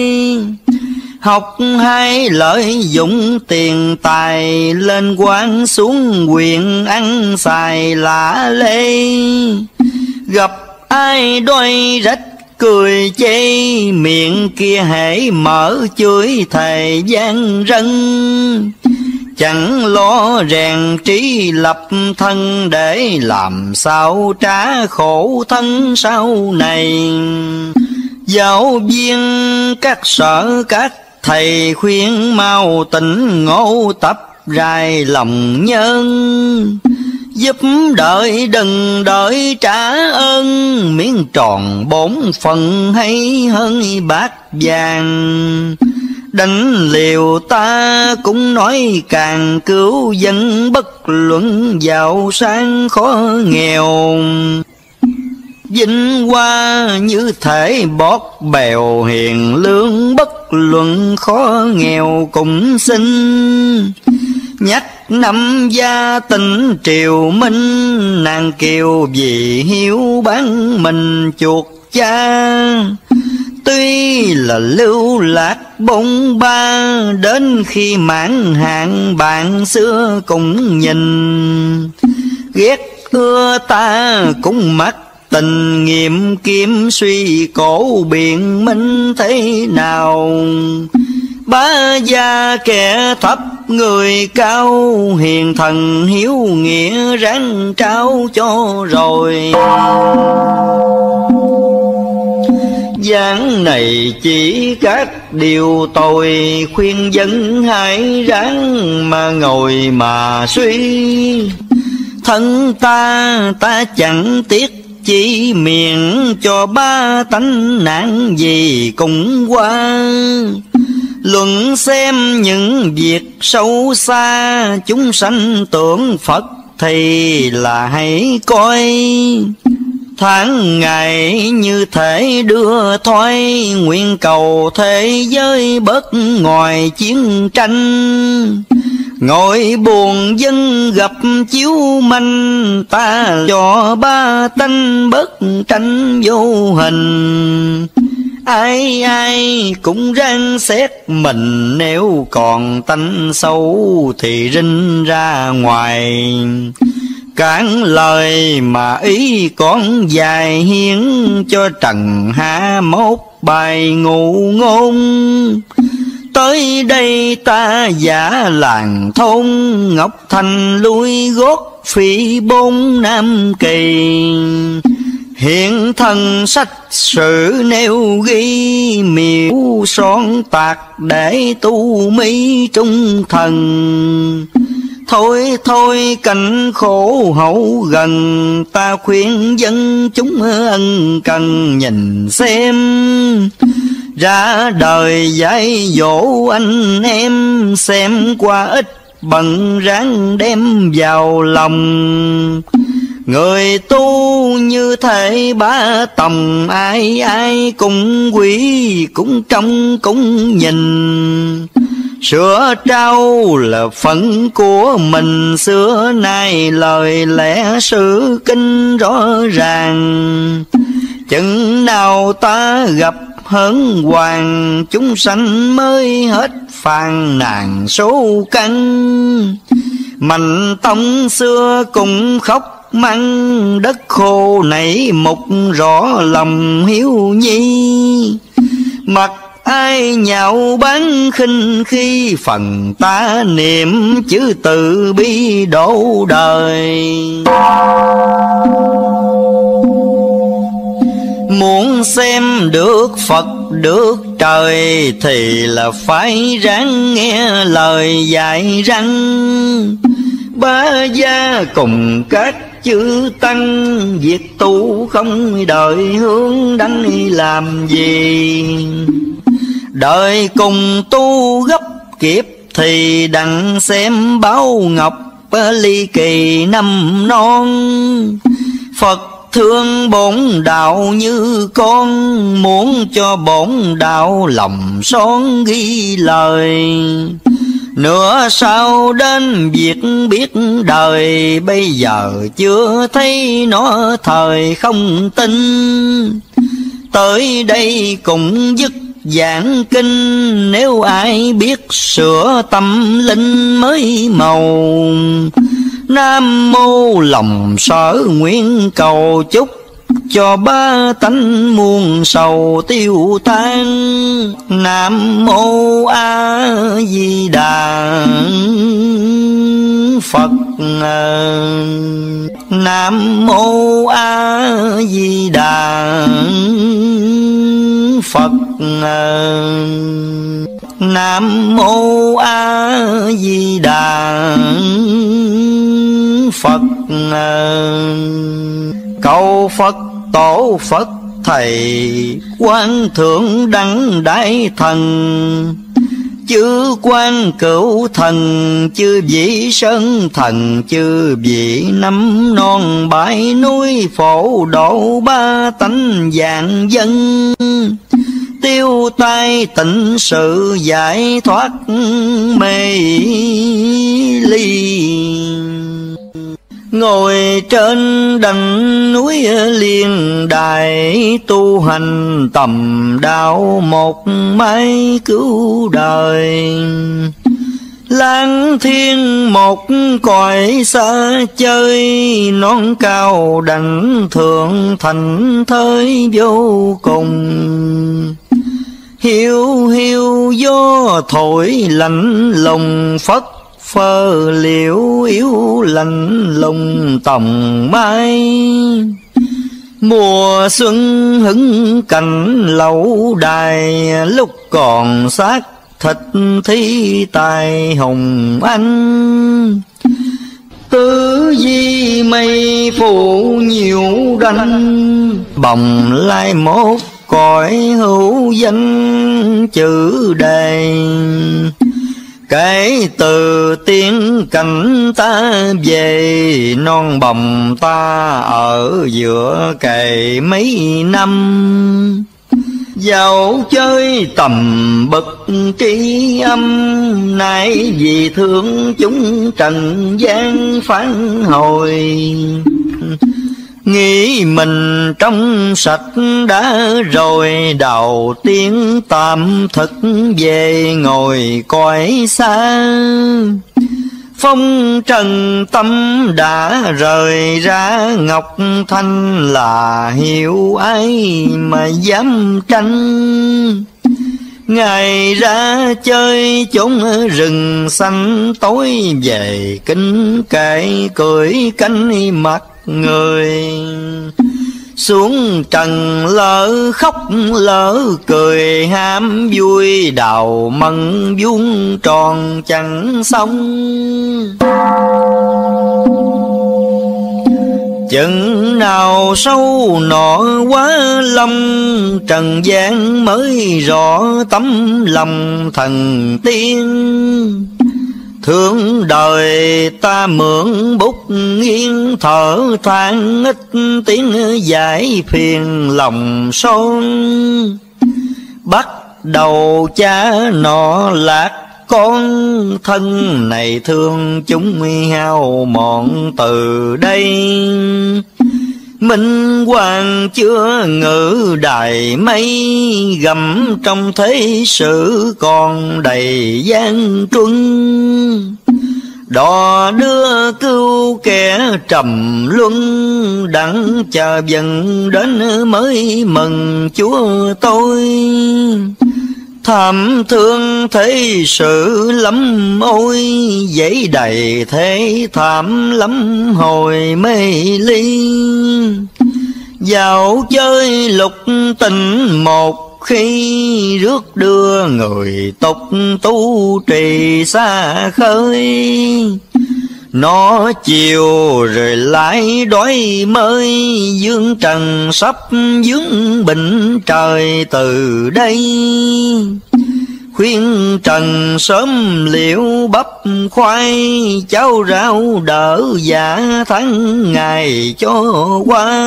Học hay lợi dụng tiền tài lên quan xuống quyền ăn xài lạ lê. Gặp ai đôi rách cười chê miệng kia hễ mở chửi thầy gian rân. Chẳng lo rèn trí lập thân để làm sao trả khổ thân sau này. Giáo viên các sở các thầy khuyên mau tỉnh ngộ tập rài lòng nhân. Giúp đợi đừng đợi trả ơn miếng tròn bốn phần hay hơn bát vàng. Đánh liều ta cũng nói càng cứu dân bất luận giàu sang khó nghèo. Vinh hoa như thể bót bèo hiền lương bất luận khó nghèo cũng xin. Nhắc năm gia tỉnh triều minh nàng kiều vì hiếu bán mình chuột cha. Tuy là lưu lạc bông ba đến khi mãn hạn bạn xưa cũng nhìn. Ghét ưa ta cũng mắc tình nghiệm kiếm suy cổ biện minh thế nào. Bá gia kẻ thấp người cao hiền thần hiếu nghĩa ráng trao cho rồi. Giảng này chỉ các điều tội khuyên dân hãy ráng mà ngồi mà suy. Thân ta ta chẳng tiếc chỉ miệng cho ba tánh nạn gì cũng qua. Luận xem những việc sâu xa chúng sanh tưởng Phật thì là hãy coi. Tháng ngày như thể đưa thoái nguyện cầu thế giới bớt ngoài chiến tranh. Ngồi buồn dân gặp chiếu manh ta cho ba tánh bớt tranh vô hình. Ai ai cũng ráng xét mình nếu còn tánh xấu thì rinh ra ngoài. Cản lời mà ý con dài hiến cho trần hạ mốt bài ngụ ngôn. Tới đây ta giả làng thôn Ngọc Thành lui gót phỉ bốn Nam Kỳ. Hiện thân sách sử nêu ghi miễu son tạc để tu mỹ trung thần. Thôi thôi cảnh khổ hậu gần ta khuyên dân chúng ân cần nhìn xem. Ra đời dạy dỗ anh em xem qua ít bận ráng đem vào lòng. Người tu như thể ba tầm ai ai cũng quý cũng trông cũng nhìn. Sữa trâu là phận của mình xưa nay lời lẽ sự kinh rõ ràng. Chừng nào ta gặp hớn hoàng chúng sanh mới hết phàn nàn số căn. Mạnh tông xưa cũng khóc măng đất khô nảy mục rõ lòng hiếu nhi. Mặc ai nhạo bán khinh khi phần ta niệm chữ từ bi đổ đời. muốn xem được Phật được trời thì là phải ráng nghe lời dạy răng. Ba gia cùng các chữ tăng, việc tu không đợi hướng đánh làm gì. Đợi cùng tu gấp kịp thì đặng xem báo ngọc ly kỳ năm non. Phật thương bổn đạo như con, muốn cho bổn đạo lòng son ghi lời. Nửa sau đến việc biết đời, bây giờ chưa thấy nó thời không tin. Tới đây cũng dứt giảng kinh, nếu ai biết sửa tâm linh mới màu. Nam mô lòng sở nguyện cầu chúc cho ba tánh muôn sầu tiêu tan. Nam mô A Di Đà Phật. Nam mô A Di Đà Phật. Nam mô A Di Đà Phật. Cầu Phật tổ Phật thầy, Quán Thượng Đẳng Đại Thần, chư Quan Cửu Thần, chư vị Sơn Thần, chư vị nắm non bãi núi phổ độ ba tánh vạn dân. Tiêu tai tịnh sự giải thoát mê ly. Ngồi trên đỉnh núi Liên Đài, tu hành tầm đạo một mái cứu đời. Lang thiên một cõi xa chơi, non cao đẳng thượng thành thới vô cùng. Hiu hiu gió thổi lạnh lùng, phất phơ liễu yếu lạnh lùng tòng mai. Mùa xuân hứng cảnh lâu đài, lúc còn xác thịt thi tài hồng anh. Tứ di mây phủ nhiều đanh, bồng lai mốt cõi hữu danh chữ đề. Kể từ tiếng cảnh ta về, non bồng ta ở giữa cày mấy năm. Dạo chơi tầm bậc trí âm, nay vì thương chúng trần gian phản hồi. Nghĩ mình trong sạch đã rồi, đầu tiên tạm thực về ngồi cõi xa. Phong trần tâm đã rời ra, ngọc thanh là hiểu ai mà dám tranh. Ngày ra chơi chốn rừng xanh, tối về kính cãi cười cánh mặt người. Xuống trần lỡ khóc lỡ cười, ham vui đào mận vuông tròn chẳng xong. Chừng nào sâu nọ quá lòng, trần gian mới rõ tấm lòng thần tiên. Thương đời ta mượn bút nghiêng, thở than ít tiếng giải phiền lòng son. Bắt đầu cha nọ lạc con, thân này thương chúng hao mòn từ đây. Minh hoàng chưa ngự đài mây, gầm trong thế sự còn đầy gian truân. Đò đưa cứu kẻ trầm luân, đặng chờ dần đến mới mừng Chúa tôi. Thảm thương thế sự lắm ôi, dẫy đầy thế thảm lắm hồi mê ly. dạo chơi lục tình một khi, rước đưa người tục tu trì xa khơi. Nó chiều rồi lại đói mới, dương trần sắp dướng bình trời từ đây. Khuyên trần sớm liệu bắp khoai, cháo rau đỡ giả tháng ngày cho qua.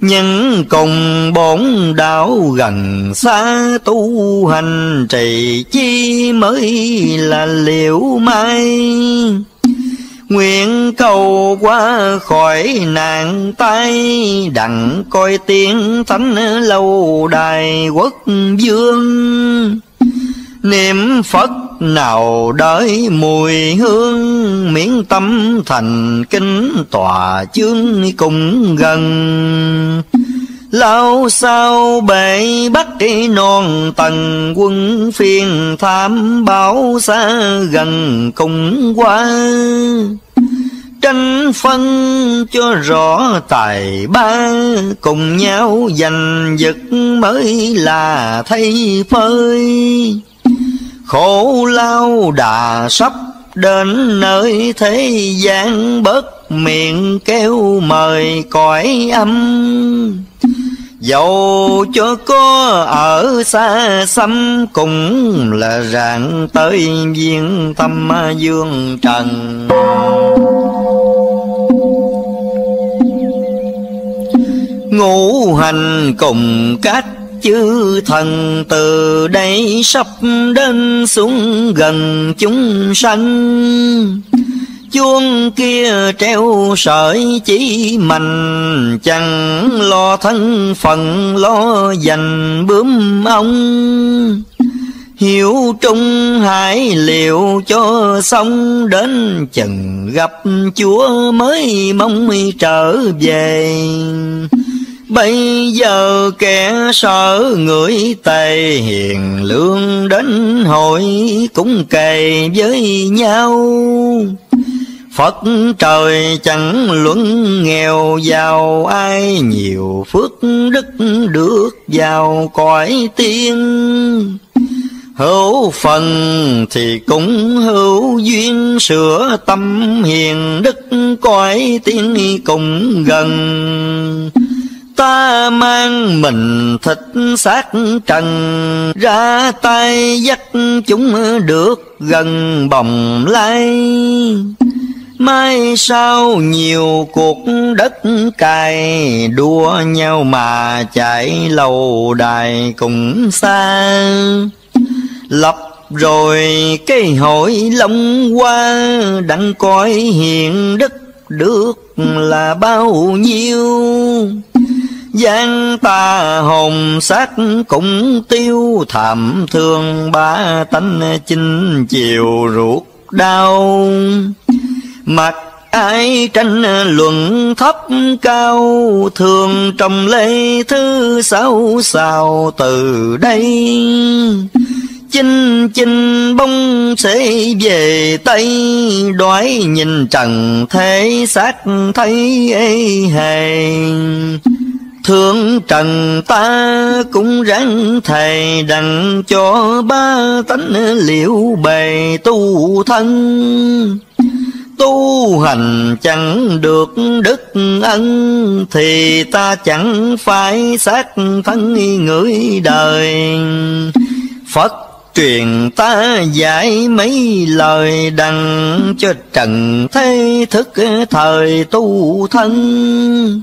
Nhân cùng bổn đạo gần xa, tu hành trì chi mới là liễu mai. Nguyện cầu qua khỏi nạn tai, đặng coi tiếng thánh lâu đài quốc vương. Niệm Phật nào đợi mùi hương, miễn tâm thành kính tòa chương cùng gần. Lao sao bể bắt non tầng, quân phiền tham báo xa gần cùng qua. Tranh phân cho rõ tài ba, cùng nhau giành giật mới là thay phơi. Khổ lao đà sắp đến nơi, thế gian bớt miệng kêu mời cõi âm. Dẫu cho có ở xa xăm, cũng là rạng tới viên tâm dương trần. Ngũ hành cùng các chư thần, từ đây sắp đến xuống gần chúng sanh. Chuông kia treo sợi chỉ mạnh, chẳng lo thân phận lo dành bướm ông. Hiểu trung hải liệu cho xong, đến chừng gặp Chúa mới mong trở về. Bây giờ kẻ sợ người tề, hiền lương đến hội cũng kề với nhau. Phật trời chẳng luận nghèo giàu, ai nhiều phước đức được vào cõi tiên. Hữu phần thì cũng hữu duyên, sửa tâm hiền đức cõi tiên cũng gần. Ta mang mình thịt xác trần, ra tay dắt chúng được gần bồng lai. Mai sau nhiều cuộc đất cày, đua nhau mà chạy lâu đài cũng xa. Lập rồi cái hội long qua, đặng coi hiền đức được là bao nhiêu. Gian ta hồn xác cũng tiêu, thảm thương ba tánh chinh chiều ruột đau. Mặc ai tranh luận thấp cao, thường trong lễ thứ sáu sao từ đây. Chinh chinh bông sẽ về Tây, đói nhìn trần thế xác thấy ê hề. Thương trần ta cũng ráng thầy, đặng cho ba tánh liễu bề tu thân. Tu hành chẳng được đức ân, thì ta chẳng phải xác thân người đời. Phật truyền ta dạy mấy lời, đặng cho trần thế thức thời tu thân.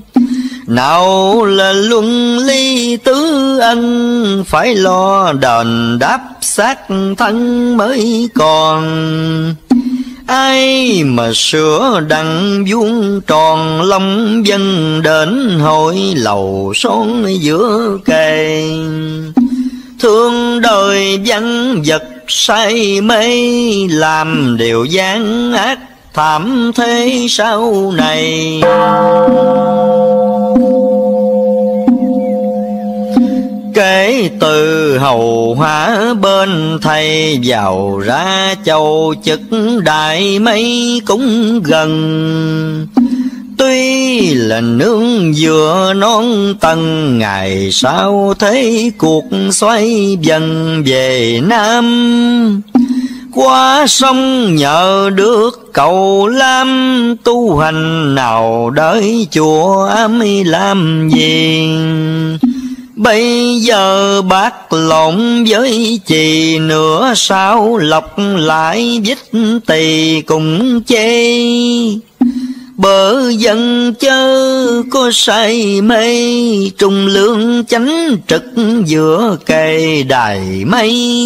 Nào là luân lý tứ ân, phải lo đền đáp xác thân mới còn. Ai mà sửa đặng vuông tròn, lòng dân đến hội lầu son giữa kề. Thương đời vắng vật say mê, làm điều gian ác thảm thế sau này. Kể từ hầu hóa bên thầy, vào ra châu chức đại mấy cũng gần. tuy là nương dừa non tầng, ngày sau thấy cuộc xoay dần về Nam. Qua sông nhờ được cầu Lam, tu hành nào đợi chùa ấy làm gì. Bây giờ bác lộn với chì, nửa sao lọc lại vít tì cùng chê. Bờ dân chớ có say mê, trung lương chánh trực giữa cây đài mây.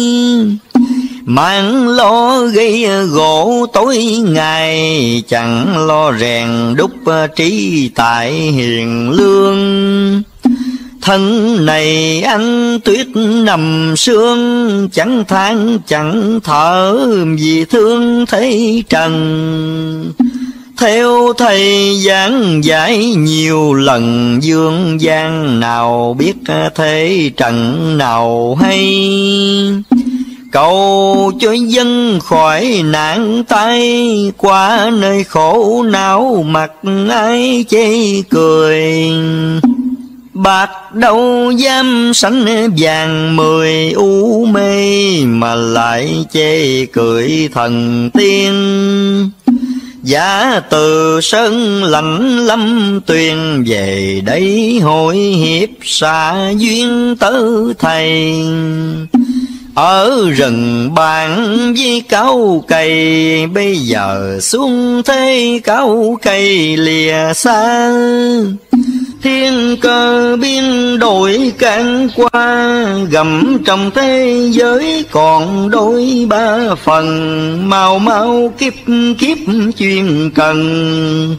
Mang lo gây gỗ tối ngày, chẳng lo rèn đúc trí tại hiền lương. Thân này anh tuyết nằm sương, chẳng than chẳng thở vì thương thấy trần. Theo thầy giảng giải nhiều lần, dương gian nào biết thế trần nào hay. Cầu cho dân khỏi nạn tay, qua nơi khổ não mặt ai chê cười. Bạc đâu dám sánh vàng mười, u mê mà lại chê cười thần tiên. Giả từ sân lãnh lâm tuyền, về đây hội hiệp xạ duyên tớ thầy. Ở rừng bàn với cao cây, bây giờ xuống thế cao cây lìa xa. Thiên cơ biến đổi càng qua, gặm trong thế giới còn đôi ba phần. Mau mau kiếp kiếp chuyên cần,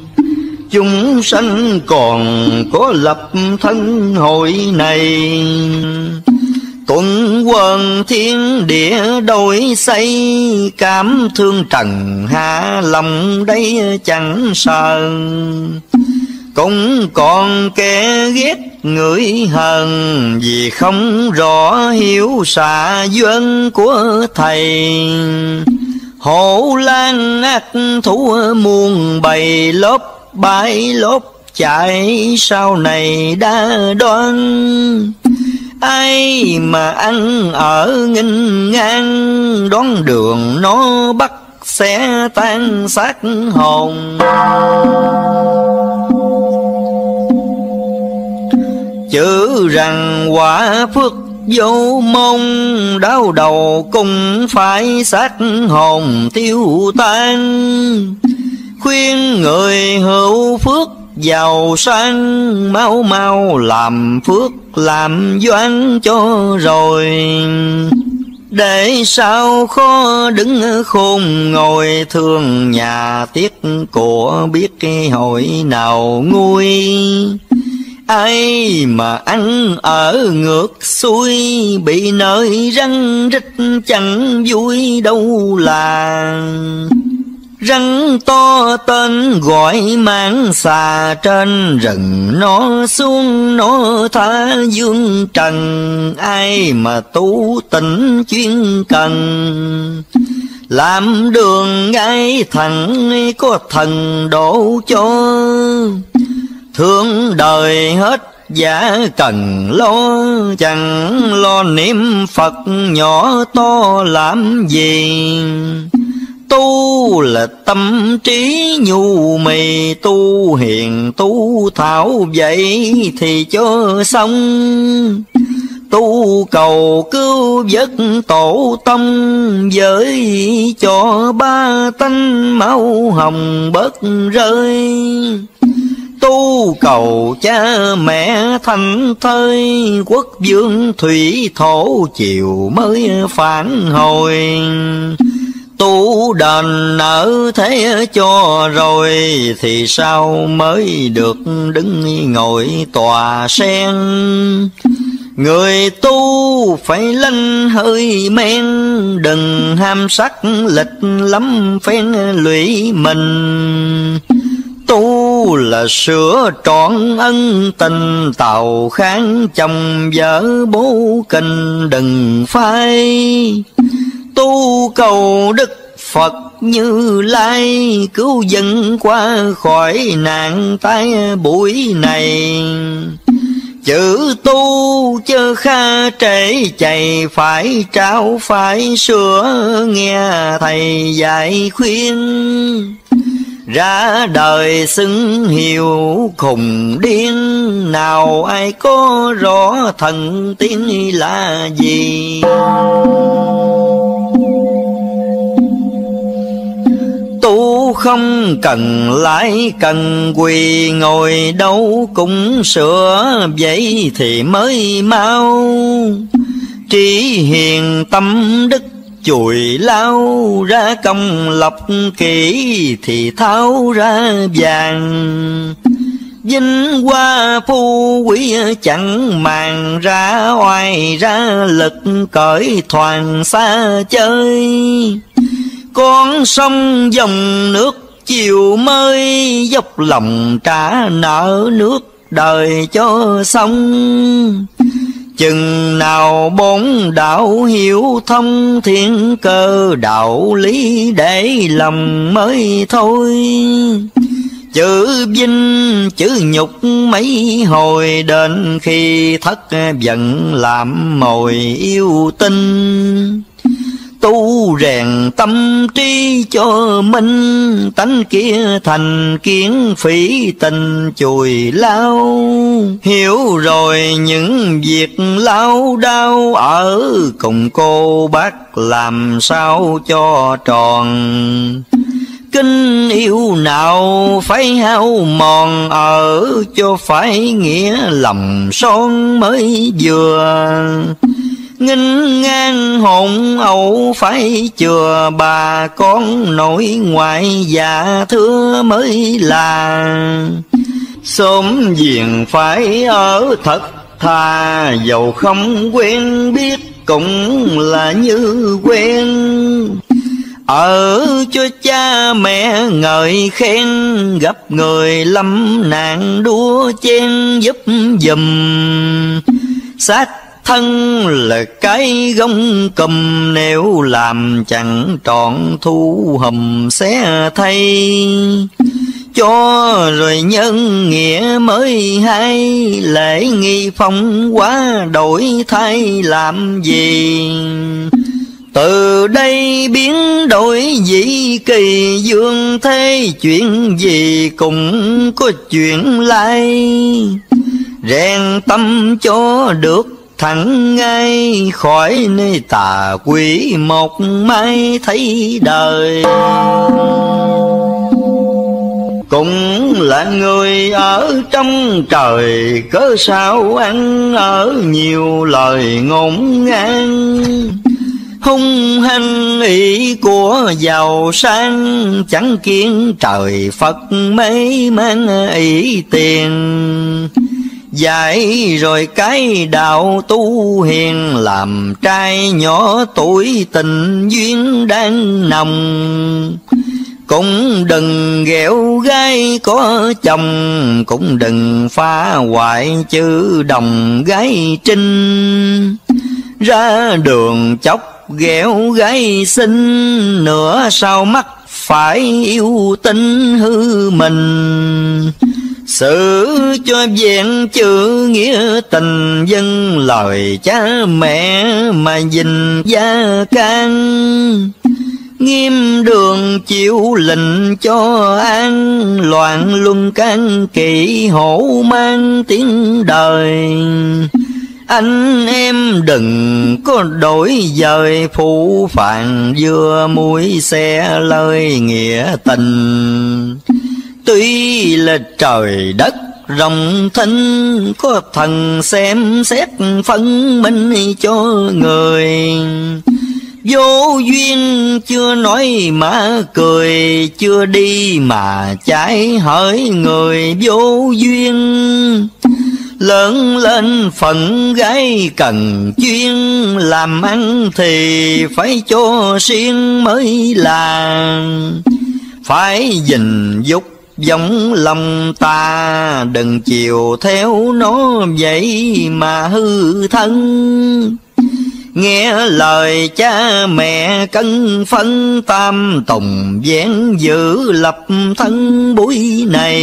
chúng sanh còn có lập thân hội này. Tuần quần thiên địa đổi xây, cảm thương trần hạ lòng đây chẳng sợ. Cũng còn kẻ ghét người hờn, vì không rõ hiểu xạ duyên của thầy. Hổ lang ác thú muôn bầy, lốp bãi lốp chạy sau này đã đoán. Ai mà ăn ở nghênh ngang, đón đường nó bắt sẽ tan xác hồn. Chữ rằng quả phước vô mong, đau đầu cũng phải xác hồn tiêu tan. Khuyên người hữu phước giàu sang, mau mau làm phước làm doan cho rồi. Để sao khó đứng khôn ngồi, thương nhà tiếc của biết hội nào nguôi. Ai mà ăn ở ngược xuôi, bị nơi răng rít chẳng vui đâu là. Rắn to tên gọi mang xà, trên rừng nó xuống nó tha dương trần. Ai mà tu tỉnh chuyên cần, làm đường ngay thẳng có thần đổ cho. Thương đời hết giả cần lo, chẳng lo niệm Phật nhỏ to làm gì. Tu là tâm trí nhu mì, tu hiền tu thảo vậy thì cho xong. Tu cầu cứu vớt tổ tông, với cho ba tánh máu hồng bớt rơi. Tu cầu cha mẹ thành thơi, quốc vương thủy thổ chiều mới phản hồi. Tu đền nợ thế cho rồi, thì sao mới được đứng ngồi tòa sen. Người tu phải lanh hơi men, đừng ham sắc lịch lắm phen lụy mình. Tu là sửa trọn ân tình, tàu kháng chồng vợ bố kinh đừng phai. Tu cầu đức Phật Như Lai cứu dân qua khỏi nạn tai bụi này. Chữ tu chớ kha trễ chạy, phải trao phải sửa nghe thầy dạy khuyên. Ra đời xứng hiểu khùng điên, nào ai có rõ thần tiên là gì. Tu không cần lãi cần quỳ, ngồi đâu cũng sửa vậy thì mới mau. Trí hiền tâm đức chùi lao, ra công lập kỹ thì tháo ra vàng. Vinh hoa phu quý chẳng màng, ra oai ra lực cởi thoảng xa chơi. Con sông dòng nước chiều mới, dốc lòng trả nợ nước đời cho xong. Chừng nào bốn đạo hiểu thông, thiên cơ đạo lý để lòng mới thôi. Chữ vinh chữ nhục mấy hồi, đến khi thất giận làm mồi yêu tinh. Tu rèn tâm trí cho minh, tánh kia thành kiến phỉ tình chùi lao. Hiểu rồi những việc lao đau, ở cùng cô bác làm sao cho tròn. Kinh yêu nào phải hao mòn, ở cho phải nghĩa lòng son mới vừa. Nghinh ngang hồn ẩu phải chừa, bà con nội ngoại già thưa mới là. Sớm diện phải ở thật thà, dầu không quen biết cũng là như quen. Ở cho cha mẹ ngợi khen, gặp người lâm nạn đua chen giúp giùm. Xác thân là cái gông cùm, nếu làm chẳng trọn thu hầm sẽ thay. Cho rồi nhân nghĩa mới hay, lễ nghi phong quá đổi thay làm gì. Từ đây biến đổi dĩ kỳ, dương thế chuyện gì cũng có chuyện lai. Rèn tâm cho được thẳng ngay, khỏi nơi tà quỷ một mai thấy đời. Cũng là người ở trong trời, cớ sao ăn ở nhiều lời ngổn ngang. Hung hăng ý của giàu sang, chẳng kiến trời Phật mấy mang ý tiền. Dạy rồi cái đạo tu hiền, làm trai nhỏ tuổi tình duyên đang nồng. Cũng đừng ghẹo gái có chồng, cũng đừng phá hoại chữ đồng gái trinh. Ra đường chóc ghẹo gái xinh, nửa sau mắt phải yêu tính hư mình. Sự cho vẹn chữ nghĩa tình, dân lời cha mẹ mà dình gia can. Nghiêm đường chịu lệnh cho an, loạn luân can kỵ hổ mang tiếng đời. Anh em đừng có đổi dời, phụ phàng dưa muối xe lời nghĩa tình. Tuy là trời đất rộng thinh, có thần xem xét phân minh cho người. Vô duyên chưa nói mà cười, chưa đi mà trái hỡi người vô duyên. Lớn lên phận gái cần chuyên, làm ăn thì phải cho riêng mới là. Phải gìn dục giống lòng ta, đừng chiều theo nó vậy mà hư thân. nghe lời cha mẹ cân phân tam tùng vén giữ lập thân buổi này.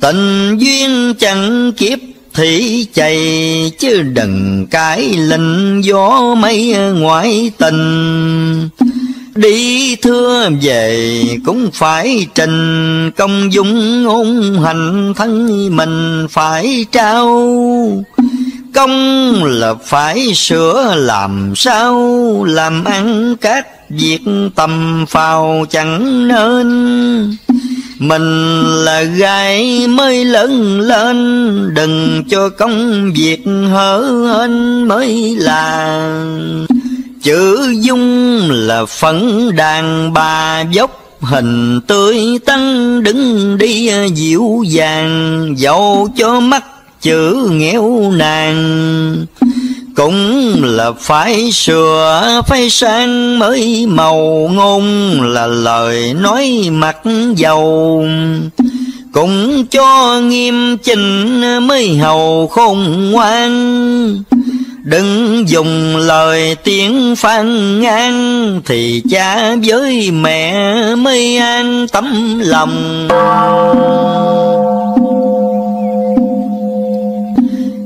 Tình duyên chẳng kiếp thì chạy chứ đừng cái linh gió mấy ngoại tình. Đi thưa về cũng phải trình công dung ngôn hành thân mình phải trao. Công là phải sửa làm sao làm ăn các việc tầm phào chẳng nên. Mình là gái mới lớn lên đừng cho công việc hở hên mới là. Chữ dung là phấn đàn bà dốc hình tươi tắn đứng đi dịu dàng dẫu cho mắt chữ nghèo nàng. Cũng là phải sửa phải sang mới màu ngôn là lời nói mặc dầu. Cũng cho nghiêm chỉnh mới hầu khôn ngoan. Đừng dùng lời tiếng phàn nàn thì cha với mẹ mới an tấm lòng.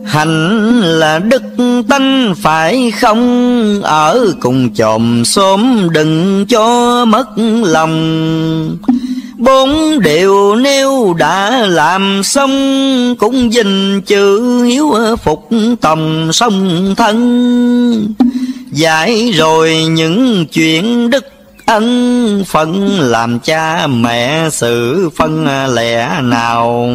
Hạnh là đức tánh phải không, ở cùng chòm xóm đừng cho mất lòng. Bốn điều nếu đã làm xong cũng dình chữ hiếu phục tòng song thân. Giải rồi những chuyện đức ân phận làm cha mẹ sự phân lẽ nào.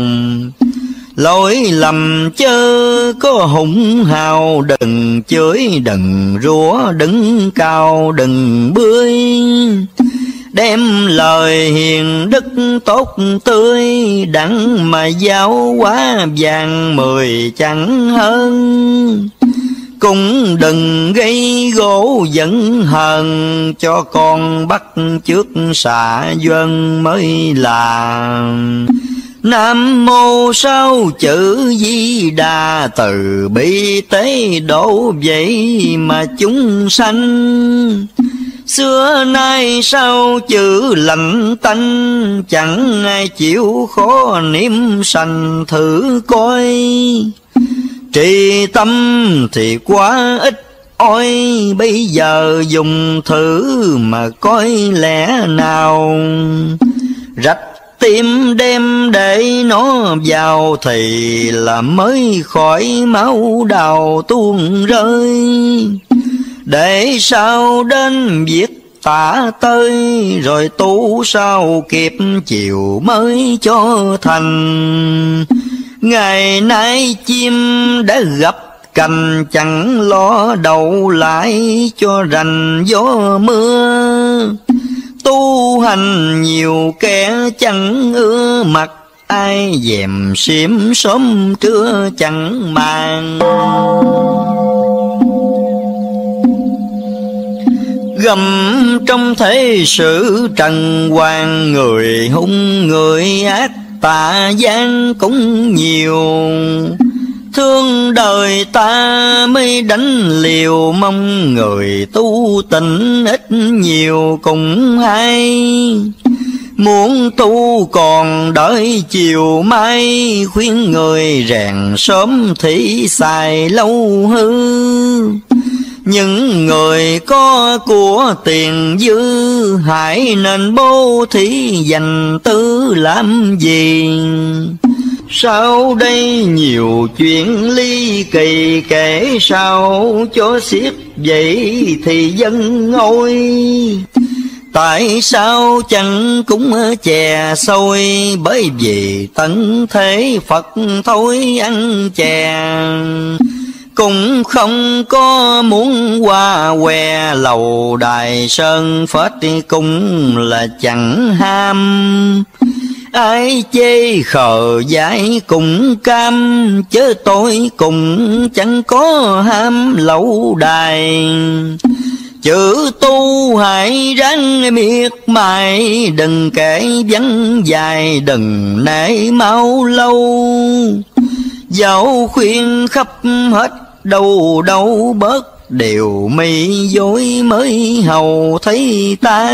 Lỗi lầm chớ có hùng hào đừng chửi đừng rủa đứng cao đừng bươi. Đem lời hiền đức tốt tươi đặng mà giáo hóa vàng mười chẳng hơn. Cũng đừng gây gỗ giận hờn cho con bắt trước xạ dân mới làm. Nam mô sao chữ Di Đà từ bi tế độ vậy mà chúng sanh. Xưa nay sao chữ lạnh tanh chẳng ai chịu khó niệm sanh thử coi. Trì tâm thì quá ít ôi bây giờ dùng thử mà coi lẽ nào. Rạch tim đem để nó vào thì là mới khỏi máu đào tuôn rơi. Để sao đến việc tả tơi rồi tu sao kịp chiều mới cho thành. Ngày nay chim đã gặp cành chẳng lo đậu lại cho rành gió mưa. Tu hành nhiều kẻ chẳng ưa mặc ai dèm xiêm sớm trưa chẳng màng. Gầm trong thế sự trần hoàng người hung người ác tà gian cũng nhiều. Thương đời ta mới đánh liều mong người tu tỉnh ít nhiều cũng hay. Muốn tu còn đợi chiều mai khuyên người rèn sớm thì xài lâu hư. Những người có của tiền dư hãy nên bố thí dành tư làm gì. Sau đây nhiều chuyện ly kỳ kể sao cho xiết vậy thì dân ngôi. Tại sao chẳng cũng chè xôi bởi vì tận thế Phật thôi ăn chè. Cũng không có muốn qua què lầu đài sơn phết cũng là chẳng ham. Ai chê khờ dại cũng cam chứ tôi cũng chẳng có ham lậu đài. Chữ tu hãy ráng miệt mài đừng kể vắng dài đừng nể mau lâu. Dẫu khuyên khắp hết đâu đâu bớt điều mi dối mới hầu thấy ta.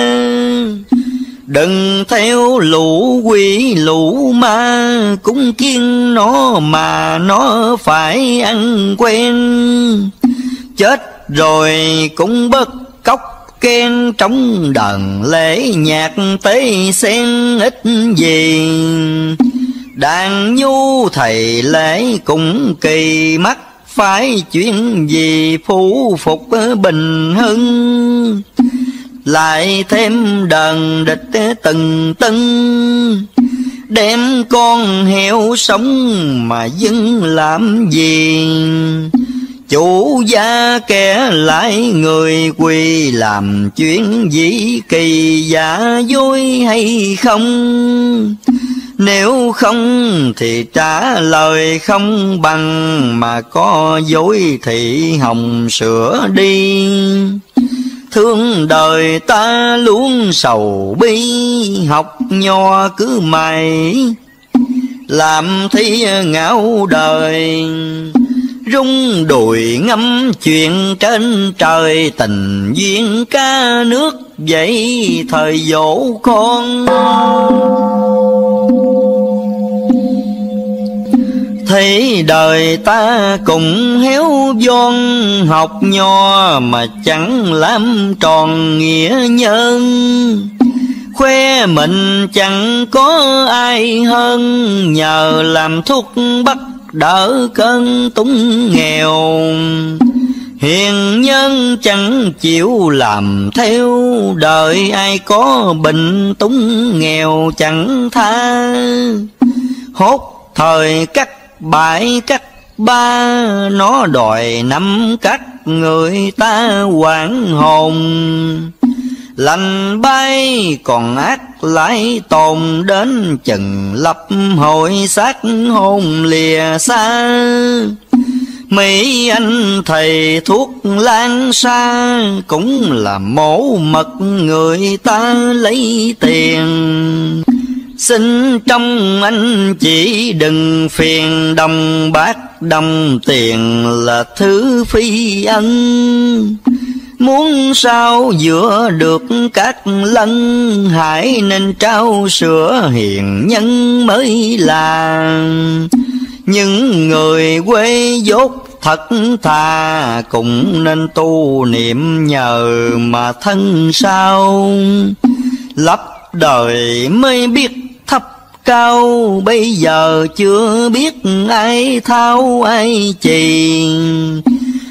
Đừng theo lũ quỷ lũ ma, cũng kiêng nó mà nó phải ăn quen. Chết rồi cũng bất cóc khen, trong đàn lễ nhạc tế sen ít gì. Đàn nhu thầy lễ cũng kỳ mắc, phải chuyện gì phụ phục bình hưng. Lại thêm đàn địch từng tưng, đem con heo sống mà dưng làm gì. Chủ gia kẻ lại người quỳ, làm chuyện gì kỳ giả dối hay không. Nếu không thì trả lời không bằng, mà có dối thì hồng sửa đi. Thương đời ta luôn sầu bi, học nho cứ mày làm thi ngạo đời. Rung đùi ngắm chuyện trên trời, tình duyên ca nước vậy thời dỗ con. Thấy đời ta cũng héo von, học nho mà chẳng làm tròn nghĩa nhân. Khoe mình chẳng có ai hơn, nhờ làm thuốc bắt đỡ cơn túng nghèo. Hiền nhân chẳng chịu làm theo, đời ai có bệnh túng nghèo chẳng tha. Hốt thời cắt bãi cắt ba, nó đòi nắm cắt người ta hoảng hồn. Lành bay còn ác lại tồn, đến chừng lập hội xác hồn lìa xa. Mỹ anh thầy thuốc lan xa, cũng là mổ mật người ta lấy tiền. Xin trong anh chỉ đừng phiền, đồng bát đồng tiền là thứ phi ân. Muốn sao giữa được các lân, hãy nên trao sữa hiền nhân mới là. Những người quê dốt thật thà, cũng nên tu niệm nhờ mà thân sao. Lấp đời mới biết thấp cao, bây giờ chưa biết ai thao ai chì.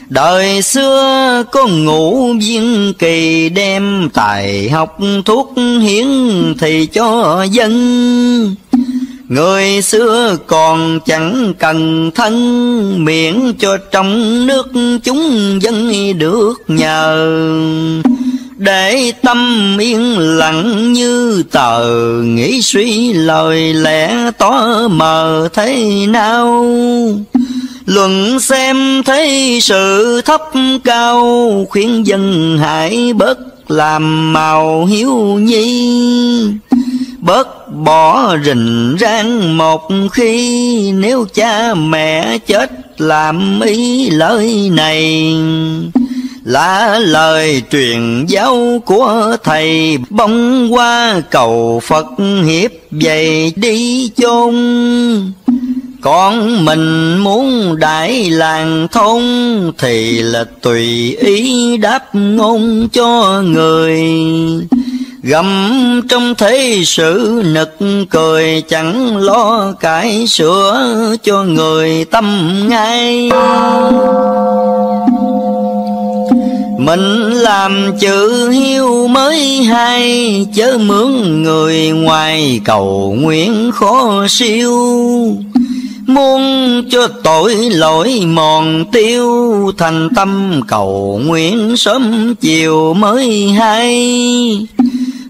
Đời xưa có Ngũ Viên Kỳ, đem tài học thuốc hiến thì cho dân. Người xưa còn chẳng cần thân, miễn cho trong nước chúng dân được nhờ. Để tâm yên lặng như tờ, nghĩ suy lời lẽ tỏ mờ thế nào. Luận xem thấy sự thấp cao, khuyên dân hãy bớt làm màu hiếu nhi. Bớt bỏ rình rang một khi, nếu cha mẹ chết làm ý lời này. Lá lời truyền giáo của thầy, bông qua cầu Phật hiệp về đi chôn. Con mình muốn đại làng thôn, thì là tùy ý đáp ngôn cho người. Gầm trong thế sự nực cười, chẳng lo cải sửa cho người tâm ngay. Mình làm chữ hiếu mới hay, chớ mướn người ngoài cầu nguyện khó siêu. Muốn cho tội lỗi mòn tiêu, thành tâm cầu nguyện sớm chiều mới hay.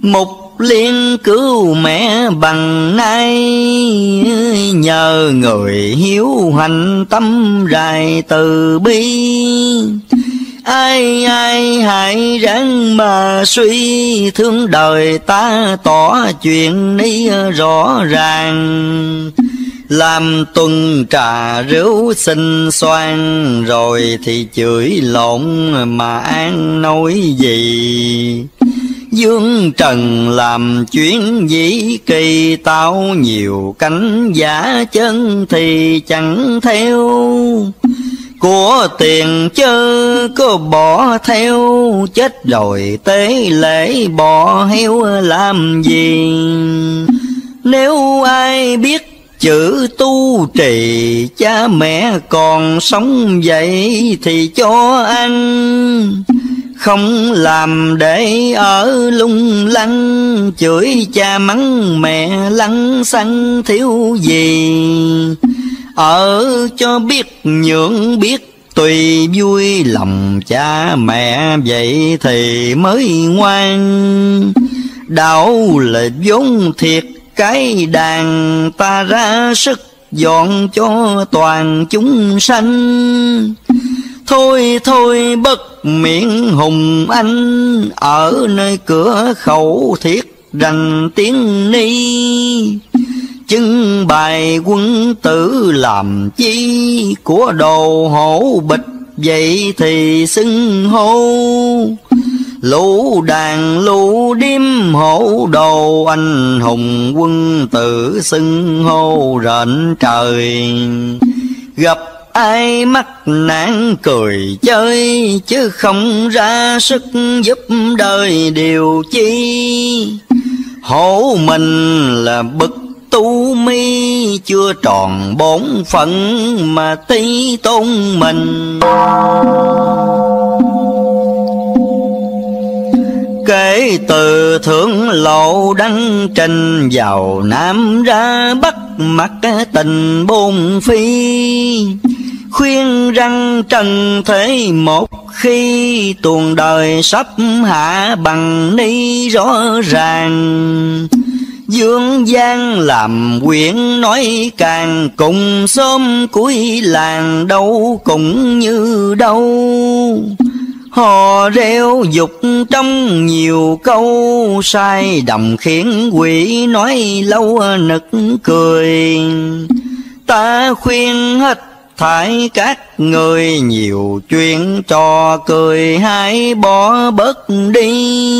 Mục liên cứu mẹ bằng nay, nhờ người hiếu hành tâm rài từ bi. Ai ai hãy ráng mà suy, thương đời ta tỏ chuyện ấy rõ ràng. Làm tuần trà rượu xinh xoan, rồi thì chửi lộn mà an nói gì. Dương trần làm chuyến dĩ kỳ, tao nhiều cánh giả chân thì chẳng theo. Của tiền chớ có bỏ theo, chết rồi tế lễ bỏ heo làm gì. Nếu ai biết chữ tu trì, cha mẹ còn sống vậy thì cho ăn. Không làm để ở lung lăng, chửi cha mắng mẹ lăng xăng thiếu gì. Ở cho biết nhượng biết tùy vui, lòng cha mẹ vậy thì mới ngoan. Đạo là vốn thiệt cái đàn, ta ra sức dọn cho toàn chúng sanh. Thôi thôi bất miệng hùng anh, ở nơi cửa khẩu thiết rành tiếng ni. Chứng bài quân tử làm chi, của đồ hổ bịch vậy thì xưng hô. Lũ đàn lũ điếm hổ đồ, anh hùng quân tử xưng hô rện trời. Gặp ai mắc nạn cười chơi, chứ không ra sức giúp đời điều chi. Hổ mình là bực tu mi, chưa tròn bổn phận mà tí tôn mình. Kể từ thượng lộ đăng trình, vào nam ra bắc mặc tình bôn phi. Khuyên rằng trần thế một khi, tuồng đời sắp hạ bằng ni rõ ràng. Dương gian làm quyển nói càng, cùng xóm cuối làng đâu cũng như đâu. Họ reo dục trong nhiều câu, sai đầm khiến quỷ nói lâu nực cười. Ta khuyên hết thảy các người, nhiều chuyện trò cười hãy bỏ bớt đi.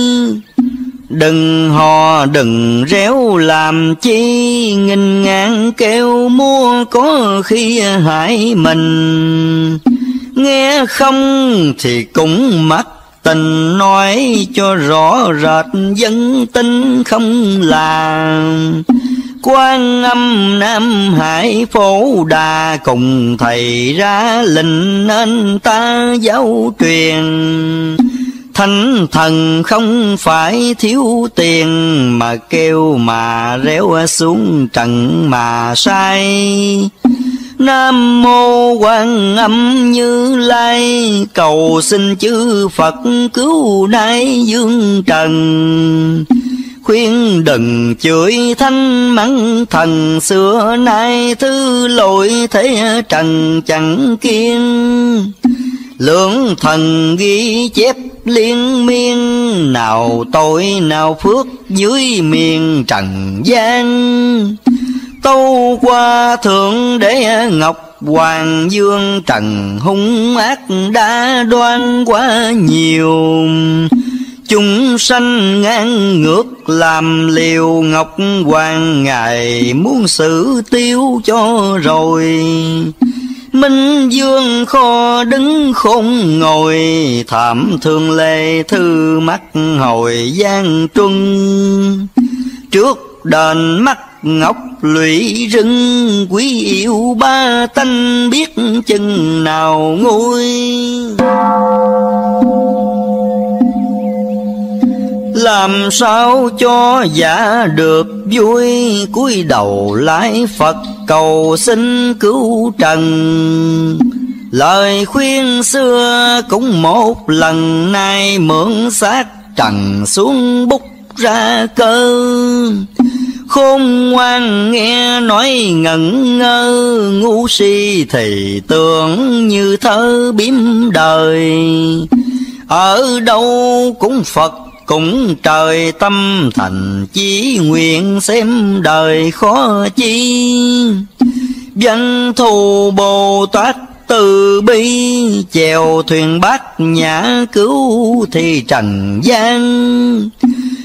Đừng hò đừng réo làm chi, nghìn ngàn kêu mua có khi hại mình. Nghe không thì cũng mắc tình, nói cho rõ rệt dân tin không làm. Quan Âm Nam Hải Phổ Đà, cùng thầy ra lệnh nên ta giáo truyền. Thánh thần không phải thiếu tiền, mà kêu mà réo xuống trận mà sai. Nam Mô Quan Âm Như Lai, cầu xin chư Phật cứu nay dương trần. Khuyên đừng chửi thanh mắng thần, xưa nay thứ lỗi thế trần chẳng kiên. Lưỡng thần ghi chép liên miên, nào tội nào phước dưới miền trần gian. Tâu qua thượng đế Ngọc Hoàng Dương, trần hung ác đã đoan quá nhiều. Chúng sanh ngang ngược làm liều, Ngọc Hoàng ngài muốn xử tiêu cho rồi. Minh Dương kho đứng khôn ngồi, thảm thương lê thư mắt hồi gian truân. Trước đền mắt ngọc lũy rừng, quý yêu ba tanh biết chừng nào nguôi. Làm sao cho giả được vui, cúi đầu lạy Phật cầu xin cứu trần. Lời khuyên xưa cũng một lần, nay mượn xác trần xuống bút ra cơ. Khôn ngoan nghe nói ngẩn ngơ, ngu si thì tưởng như thơ biếm đời. Ở đâu cũng Phật cũng trời, tâm thành chí nguyện xem đời khó chi. Dân thù Bồ Tát từ bi, chèo thuyền bát nhã cứu thì trần gian.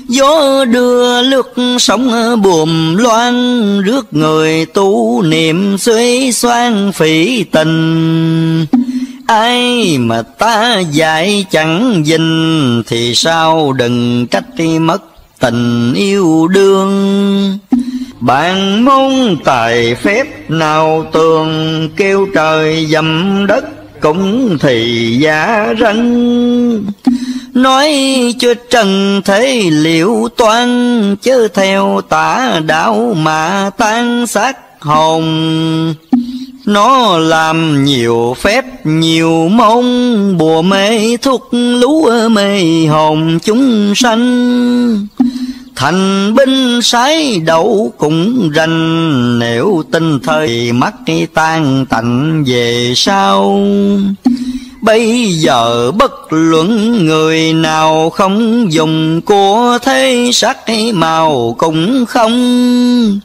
Gió đưa lướt sóng buồm loan, rước người tu niệm suy xoan phỉ tình. Ai mà ta dạy chẳng dình, thì sao đừng trách mất tình yêu đương. Bạn môn tài phép nào tường, kêu trời dầm đất cũng thì giả răng. Nói cho trần thế liệu toan, chứ theo tả đạo mà tan xác hồn. Nó làm nhiều phép nhiều mong, bùa mê thuốc lú mê hồn chúng sanh. Thành binh sái đậu cũng rành, nếu tin thời mắt tan tạnh về sau. Bây giờ bất luận người nào không dùng của thế sắc màu cũng không.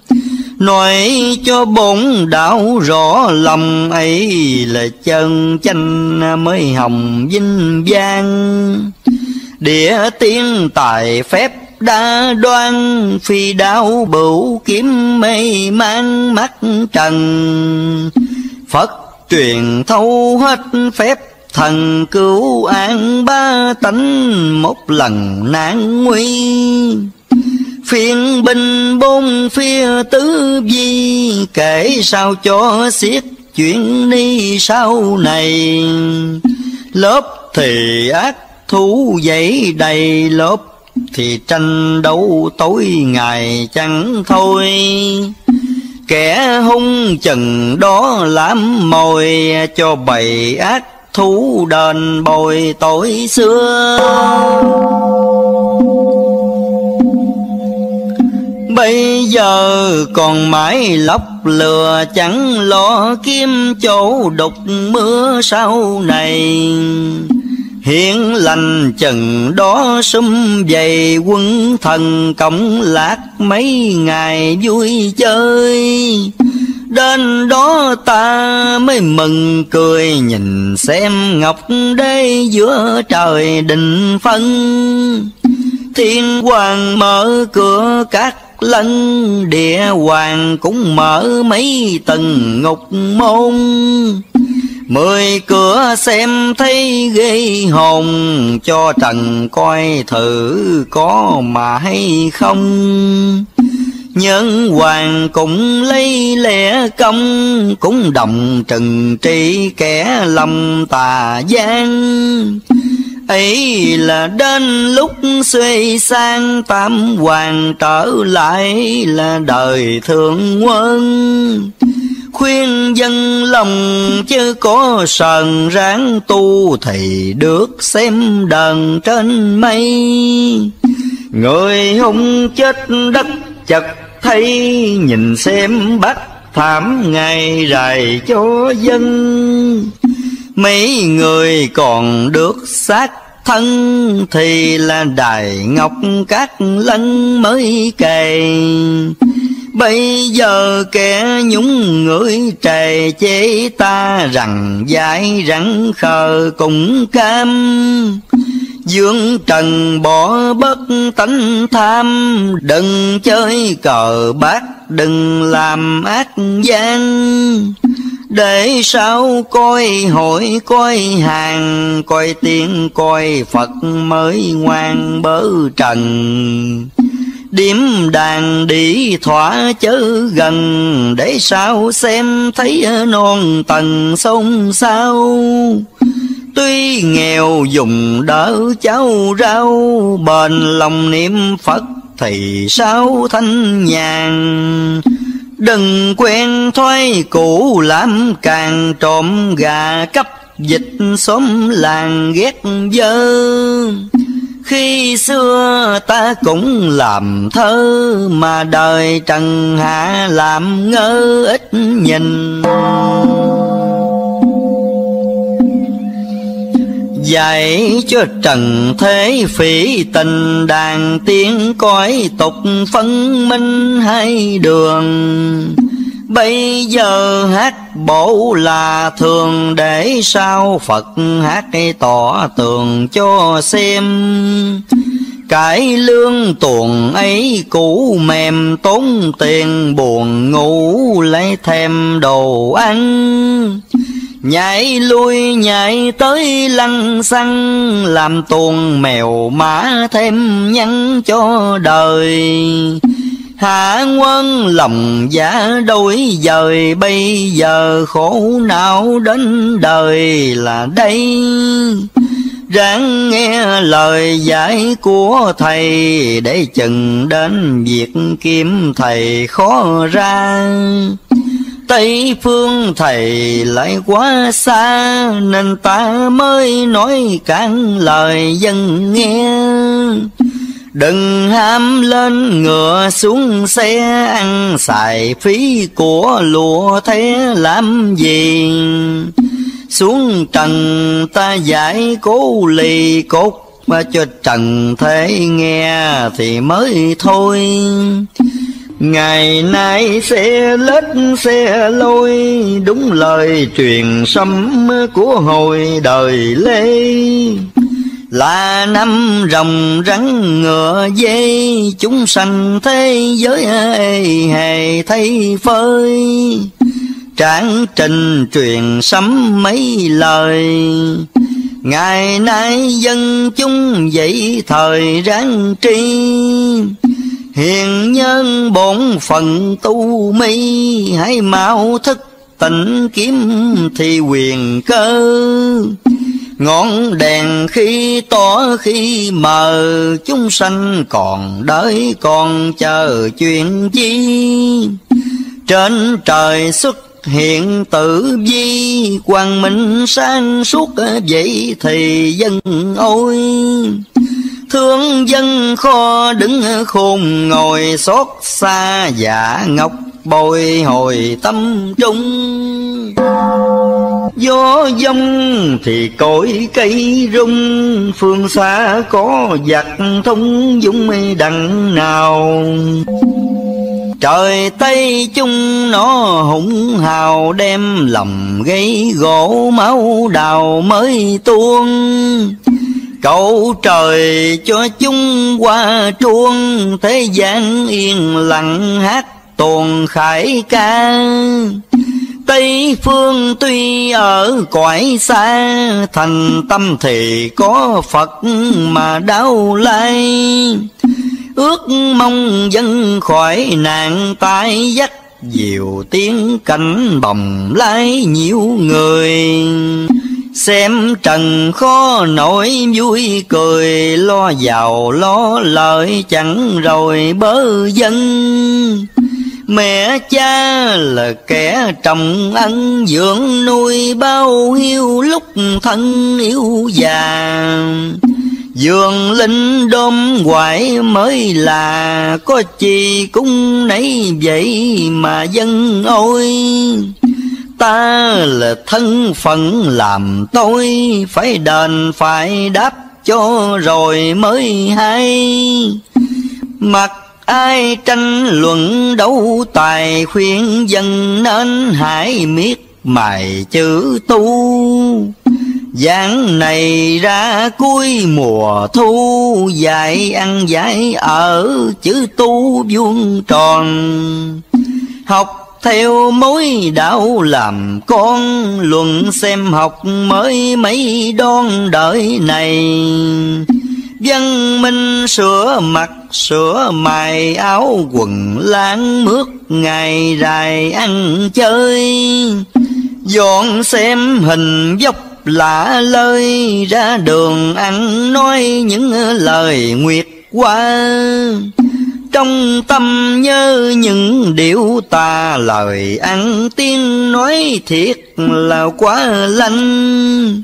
Nói cho bổn đạo rõ lòng ấy, là chân chanh mới hồng vinh vang. Địa tiên tài phép đa đoan, phi đao bửu kiếm mây mang mắt trần. Phật truyền thấu hết phép thần, cứu an ba tánh một lần nạn nguy. Phiên binh bốn phía tứ vi, kể sao cho xiết chuyện đi sau này. Lớp thì ác thú dãy đầy, lớp thì tranh đấu tối ngày chẳng thôi. Kẻ hung chừng đó làm mồi, cho bầy ác thú đền bồi tối xưa. Bây giờ còn mãi lóc lừa, chẳng lo kiếm chỗ đục mưa sau này. Hiển lành chừng đó sum vầy, quân thần cộng lạc mấy ngày vui chơi. Đến đó ta mới mừng cười, nhìn xem ngọc đế giữa trời định phân. Thiên hoàng mở cửa các lân, địa hoàng cũng mở mấy tầng ngục môn. Mười cửa xem thấy ghê hồn, cho trần coi thử có mà hay không. Nhân hoàng cũng lấy lẽ công, cũng đồng trừng trị kẻ lòng tà gian. Ấy là đến lúc xuôi sang, tam hoàng trở lại là đời thượng quân. Khuyên dân lòng chứ có sờn ráng tu, thì được xem đàn trên mây. Người hung chết đất chật thấy, nhìn xem bắt thảm ngày rày cho dân. Mấy người còn được xác thân, thì là đài ngọc các lân mới kề. Bây giờ kẻ nhúng người trề chế ta, rằng dại rắn khờ cũng cam. Dương trần bỏ bất tánh tham, đừng chơi cờ bạc đừng làm ác gian. Để sao coi hội coi hàng, coi tiếng coi Phật mới ngoan bớ trần. Điểm đàn đi thỏa chớ gần, để sao xem thấy non tầng sông sao. Tuy nghèo dùng đỡ cháu rau, bền lòng niệm Phật thì sao thanh nhàn. Đừng quen thói cũ làm càng, trộm gà cắp dịch xóm làng ghét dơ. Khi xưa ta cũng làm thơ, mà đời trần hạ làm ngơ ít nhìn. Dạy cho trần thế phỉ tình, đàn tiếng cõi tục phân minh hai đường. Bây giờ hát bổ là thường để sao Phật hát tỏ tường cho xem. Cái lương tuồng ấy cũ mềm tốn tiền buồn ngủ lấy thêm đồ ăn. Nhảy lui nhảy tới lăng xăng làm tuồng mèo mã thêm nhắn cho đời. Hạ quân lòng giả đôi dời bây giờ khổ não đến đời là đây. Ráng nghe lời giải của thầy để chừng đến việc kiếm thầy khó ra. Tây phương thầy lại quá xa nên ta mới nói cản lời dân nghe. Đừng ham lên ngựa xuống xe ăn xài phí của lụa thế làm gì. Xuống trần ta giải cố lì cốt mà cho trần thế nghe thì mới thôi. Ngày nay xe lết xe lôi đúng lời truyền sấm của hồi đời Lê. Là năm rồng rắn ngựa dê chúng sanh thế giới ê hề thay phơi. Tráng trình truyền sấm mấy lời ngày nay dân chúng dậy thời ráng tri. Hiền nhân bổn phận tu mi hãy mau thức tỉnh kiếm thì quyền cơ. Ngọn đèn khi tỏ khi mờ chúng sanh còn đợi còn chờ chuyện chi. Trên trời xuất hiện tử vi quang minh sáng suốt vậy thì dân ôi. Thương dân kho đứng khôn ngồi xót xa giả ngọc bồi hồi tâm trung. Gió giông thì cội cây rung phương xa có giặc thông dũng đằng nào. Trời Tây chung nó hùng hào đem lòng gây gỗ máu đào mới tuôn. Cầu trời cho chúng qua chuông thế gian yên lặng hát tuồng khải ca. Tây phương tuy ở cõi xa thành tâm thì có Phật mà đau lay. Ước mong dân khỏi nạn tai vách diều tiếng cảnh bồng lái nhiều người. Xem trần khó nổi vui cười lo giàu lo lợi chẳng rồi bớ dân. Mẹ cha là kẻ trồng ăn dưỡng nuôi bao nhiêu lúc thân yêu già. Dường linh đom hoại mới là có chi cũng nấy vậy mà dân ôi. Ta là thân phận làm tôi phải đền phải đáp cho rồi mới hay. Mặc ai tranh luận đấu tài khuyên dân nên hãy miết mài chữ tu. Giảng này ra cuối mùa thu dạy ăn dạy ở chữ tu vuông tròn. Học theo mối đạo làm con luận xem học mới mấy đón đời này. Văn minh sửa mặt sửa mài áo quần láng mướt ngày dài ăn chơi. Dọn xem hình dốc lạ lơi ra đường ăn nói những lời nguyệt qua. Trong tâm nhớ những điệu tà lời ăn tiếng nói thiệt là quá lanh.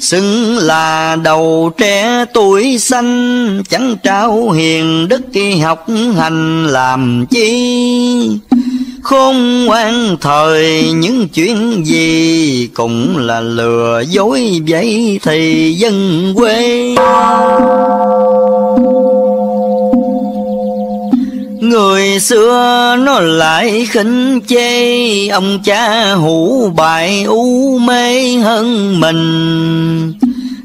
Xứng là đầu trẻ tuổi xanh chẳng trao hiền đức học hành làm chi. Khôn ngoan thời những chuyện gì cũng là lừa dối vậy thì dân quê. Người Thời xưa nó lại khinh chê, ông cha hủ bại u mê hơn mình.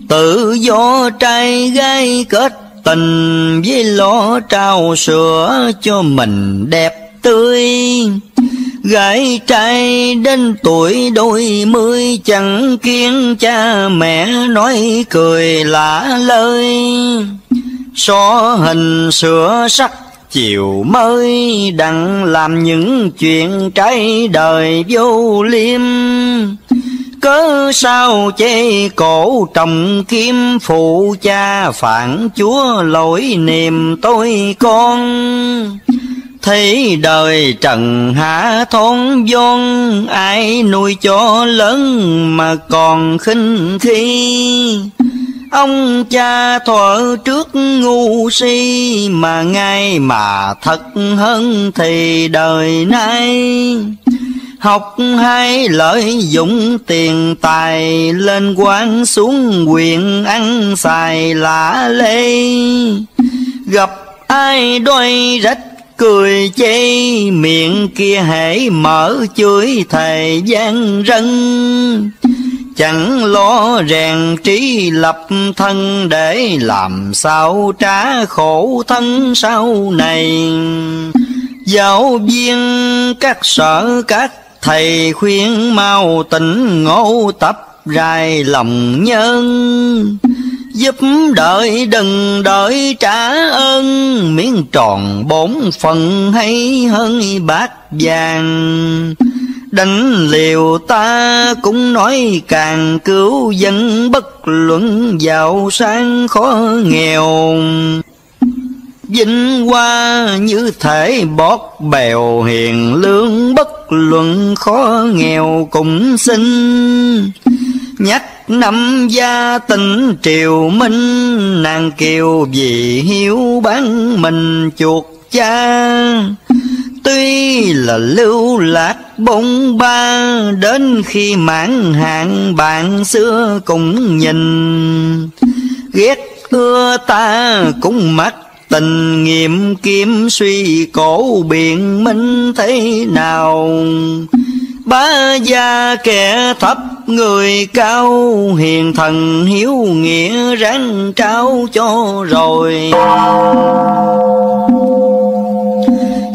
Tự do trai gái kết tình, với lo trao sữa cho mình đẹp tươi. Gái trai đến tuổi đôi mươi, chẳng kiêng cha mẹ nói cười lạ lời. So hình sửa sắc chiều mới, đặng làm những chuyện trái đời vô liêm. Cớ sao chê cổ trồng kim, phụ cha phản chúa lỗi niềm tôi con. Thấy đời trần hạ thôn vôn, ai nuôi cho lớn mà còn khinh khi. Ông cha thuở trước ngu si, mà ngay mà thật hơn thì đời nay. Học hay lợi dụng tiền tài, lên quan xuống quyền ăn xài lạ lê. Gặp ai đôi rách cười chê, miệng kia hễ mở chửi thề gian rân. Chẳng lo rèn trí lập thân, để làm sao trả khổ thân sau này. Giáo viên các sở các thầy khuyên, mau tỉnh ngộ tập rài lòng nhân. Giúp đợi đừng đợi trả ơn, miếng tròn bốn phần hay hơn bát vàng. Đánh liều ta cũng nói càng cứu dân, bất luận giàu sang khó nghèo. Vinh hoa như thể bót bèo, hiền lương bất luận khó nghèo cũng xin. Nhắc năm gia tỉnh triều Minh, nàng kiều vì hiếu bán mình chuột cha. Tuy là lưu lạc bông ba, đến khi mãn hạn bạn xưa cũng nhìn. Ghét ưa ta cũng mắc tình, nghiệm kiếm suy cổ biện minh thế nào. Bá gia kẻ thấp người cao, hiền thần hiếu nghĩa ráng trao cho rồi.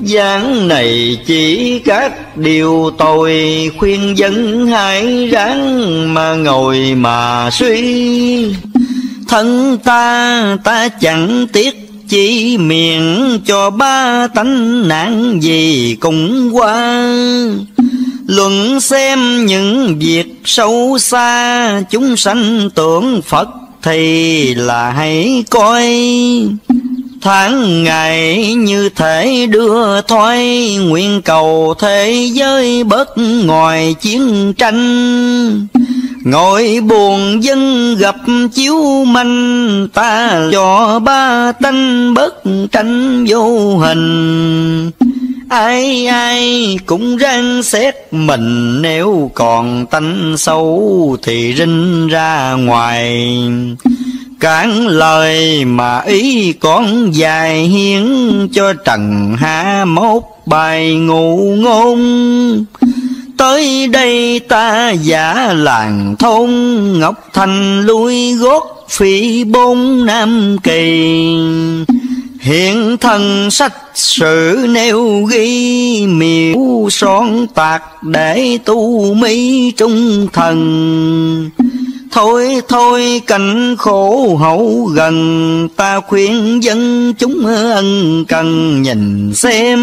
Giảng này chỉ các điều tội, khuyên dân hãy ráng mà ngồi mà suy. Thân ta ta chẳng tiếc chỉ, miệng cho ba tánh nạn gì cũng qua. Luận xem những việc sâu xa, chúng sanh tưởng Phật thì là hãy coi. Tháng ngày như thể đưa thoái, nguyện cầu thế giới bớt ngoài chiến tranh. Ngồi buồn dân gặp chiếu manh, ta cho ba tánh bớt tranh vô hình. Ai ai cũng ráng xét mình, nếu còn tánh xấu thì rinh ra ngoài. Cản lời mà ý con dài, hiến cho trần hạ mốt bài ngụ ngôn. Tới đây ta giả làng thôn, Ngọc Thành lui gót phỉ bốn Nam Kỳ. Hiện thần sách sử nêu ghi, miêu son tạc để tu mỹ trung thần. Thôi thôi cảnh khổ hậu gần, ta khuyên dân chúng ân cần nhìn xem.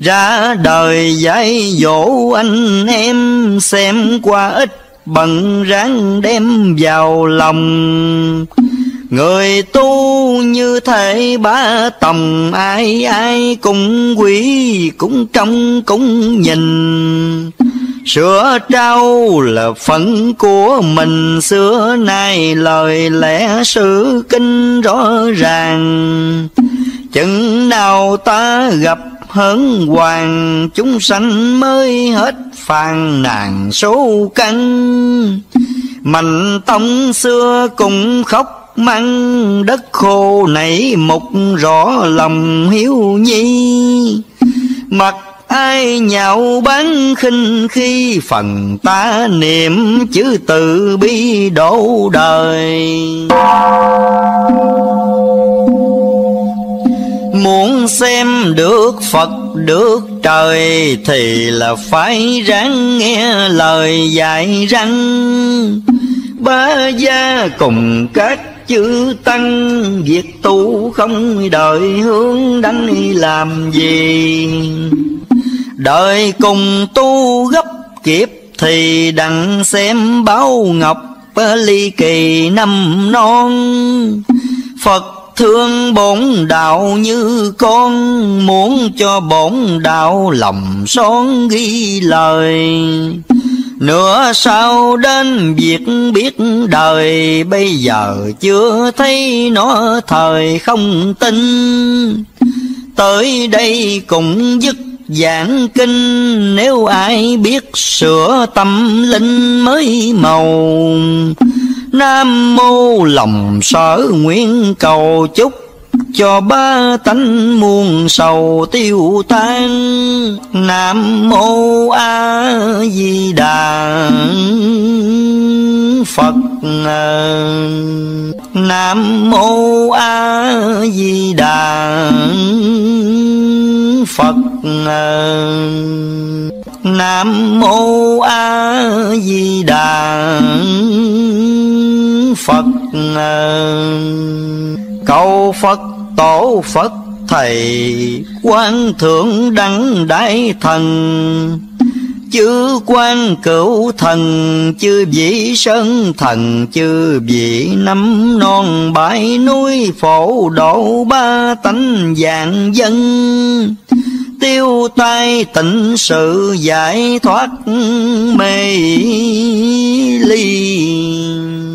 Ra đời dạy dỗ anh em, xem qua ít bận ráng đem vào lòng. Người tu như thể ba tầm, ai ai cũng quý cũng trông cũng nhìn. Sữa trâu là phận của mình, xưa nay lời lẽ sự kinh rõ ràng. Chừng nào ta gặp hớn hoàng, chúng sanh mới hết phàn nàn số căn. Mạnh tông xưa cũng khóc mặn đất khô nảy mục rõ lòng hiếu nhi. Mặc ai nhạo bán khinh khi phần ta niệm chữ từ bi đổ đời. Muốn xem được Phật được trời thì là phải ráng nghe lời dạy răng. Ba gia cùng các chữ tăng, việc tu không đợi hướng đánh làm gì. Đợi cùng tu gấp kịp thì đặng xem báo ngọc ly kỳ năm non. Phật thương bổn đạo như con, muốn cho bổn đạo lòng son ghi lời. Nửa sau đến việc biết đời, bây giờ chưa thấy nó thời không tin. Tới đây cũng dứt giảng kinh, nếu ai biết sửa tâm linh mới màu. Nam mô lòng sở nguyện cầu chúc cho ba tánh muôn sầu tiêu tan. Nam mô A Di Đà Phật. Nam mô A Di Đà Phật. Nam mô A Di Đà Phật. Cầu Phật tổ Phật thầy, Quan Thượng Đẳng Đại Thần, chư Quan Cửu Thần, chư vị Sơn Thần, chư vị nắm non bãi núi phổ độ ba tánh vạn dân. Tiêu tai tịnh sự giải thoát mê ly.